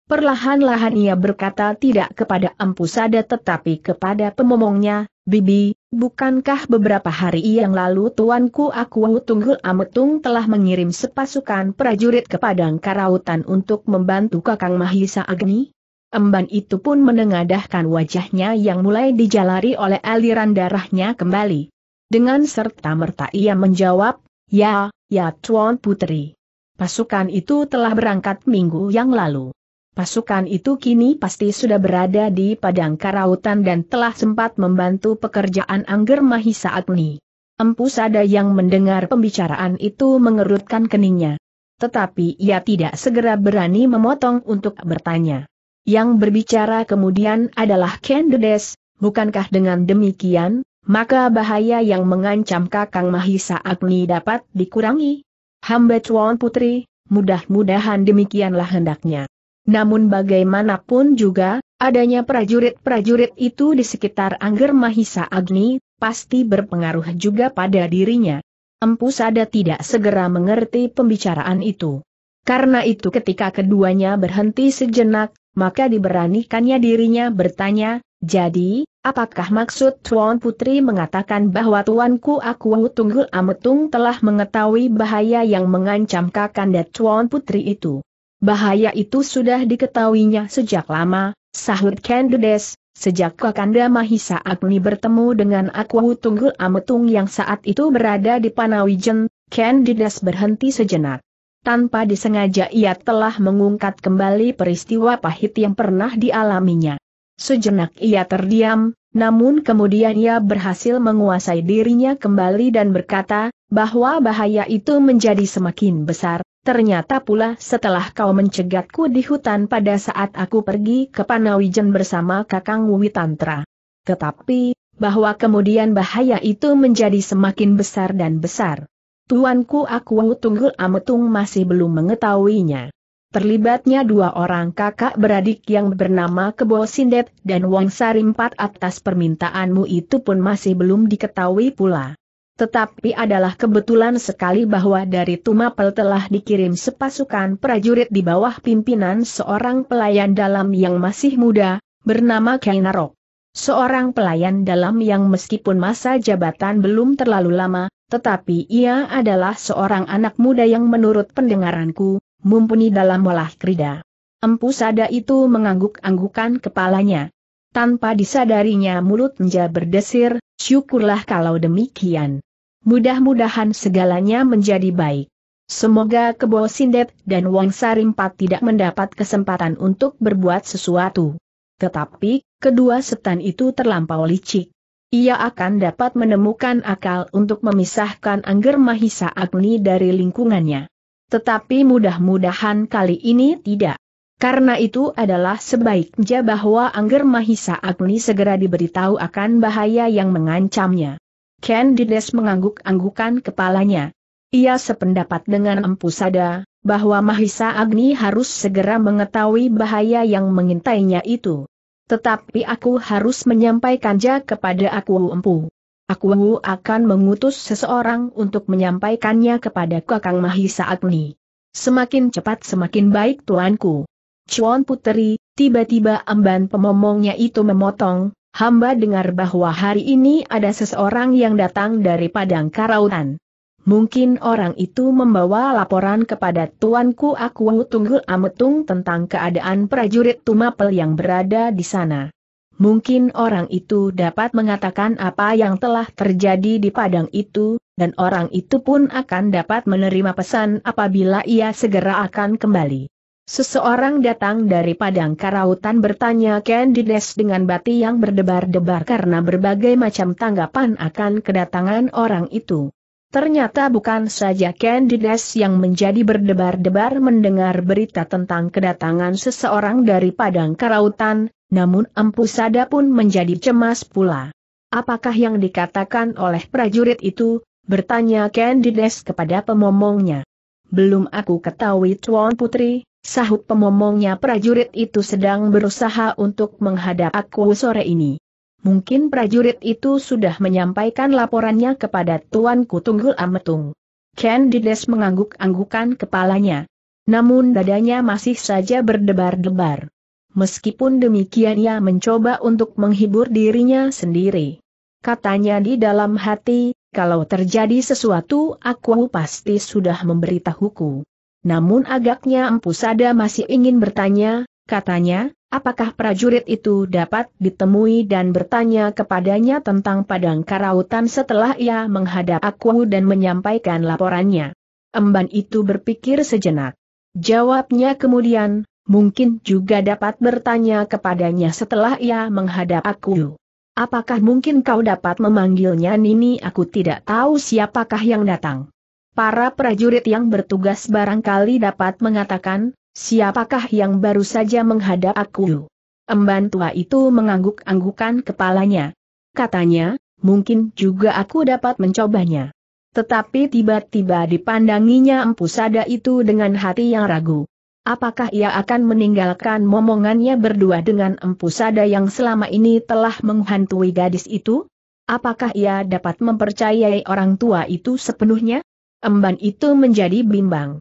Perlahan-lahan ia berkata tidak kepada Empu Sada tetapi kepada pemomongnya, Bibi, bukankah beberapa hari yang lalu tuanku aku Tunggul Ametung telah mengirim sepasukan prajurit ke Padang Karautan untuk membantu Kakang Mahisa Agni? Emban itu pun menengadahkan wajahnya yang mulai dijalari oleh aliran darahnya kembali. Dengan serta-merta ia menjawab, Ya, ya Tuan Puteri. Pasukan itu telah berangkat minggu yang lalu. Pasukan itu kini pasti sudah berada di Padang Karautan dan telah sempat membantu pekerjaan angger Mahisa Agni. Empu Sada yang mendengar pembicaraan itu mengerutkan keningnya. Tetapi ia tidak segera berani memotong untuk bertanya. Yang berbicara kemudian adalah Ken Dedes, bukankah dengan demikian, maka bahaya yang mengancam Kakang Mahisa Agni dapat dikurangi? Hamba Tuan Putri, mudah-mudahan demikianlah hendaknya. Namun bagaimanapun juga, adanya prajurit-prajurit itu di sekitar angger Mahisa Agni, pasti berpengaruh juga pada dirinya. Empu Sada tidak segera mengerti pembicaraan itu. Karena itu ketika keduanya berhenti sejenak, maka diberanikannya dirinya bertanya, "Jadi, apakah maksud Tuan Putri mengatakan bahwa Tuanku Aku Tunggul Ametung telah mengetahui bahaya yang mengancam Kakanda Tuan Putri itu?" "Bahaya itu sudah diketahuinya sejak lama," sahut Ken Dedes, "sejak Kakanda Mahisa Agni bertemu dengan Aku Tunggul Ametung yang saat itu berada di Panawijen." Ken Dedes berhenti sejenak. Tanpa disengaja ia telah mengungkap kembali peristiwa pahit yang pernah dialaminya. Sejenak ia terdiam, namun kemudian ia berhasil menguasai dirinya kembali dan berkata, "Bahwa bahaya itu menjadi semakin besar. Ternyata pula setelah kau mencegatku di hutan pada saat aku pergi ke Panawijen bersama Kakang Wiwitantra. Tetapi, bahwa kemudian bahaya itu menjadi semakin besar dan besar. Tuanku Aku Tunggul Ametung masih belum mengetahuinya. Terlibatnya dua orang kakak beradik yang bernama Kebo Sindet dan Wangsa Rimpat. Atas permintaanmu itu pun masih belum diketahui pula. Tetapi adalah kebetulan sekali bahwa dari Tumapel telah dikirim sepasukan prajurit di bawah pimpinan seorang pelayan dalam yang masih muda, bernama Ken Arok. Seorang pelayan dalam yang meskipun masa jabatan belum terlalu lama, tetapi ia adalah seorang anak muda yang menurut pendengaranku, mumpuni dalam olah krida." Empu Sada itu mengangguk-anggukan kepalanya. Tanpa disadarinya mulutnya berdesir, "Syukurlah kalau demikian. Mudah-mudahan segalanya menjadi baik. Semoga Kebo Sindet dan Wangsa Rimpat tidak mendapat kesempatan untuk berbuat sesuatu. Tetapi, kedua setan itu terlampau licik. Ia akan dapat menemukan akal untuk memisahkan Angger Mahisa Agni dari lingkungannya. Tetapi mudah-mudahan kali ini tidak. Karena itu adalah sebaiknya bahwa Angger Mahisa Agni segera diberitahu akan bahaya yang mengancamnya." Ken Dedes mengangguk-anggukan kepalanya. Ia sependapat dengan Empu Sada, bahwa Mahisa Agni harus segera mengetahui bahaya yang mengintainya itu. "Tetapi aku harus menyampaikannya kepada Aku Empu. Aku akan mengutus seseorang untuk menyampaikannya kepada Kakang Mahisa Agni. Semakin cepat semakin baik Tuanku." "Cuan Puteri," tiba-tiba emban pemomongnya itu memotong, "hamba dengar bahwa hari ini ada seseorang yang datang dari Padang Karautan. Mungkin orang itu membawa laporan kepada Tuanku Aku Tunggul Ametung tentang keadaan prajurit Tumapel yang berada di sana. Mungkin orang itu dapat mengatakan apa yang telah terjadi di Padang itu, dan orang itu pun akan dapat menerima pesan apabila ia segera akan kembali." "Seseorang datang dari Padang Karautan?" bertanya Ken Dedes dengan bati yang berdebar-debar karena berbagai macam tanggapan akan kedatangan orang itu. Ternyata bukan saja Ken Dedes yang menjadi berdebar-debar mendengar berita tentang kedatangan seseorang dari Padang Karautan, namun Empu Sada pun menjadi cemas pula. "Apakah yang dikatakan oleh prajurit itu?" bertanya Ken Dedes kepada pemomongnya. "Belum aku ketahui Tuan Putri," sahut pemomongnya. "Prajurit itu sedang berusaha untuk menghadap aku sore ini. Mungkin prajurit itu sudah menyampaikan laporannya kepada Tuanku Tunggul Ametung." Ken Dedes mengangguk-anggukan kepalanya. Namun dadanya masih saja berdebar-debar. Meskipun demikian ia mencoba untuk menghibur dirinya sendiri. Katanya di dalam hati, "Kalau terjadi sesuatu aku pasti sudah memberitahuku." Namun agaknya Empu Sada masih ingin bertanya. Katanya, "Apakah prajurit itu dapat ditemui dan bertanya kepadanya tentang Padang Karautan setelah ia menghadap aku dan menyampaikan laporannya?" Emban itu berpikir sejenak. Jawabnya kemudian, "Mungkin juga dapat bertanya kepadanya setelah ia menghadap aku." "Apakah mungkin kau dapat memanggilnya?" "Nini, aku tidak tahu siapakah yang datang. Para prajurit yang bertugas barangkali dapat mengatakan, siapakah yang baru saja menghadap aku." Emban tua itu mengangguk-anggukan kepalanya. Katanya, "Mungkin juga aku dapat mencobanya." Tetapi tiba-tiba dipandanginya Empu Sada itu dengan hati yang ragu. Apakah ia akan meninggalkan momongannya berdua dengan Empu Sada yang selama ini telah menghantui gadis itu? Apakah ia dapat mempercayai orang tua itu sepenuhnya? Emban itu menjadi bimbang.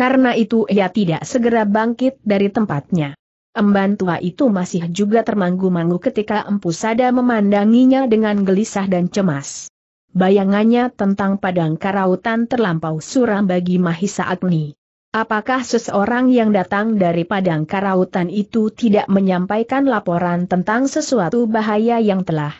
Karena itu ia tidak segera bangkit dari tempatnya. Emban tua itu masih juga termanggu-manggu ketika Empu Sada memandanginya dengan gelisah dan cemas. Bayangannya tentang Padang Karautan terlampau suram bagi Mahisa Agni. Apakah seseorang yang datang dari Padang Karautan itu tidak menyampaikan laporan tentang sesuatu bahaya yang telah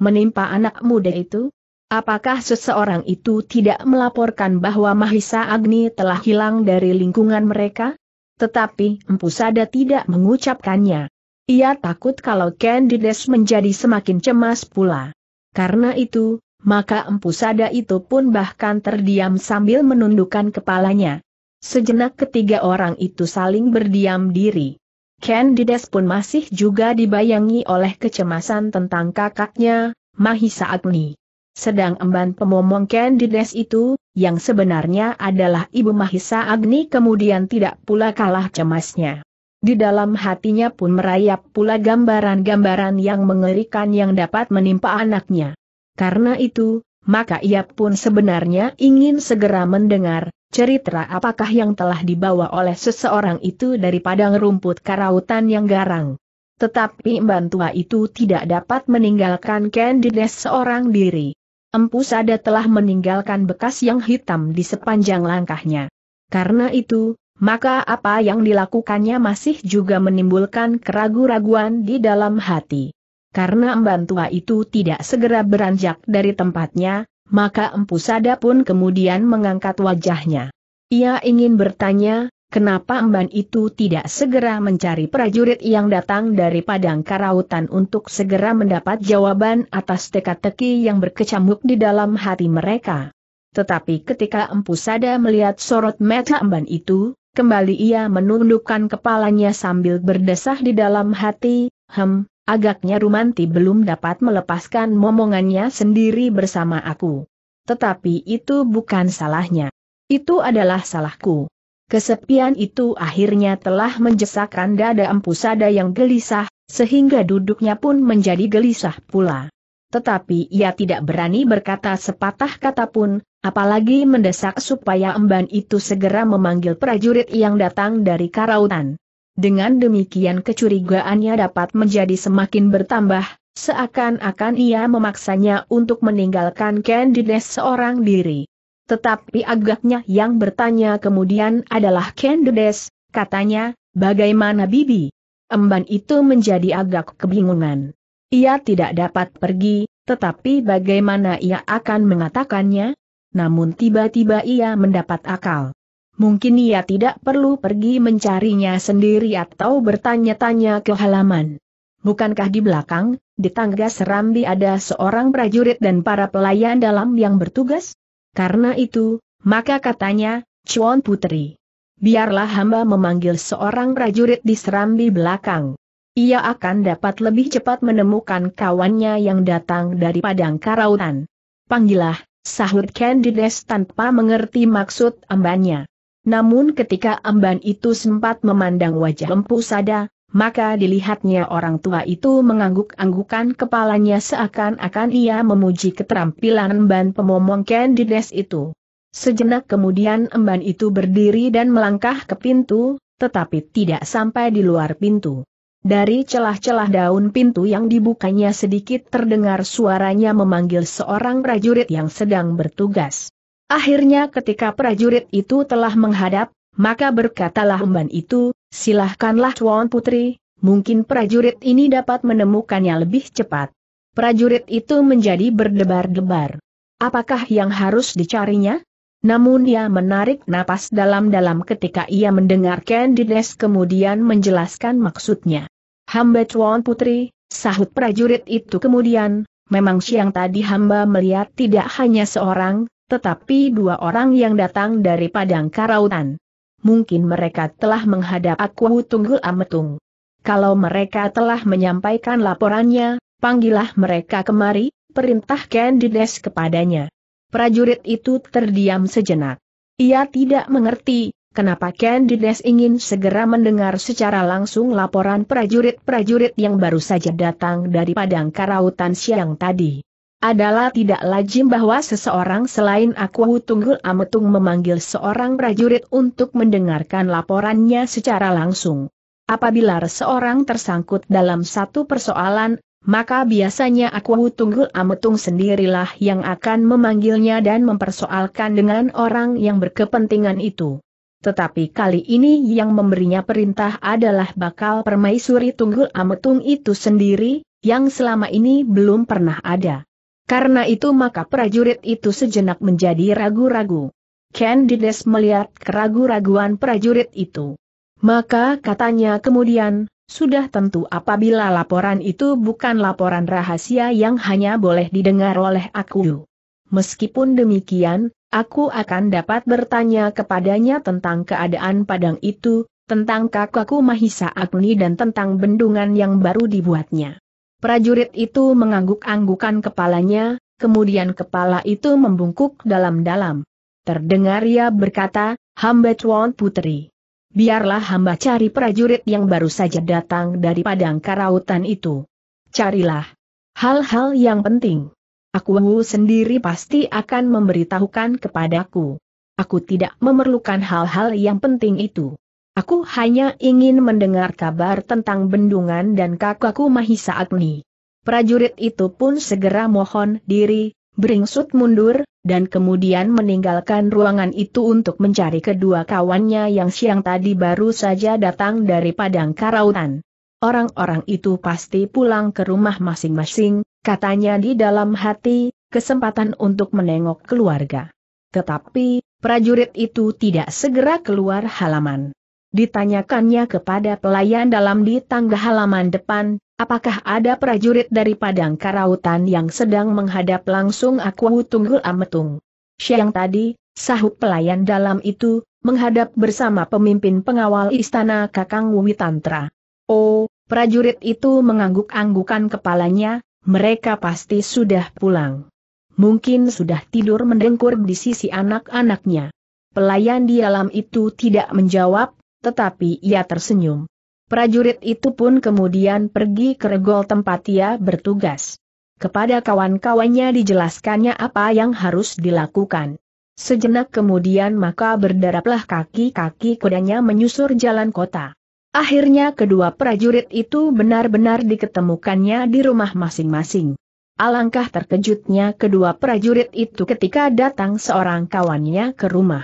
menimpa anak muda itu? Apakah seseorang itu tidak melaporkan bahwa Mahisa Agni telah hilang dari lingkungan mereka? Tetapi Empu Sada tidak mengucapkannya. Ia takut kalau Ken Dedes menjadi semakin cemas pula. Karena itu, maka Empu Sada itu pun bahkan terdiam sambil menundukkan kepalanya. Sejenak ketiga orang itu saling berdiam diri. Ken Dedes pun masih juga dibayangi oleh kecemasan tentang kakaknya, Mahisa Agni. Sedang emban pemomong Ken Dedes itu, yang sebenarnya adalah ibu Mahisa Agni, kemudian tidak pula kalah cemasnya. Di dalam hatinya pun merayap pula gambaran-gambaran yang mengerikan yang dapat menimpa anaknya. Karena itu, maka ia pun sebenarnya ingin segera mendengar cerita apakah yang telah dibawa oleh seseorang itu dari padang rumput karautan yang garang. Tetapi emban tua itu tidak dapat meninggalkan Ken Dedes seorang diri. Empu Sada telah meninggalkan bekas yang hitam di sepanjang langkahnya. Karena itu, maka apa yang dilakukannya masih juga menimbulkan keraguan-raguan di dalam hati. Karena emban tua itu tidak segera beranjak dari tempatnya, maka Empu Sada pun kemudian mengangkat wajahnya. Ia ingin bertanya, kenapa emban itu tidak segera mencari prajurit yang datang dari Padang Karautan untuk segera mendapat jawaban atas teka-teki yang berkecamuk di dalam hati mereka. Tetapi ketika Empu Sada melihat sorot mata emban itu, kembali ia menundukkan kepalanya sambil berdesah di dalam hati, "Hem, agaknya Rumanti belum dapat melepaskan momongannya sendiri bersama aku. Tetapi itu bukan salahnya. Itu adalah salahku." Kesepian itu akhirnya telah menjesakkan dada Empu Sada yang gelisah, sehingga duduknya pun menjadi gelisah pula. Tetapi ia tidak berani berkata sepatah kata pun, apalagi mendesak supaya emban itu segera memanggil prajurit yang datang dari Karautan. Dengan demikian kecurigaannya dapat menjadi semakin bertambah, seakan-akan ia memaksanya untuk meninggalkan Ken Dedes seorang diri. Tetapi agaknya yang bertanya kemudian adalah Ken Dedes. Katanya, "Bagaimana Bibi?" Emban itu menjadi agak kebingungan. Ia tidak dapat pergi, tetapi bagaimana ia akan mengatakannya? Namun tiba-tiba ia mendapat akal. Mungkin ia tidak perlu pergi mencarinya sendiri atau bertanya-tanya ke halaman. Bukankah di belakang, di tangga serambi ada seorang prajurit dan para pelayan dalam yang bertugas? Karena itu, maka katanya, "Cuan Putri, biarlah hamba memanggil seorang prajurit di serambi belakang. Ia akan dapat lebih cepat menemukan kawannya yang datang dari Padang Karautan." "Panggillah," sahut Ken Dedes tanpa mengerti maksud embannya. Namun ketika emban itu sempat memandang wajah Empu Sada, maka dilihatnya orang tua itu mengangguk-anggukan kepalanya seakan-akan ia memuji keterampilan emban pemomong Ken Dedes itu. Sejenak kemudian emban itu berdiri dan melangkah ke pintu, tetapi tidak sampai di luar pintu. Dari celah-celah daun pintu yang dibukanya sedikit terdengar suaranya memanggil seorang prajurit yang sedang bertugas. Akhirnya ketika prajurit itu telah menghadap, maka berkatalah emban itu, "Silahkanlah Tuan Putri, mungkin prajurit ini dapat menemukannya lebih cepat." Prajurit itu menjadi berdebar-debar. Apakah yang harus dicarinya? Namun ia menarik napas dalam-dalam ketika ia mendengar Ken Dedes kemudian menjelaskan maksudnya. "Hamba Tuan Putri," sahut prajurit itu kemudian, "memang siang tadi hamba melihat tidak hanya seorang, tetapi dua orang yang datang dari Padang Karautan. Mungkin mereka telah menghadap aku Tunggul Ametung. Kalau mereka telah menyampaikan laporannya, panggillah mereka kemari," perintah Ken Dedes kepadanya. Prajurit itu terdiam sejenak. Ia tidak mengerti, kenapa Ken Dedes ingin segera mendengar secara langsung laporan prajurit-prajurit yang baru saja datang dari Padang Karautan siang tadi. Adalah tidak lazim bahwa seseorang selain aku Tunggul Ametung memanggil seorang prajurit untuk mendengarkan laporannya secara langsung. Apabila seorang tersangkut dalam satu persoalan, maka biasanya aku Tunggul Ametung sendirilah yang akan memanggilnya dan mempersoalkan dengan orang yang berkepentingan itu. Tetapi kali ini yang memberinya perintah adalah bakal permaisuri Tunggul Ametung itu sendiri, yang selama ini belum pernah ada. Karena itu maka prajurit itu sejenak menjadi ragu-ragu. Ken Dedes melihat keragu-raguan prajurit itu. Maka katanya kemudian, sudah tentu apabila laporan itu bukan laporan rahasia yang hanya boleh didengar oleh aku. Meskipun demikian, aku akan dapat bertanya kepadanya tentang keadaan padang itu, tentang kakakku Mahisa Agni dan tentang bendungan yang baru dibuatnya. Prajurit itu mengangguk-anggukan kepalanya, kemudian kepala itu membungkuk dalam-dalam. Terdengar ia berkata, "Hamba tuan putri. Biarlah hamba cari prajurit yang baru saja datang dari Padang Karautan itu. Carilah hal-hal yang penting. Aku sendiri pasti akan memberitahukan kepadaku. Aku tidak memerlukan hal-hal yang penting itu. Aku hanya ingin mendengar kabar tentang bendungan dan kakakku Mahisa Agni." Prajurit itu pun segera mohon diri, beringsut mundur, dan kemudian meninggalkan ruangan itu untuk mencari kedua kawannya yang siang tadi baru saja datang dari Padang Karautan. Orang-orang itu pasti pulang ke rumah masing-masing, katanya di dalam hati, kesempatan untuk menengok keluarga. Tetapi, prajurit itu tidak segera keluar halaman. Ditanyakannya kepada pelayan dalam di tangga halaman depan, apakah ada prajurit dari Padang Karautan yang sedang menghadap langsung aku Tunggul Ametung? Siang tadi, sahut pelayan dalam itu, menghadap bersama pemimpin pengawal istana Kakang Wiwitantra. Oh, prajurit itu mengangguk-anggukan kepalanya, mereka pasti sudah pulang. Mungkin sudah tidur mendengkur di sisi anak-anaknya. Pelayan di dalam itu tidak menjawab, tetapi ia tersenyum. Prajurit itu pun kemudian pergi ke regol tempat ia bertugas. Kepada kawan-kawannya dijelaskannya apa yang harus dilakukan. Sejenak kemudian maka berderaplah kaki-kaki kudanya menyusur jalan kota. Akhirnya kedua prajurit itu benar-benar diketemukannya di rumah masing-masing. Alangkah terkejutnya kedua prajurit itu ketika datang seorang kawannya ke rumah.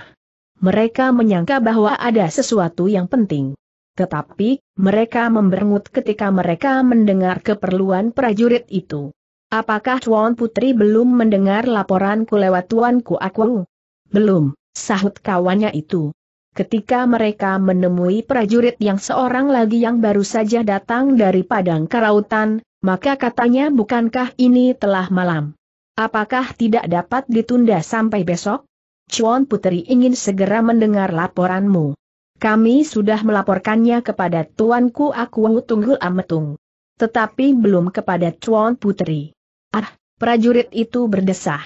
Mereka menyangka bahwa ada sesuatu yang penting. Tetapi, mereka memberengut ketika mereka mendengar keperluan prajurit itu. Apakah Tuan Putri belum mendengar laporanku lewat tuanku aku? Belum, sahut kawannya itu. Ketika mereka menemui prajurit yang seorang lagi yang baru saja datang dari Padang Karautan, maka katanya bukankah ini telah malam? Apakah tidak dapat ditunda sampai besok? Tuan Putri ingin segera mendengar laporanmu. Kami sudah melaporkannya kepada tuanku aku Tunggul Ametung. Tetapi belum kepada Tuan Putri. Ah, prajurit itu berdesah.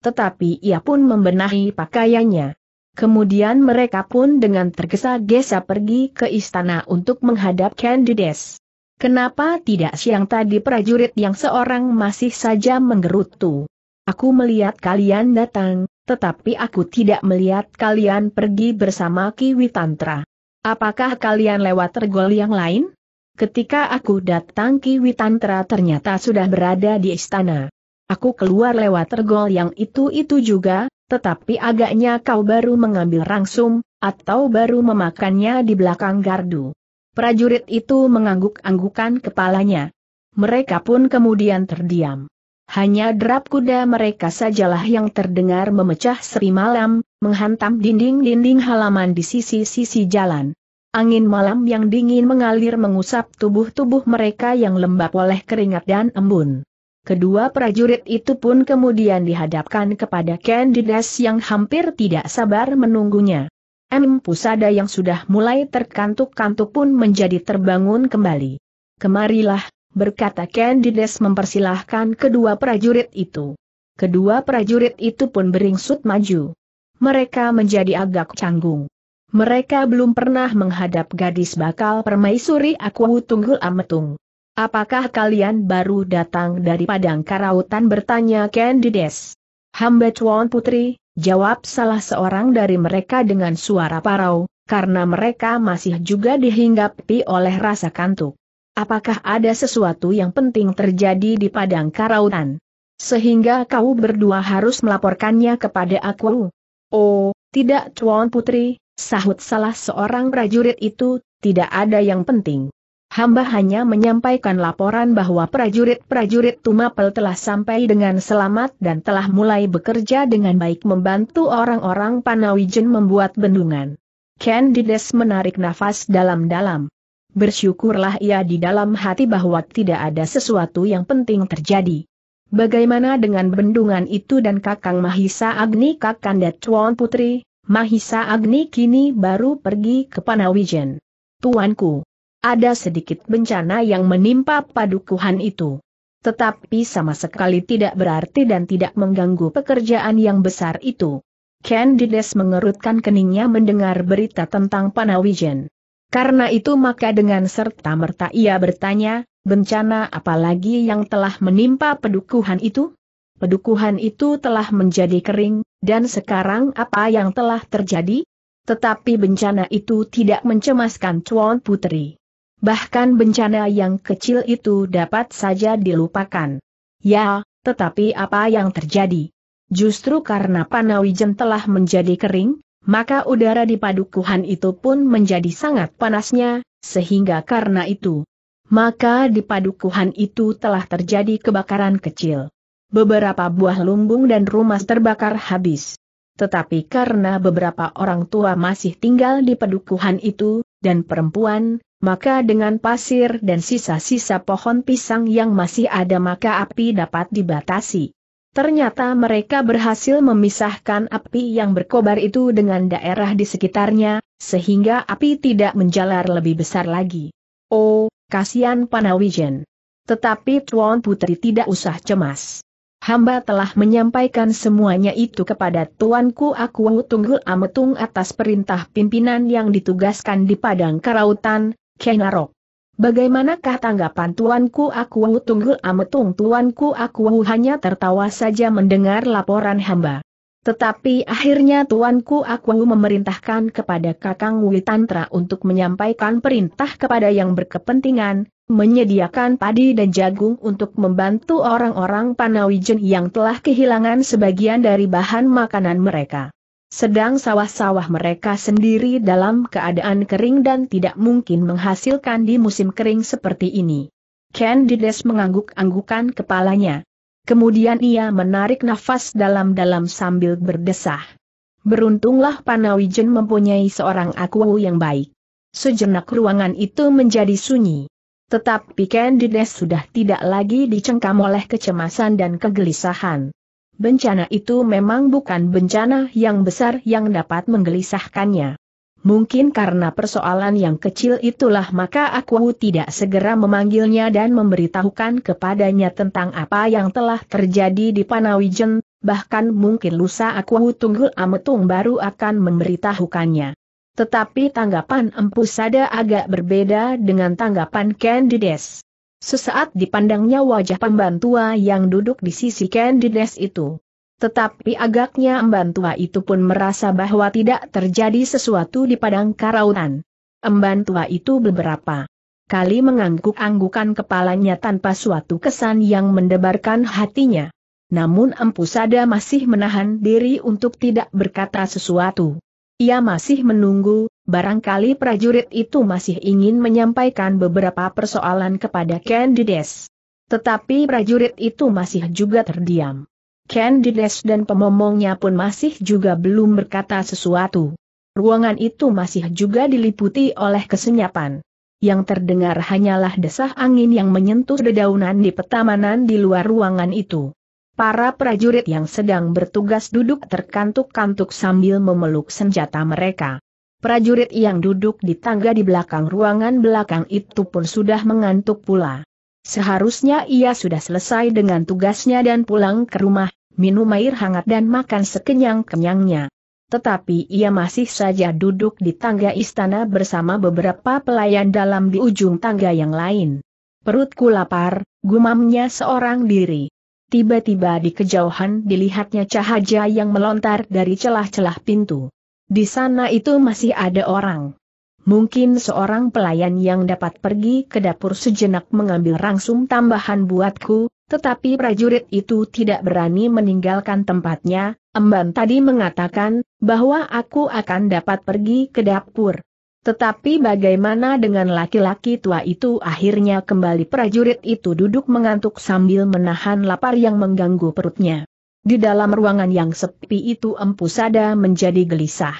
Tetapi ia pun membenahi pakaiannya. Kemudian mereka pun dengan tergesa-gesa pergi ke istana untuk menghadap Ken Dedes. Kenapa tidak siang tadi prajurit yang seorang masih saja menggerutu? Aku melihat kalian datang. Tetapi aku tidak melihat kalian pergi bersama Ki Wiwitantra. Apakah kalian lewat regol yang lain? Ketika aku datang Ki Wiwitantra ternyata sudah berada di istana. Aku keluar lewat regol yang itu-itu juga, tetapi agaknya kau baru mengambil rangsum, atau baru memakannya di belakang gardu. Prajurit itu mengangguk-anggukan kepalanya. Mereka pun kemudian terdiam. Hanya derap kuda mereka sajalah yang terdengar memecah seri malam, menghantam dinding-dinding halaman di sisi-sisi jalan. Angin malam yang dingin mengalir mengusap tubuh-tubuh mereka yang lembab oleh keringat dan embun. Kedua prajurit itu pun kemudian dihadapkan kepada Ken Dedes yang hampir tidak sabar menunggunya. Empu Sada yang sudah mulai terkantuk-kantuk pun menjadi terbangun kembali. Kemarilah, berkata Ken Dedes mempersilahkan kedua prajurit itu. Kedua prajurit itu pun beringsut maju. Mereka menjadi agak canggung. Mereka belum pernah menghadap gadis bakal permaisuri aku Tunggul Ametung. Apakah kalian baru datang dari Padang Karautan? Bertanya Ken Dedes. Hamba Tuan Putri, jawab salah seorang dari mereka dengan suara parau, karena mereka masih juga dihinggapi oleh rasa kantuk. Apakah ada sesuatu yang penting terjadi di Padang Karautan sehingga kau berdua harus melaporkannya kepada aku? Oh, tidak Tuan Putri, sahut salah seorang prajurit itu, tidak ada yang penting. Hamba hanya menyampaikan laporan bahwa prajurit-prajurit Tumapel telah sampai dengan selamat dan telah mulai bekerja dengan baik membantu orang-orang Panawijen membuat bendungan. Ken Dedes menarik nafas dalam-dalam. Bersyukurlah ia di dalam hati bahwa tidak ada sesuatu yang penting terjadi. Bagaimana dengan bendungan itu dan Kakang Mahisa Agni? Kakanda Tuan Putri, Mahisa Agni kini baru pergi ke Panawijen. Tuanku, ada sedikit bencana yang menimpa padukuhan itu. Tetapi sama sekali tidak berarti dan tidak mengganggu pekerjaan yang besar itu. Ken Dedes mengerutkan keningnya mendengar berita tentang Panawijen. Karena itu maka dengan serta-merta ia bertanya, bencana apa lagi yang telah menimpa padukuhan itu? Padukuhan itu telah menjadi kering, dan sekarang apa yang telah terjadi? Tetapi bencana itu tidak mencemaskan Tuan Putri. Bahkan bencana yang kecil itu dapat saja dilupakan. Ya, tetapi apa yang terjadi? Justru karena Panawijen telah menjadi kering, maka udara di padukuhan itu pun menjadi sangat panasnya, sehingga karena itu, maka di padukuhan itu telah terjadi kebakaran kecil. Beberapa buah lumbung dan rumah terbakar habis. Tetapi karena beberapa orang tua masih tinggal di padukuhan itu, dan perempuan, maka dengan pasir dan sisa-sisa pohon pisang yang masih ada maka api dapat dibatasi. Ternyata mereka berhasil memisahkan api yang berkobar itu dengan daerah di sekitarnya, sehingga api tidak menjalar lebih besar lagi. Oh, kasihan Panawijen. Tetapi Tuan Putri tidak usah cemas. Hamba telah menyampaikan semuanya itu kepada tuanku aku Tunggul Ametung atas perintah pimpinan yang ditugaskan di Padang Karautan, Ken Arok. Bagaimanakah tanggapan tuanku aku Tunggul Ametung? Tuanku aku hanya tertawa saja mendengar laporan hamba. Tetapi akhirnya tuanku aku memerintahkan kepada Kakang Wiwitantra untuk menyampaikan perintah kepada yang berkepentingan, menyediakan padi dan jagung untuk membantu orang-orang Panawijen yang telah kehilangan sebagian dari bahan makanan mereka. Sedang sawah-sawah mereka sendiri dalam keadaan kering dan tidak mungkin menghasilkan di musim kering seperti ini. Ken Dedes mengangguk-anggukan kepalanya. Kemudian ia menarik nafas dalam-dalam sambil berdesah. Beruntunglah Panawijen mempunyai seorang aku yang baik. Sejenak ruangan itu menjadi sunyi. Tetapi Ken Dedes sudah tidak lagi dicengkam oleh kecemasan dan kegelisahan. Bencana itu memang bukan bencana yang besar yang dapat menggelisahkannya. Mungkin karena persoalan yang kecil itulah maka aku tidak segera memanggilnya dan memberitahukan kepadanya tentang apa yang telah terjadi di Panawijen, bahkan mungkin lusa aku Tunggul Ametung baru akan memberitahukannya. Tetapi tanggapan Empu Sada agak berbeda dengan tanggapan Ken Dedes. Sesaat dipandangnya wajah pembantua yang duduk di sisi Ken Dedes itu. Tetapi agaknya pembantua itu pun merasa bahwa tidak terjadi sesuatu di Padang Karautan. Pembantua itu beberapa kali mengangguk-anggukan kepalanya tanpa suatu kesan yang mendebarkan hatinya. Namun Empu Sada masih menahan diri untuk tidak berkata sesuatu. Ia masih menunggu, barangkali prajurit itu masih ingin menyampaikan beberapa persoalan kepada Ken Dedes. Tetapi prajurit itu masih juga terdiam. Ken Dedes dan pemomongnya pun masih juga belum berkata sesuatu. Ruangan itu masih juga diliputi oleh kesenyapan. Yang terdengar hanyalah desah angin yang menyentuh dedaunan di petamanan di luar ruangan itu. Para prajurit yang sedang bertugas duduk terkantuk-kantuk sambil memeluk senjata mereka. Prajurit yang duduk di tangga di belakang ruangan belakang itu pun sudah mengantuk pula. Seharusnya ia sudah selesai dengan tugasnya dan pulang ke rumah, minum air hangat dan makan sekenyang-kenyangnya. Tetapi ia masih saja duduk di tangga istana bersama beberapa pelayan dalam di ujung tangga yang lain. Perutku lapar, gumamnya seorang diri. Tiba-tiba di kejauhan dilihatnya cahaya yang melontar dari celah-celah pintu. Di sana itu masih ada orang. Mungkin seorang pelayan yang dapat pergi ke dapur sejenak mengambil rangsum tambahan buatku, tetapi prajurit itu tidak berani meninggalkan tempatnya. Emban tadi mengatakan bahwa aku akan dapat pergi ke dapur. Tetapi bagaimana dengan laki-laki tua itu? Akhirnya kembali prajurit itu duduk mengantuk sambil menahan lapar yang mengganggu perutnya. Di dalam ruangan yang sepi itu Empu Sada menjadi gelisah.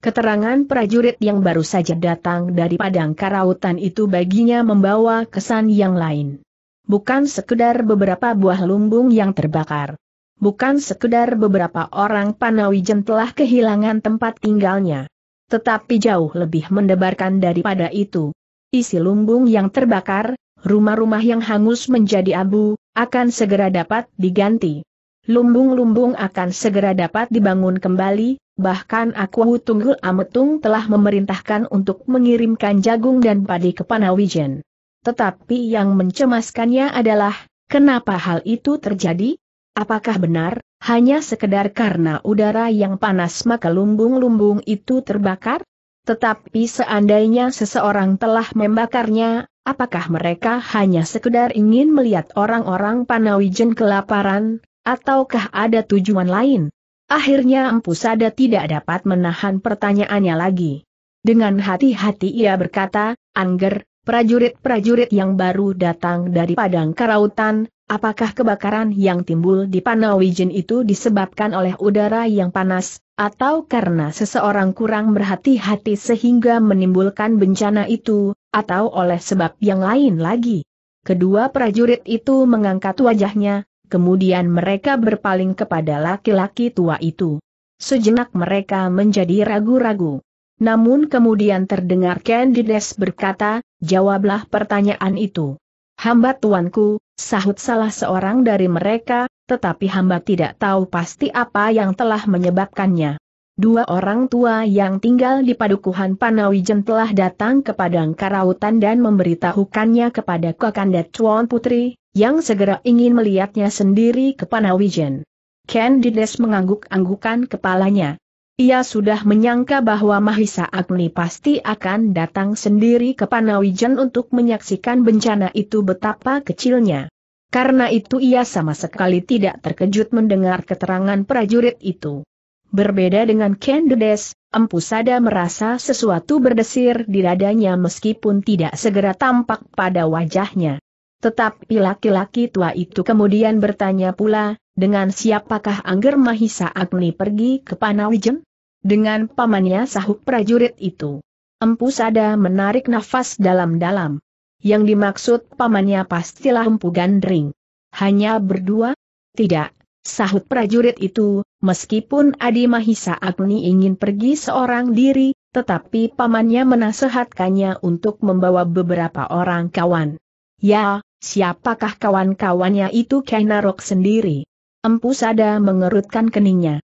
Keterangan prajurit yang baru saja datang dari Padang Karautan itu baginya membawa kesan yang lain. Bukan sekedar beberapa buah lumbung yang terbakar. Bukan sekedar beberapa orang Panawijen telah kehilangan tempat tinggalnya. Tetapi jauh lebih mendebarkan daripada itu. Isi lumbung yang terbakar, rumah-rumah yang hangus menjadi abu, akan segera dapat diganti. Lumbung-lumbung akan segera dapat dibangun kembali, bahkan aku Tunggul Ametung telah memerintahkan untuk mengirimkan jagung dan padi ke Panawijen. Tetapi yang mencemaskannya adalah, kenapa hal itu terjadi? Apakah benar, hanya sekedar karena udara yang panas maka lumbung-lumbung itu terbakar? Tetapi seandainya seseorang telah membakarnya, apakah mereka hanya sekedar ingin melihat orang-orang Panawijen kelaparan? Ataukah ada tujuan lain? Akhirnya Empu Sada tidak dapat menahan pertanyaannya lagi. Dengan hati-hati ia berkata, "Angger, prajurit-prajurit yang baru datang dari Padang Karautan, apakah kebakaran yang timbul di Panawijen itu disebabkan oleh udara yang panas, atau karena seseorang kurang berhati-hati sehingga menimbulkan bencana itu, atau oleh sebab yang lain lagi?" Kedua prajurit itu mengangkat wajahnya. Kemudian mereka berpaling kepada laki-laki tua itu. Sejenak mereka menjadi ragu-ragu. Namun kemudian terdengar Ken Dedes berkata, "Jawablah pertanyaan itu." "Hamba tuanku," sahut salah seorang dari mereka, "tetapi hamba tidak tahu pasti apa yang telah menyebabkannya. Dua orang tua yang tinggal di padukuhan Panawijen telah datang ke Padang Karautan dan memberitahukannya kepada Kakanda Tuan Putri, yang segera ingin melihatnya sendiri ke Panawijen." Ken Dedes mengangguk-anggukan kepalanya. Ia sudah menyangka bahwa Mahisa Agni pasti akan datang sendiri ke Panawijen untuk menyaksikan bencana itu betapa kecilnya. Karena itu ia sama sekali tidak terkejut mendengar keterangan prajurit itu. Berbeda dengan Ken Dedes, Empu Sada merasa sesuatu berdesir di dadanya meskipun tidak segera tampak pada wajahnya. Tetapi laki-laki tua itu kemudian bertanya pula, "Dengan siapakah Angger Mahisa Agni pergi ke Panawijen?" "Dengan pamannya," sahut prajurit itu. Empu Sada menarik nafas dalam-dalam. "Yang dimaksud pamannya pastilah Empu Gandring." "Hanya berdua?" "Tidak," sahut prajurit itu, "meskipun Adi Mahisa Agni ingin pergi seorang diri, tetapi pamannya menasehatkannya untuk membawa beberapa orang kawan." "Ya, siapakah kawan-kawannya itu?" "Ken Arok sendiri." Empu Sada mengerutkan keningnya.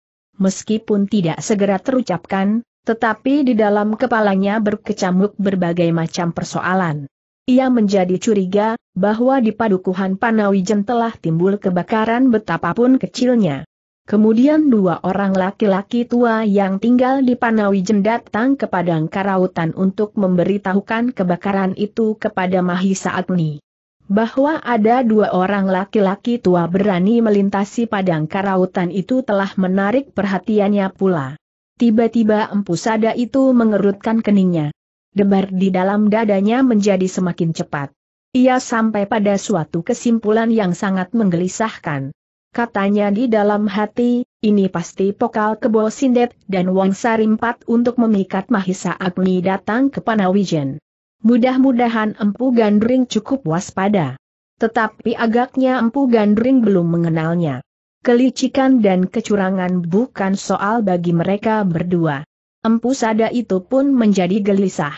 Meskipun tidak segera terucapkan, tetapi di dalam kepalanya berkecamuk berbagai macam persoalan. Ia menjadi curiga bahwa di padukuhan Panawijen telah timbul kebakaran betapapun kecilnya. Kemudian dua orang laki-laki tua yang tinggal di Panawijen datang ke Padang Karautan untuk memberitahukan kebakaran itu kepada Mahisa Agni. Bahwa ada dua orang laki-laki tua berani melintasi Padang Karautan itu telah menarik perhatiannya pula. Tiba-tiba Empu Sada itu mengerutkan keningnya. Debar di dalam dadanya menjadi semakin cepat. Ia sampai pada suatu kesimpulan yang sangat menggelisahkan. Katanya di dalam hati, ini pasti pokal Kebo Sindet dan Wangsa Rimpat untuk memikat Mahisa Agni datang ke Panawijen. Mudah-mudahan Empu Gandring cukup waspada. Tetapi agaknya Empu Gandring belum mengenalnya. Kelicikan dan kecurangan bukan soal bagi mereka berdua. Empu Sada itu pun menjadi gelisah.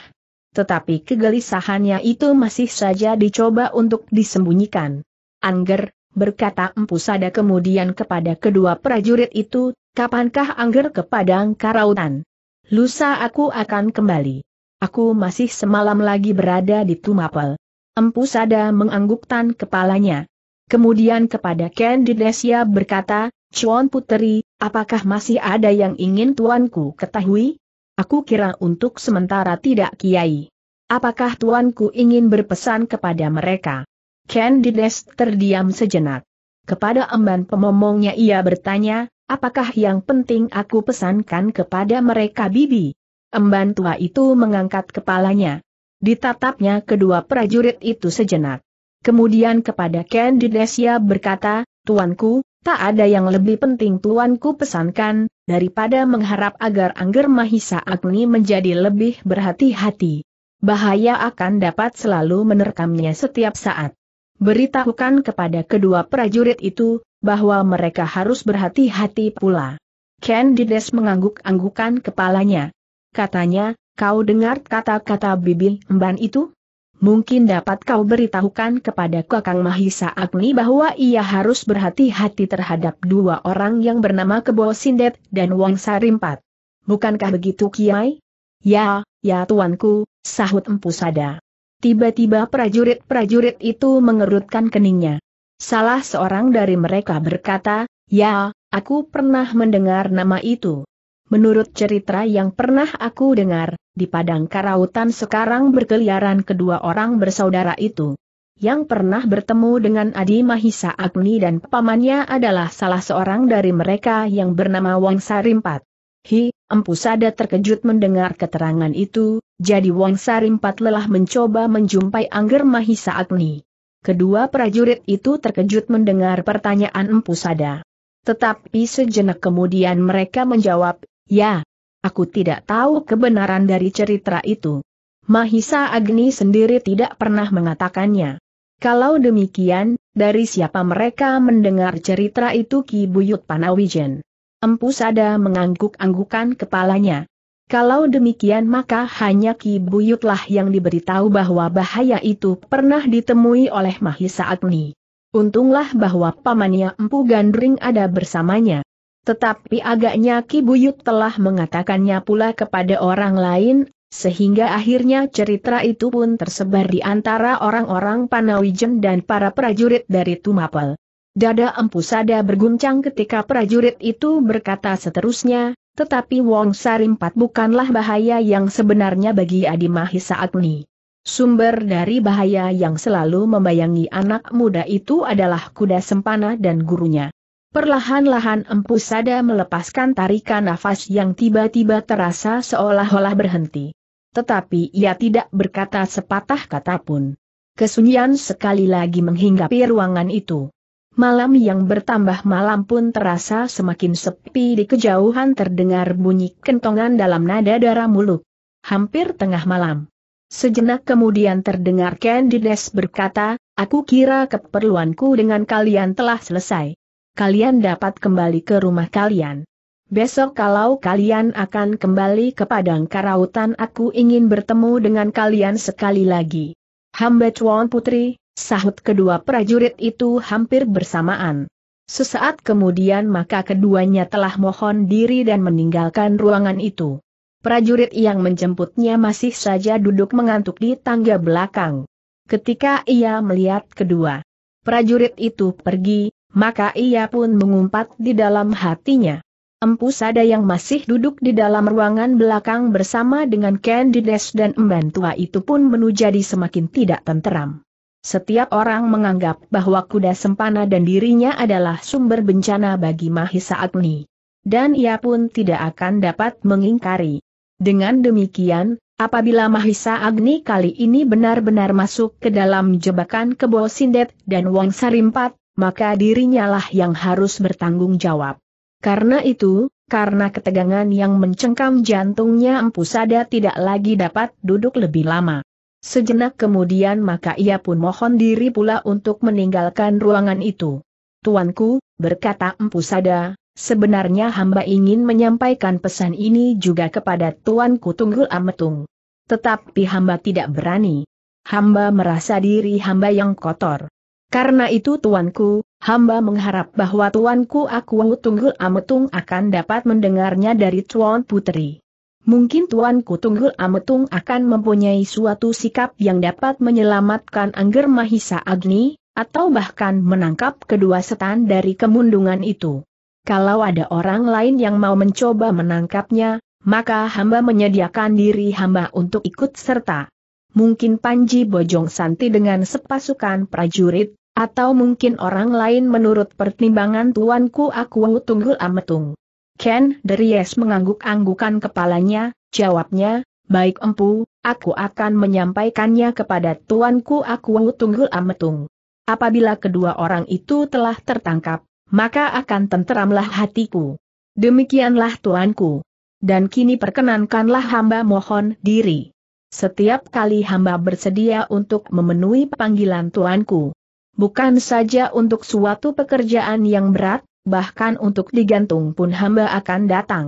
Tetapi kegelisahannya itu masih saja dicoba untuk disembunyikan. "Angger," berkata Empu Sada kemudian kepada kedua prajurit itu, "Kapankah Angger ke Padang Karautan?" "Lusa aku akan kembali. Aku masih semalam lagi berada di Tumapel." Empu Sada menganggukkan kepalanya. Kemudian kepada Ken Dedes berkata, Cuan Puteri, apakah masih ada yang ingin tuanku ketahui? Aku kira untuk sementara tidak, Kiai. Apakah tuanku ingin berpesan kepada mereka? Ken Dedes terdiam sejenak. Kepada emban pemomongnya ia bertanya, apakah yang penting aku pesankan kepada mereka, Bibi? Emban tua itu mengangkat kepalanya. Ditatapnya kedua prajurit itu sejenak. Kemudian kepada Ken Dedes ia berkata, tuanku, tak ada yang lebih penting tuanku pesankan, daripada mengharap agar Angger Mahisa Agni menjadi lebih berhati-hati. Bahaya akan dapat selalu menerkamnya setiap saat. Beritahukan kepada kedua prajurit itu, bahwa mereka harus berhati-hati pula. Ken Dedes mengangguk-anggukan kepalanya. Katanya, kau dengar kata-kata bibi emban itu? Mungkin dapat kau beritahukan kepada Kakang Mahisa Agni bahwa ia harus berhati-hati terhadap dua orang yang bernama Kebo Sindet dan Wangsa Rimpat. Bukankah begitu, Kiai? Ya, ya tuanku, sahut Empu Sada. Tiba-tiba prajurit-prajurit itu mengerutkan keningnya. Salah seorang dari mereka berkata, ya, aku pernah mendengar nama itu. Menurut cerita yang pernah aku dengar, di Padang Karautan sekarang berkeliaran kedua orang bersaudara itu. Yang pernah bertemu dengan Adi Mahisa Agni dan pamannya adalah salah seorang dari mereka yang bernama Wangsa Rimpat. Hi, Empu Sada terkejut mendengar keterangan itu, jadi Wangsa Rimpat lelah mencoba menjumpai Angger Mahisa Agni. Kedua prajurit itu terkejut mendengar pertanyaan Empu Sada. Tetapi sejenak kemudian mereka menjawab, ya, aku tidak tahu kebenaran dari cerita itu. Mahisa Agni sendiri tidak pernah mengatakannya. Kalau demikian, dari siapa mereka mendengar cerita itu, Ki Buyut Panawijen? Empu Sada mengangguk-anggukan kepalanya. Kalau demikian maka hanya Ki Buyutlah yang diberitahu bahwa bahaya itu pernah ditemui oleh Mahisa Agni. Untunglah bahwa pamannya Empu Gandring ada bersamanya. Tetapi agaknya Ki Buyut telah mengatakannya pula kepada orang lain, sehingga akhirnya cerita itu pun tersebar di antara orang-orang Panawijen dan para prajurit dari Tumapel. Dada Empu Sada berguncang ketika prajurit itu berkata seterusnya, tetapi Wangsa Rimpat bukanlah bahaya yang sebenarnya bagi Adi Mahisa Agni. Sumber dari bahaya yang selalu membayangi anak muda itu adalah Kuda Sempana dan gurunya. Perlahan-lahan Empu Sada melepaskan tarikan nafas yang tiba-tiba terasa seolah-olah berhenti. Tetapi ia tidak berkata sepatah kata pun. Kesunyian sekali lagi menghinggapi ruangan itu. Malam yang bertambah malam pun terasa semakin sepi. Di kejauhan terdengar bunyi kentongan dalam nada dara muluk. Hampir tengah malam. Sejenak kemudian terdengar Ken Dedes berkata, aku kira keperluanku dengan kalian telah selesai. Kalian dapat kembali ke rumah kalian. Besok kalau kalian akan kembali ke Padang Karautan, aku ingin bertemu dengan kalian sekali lagi. Hamba Cuan Putri, sahut kedua prajurit itu hampir bersamaan. Sesaat kemudian maka keduanya telah mohon diri dan meninggalkan ruangan itu. Prajurit yang menjemputnya masih saja duduk mengantuk di tangga belakang. Ketika ia melihat kedua prajurit itu pergi, maka ia pun mengumpat di dalam hatinya. Empu Sada yang masih duduk di dalam ruangan belakang bersama dengan Ken Dedes dan emban tua itu pun menjadi semakin tidak tenteram. Setiap orang menganggap bahwa Kuda Sempana dan dirinya adalah sumber bencana bagi Mahisa Agni. Dan ia pun tidak akan dapat mengingkari. Dengan demikian, apabila Mahisa Agni kali ini benar-benar masuk ke dalam jebakan Kebo Sindet dan Wangsa Rimpat, maka dirinya lah yang harus bertanggung jawab. Karena itu, karena ketegangan yang mencengkam jantungnya, Empu Sada tidak lagi dapat duduk lebih lama. Sejenak kemudian maka ia pun mohon diri pula untuk meninggalkan ruangan itu. Tuanku, berkata Empu Sada, sebenarnya hamba ingin menyampaikan pesan ini juga kepada tuanku Tunggul Ametung. Tetapi hamba tidak berani. Hamba merasa diri hamba yang kotor. Karena itu tuanku, hamba mengharap bahwa tuanku aku Tunggul Ametung akan dapat mendengarnya dari Cuan Putri. Mungkin tuanku Tunggul Ametung akan mempunyai suatu sikap yang dapat menyelamatkan Angger Mahisa Agni, atau bahkan menangkap kedua setan dari kemundungan itu. Kalau ada orang lain yang mau mencoba menangkapnya, maka hamba menyediakan diri hamba untuk ikut serta. Mungkin Panji Bojong Santi dengan sepasukan prajurit, atau mungkin orang lain menurut pertimbangan tuanku aku Tunggul Ametung. Ken Dedes mengangguk-anggukan kepalanya, jawabnya, baik empu, aku akan menyampaikannya kepada tuanku aku Tunggul Ametung. Apabila kedua orang itu telah tertangkap, maka akan tenteramlah hatiku. Demikianlah tuanku. Dan kini perkenankanlah hamba mohon diri. Setiap kali hamba bersedia untuk memenuhi panggilan tuanku. Bukan saja untuk suatu pekerjaan yang berat, bahkan untuk digantung pun hamba akan datang.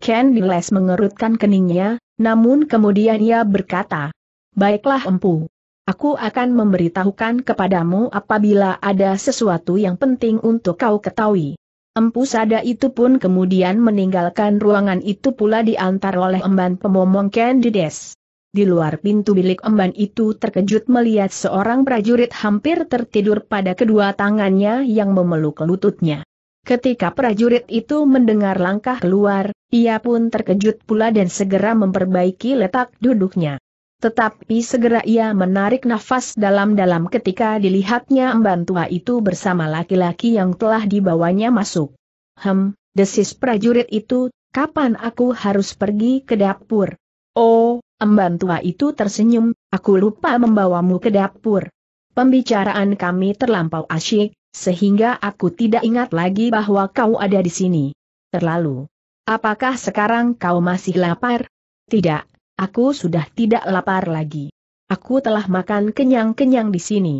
Ken Dedes mengerutkan keningnya, namun kemudian ia berkata, baiklah empu. Aku akan memberitahukan kepadamu apabila ada sesuatu yang penting untuk kau ketahui. Empu Sada itu pun kemudian meninggalkan ruangan itu pula diantar oleh emban pemomong Ken Dedes. Di luar pintu bilik emban itu terkejut melihat seorang prajurit hampir tertidur pada kedua tangannya yang memeluk lututnya. Ketika prajurit itu mendengar langkah keluar, ia pun terkejut pula dan segera memperbaiki letak duduknya. Tetapi segera ia menarik nafas dalam-dalam ketika dilihatnya emban tua itu bersama laki-laki yang telah dibawanya masuk. Hem, desis prajurit itu, kapan aku harus pergi ke dapur? Oh, emban tua itu tersenyum, aku lupa membawamu ke dapur. Pembicaraan kami terlampau asyik, sehingga aku tidak ingat lagi bahwa kau ada di sini. Terlalu. Apakah sekarang kau masih lapar? Tidak, aku sudah tidak lapar lagi. Aku telah makan kenyang-kenyang di sini.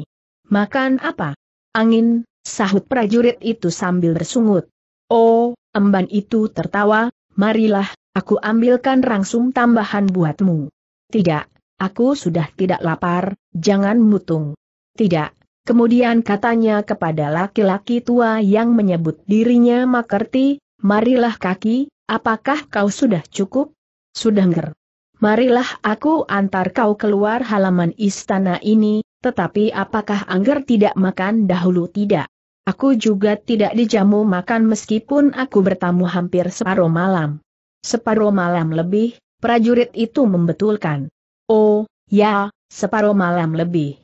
Makan apa? Angin, sahut prajurit itu sambil bersungut. Oh, emban itu tertawa, marilah. Aku ambilkan rangsum tambahan buatmu. Tidak, aku sudah tidak lapar, jangan mutung. Tidak, kemudian katanya kepada laki-laki tua yang menyebut dirinya Makerti, marilah kaki, apakah kau sudah cukup? Sudah nger. Marilah aku antar kau keluar halaman istana ini, tetapi apakah angger tidak makan dahulu tidak? Aku juga tidak dijamu makan meskipun aku bertamu hampir separuh malam. Separuh malam lebih, prajurit itu membetulkan. Oh, ya, separuh malam lebih.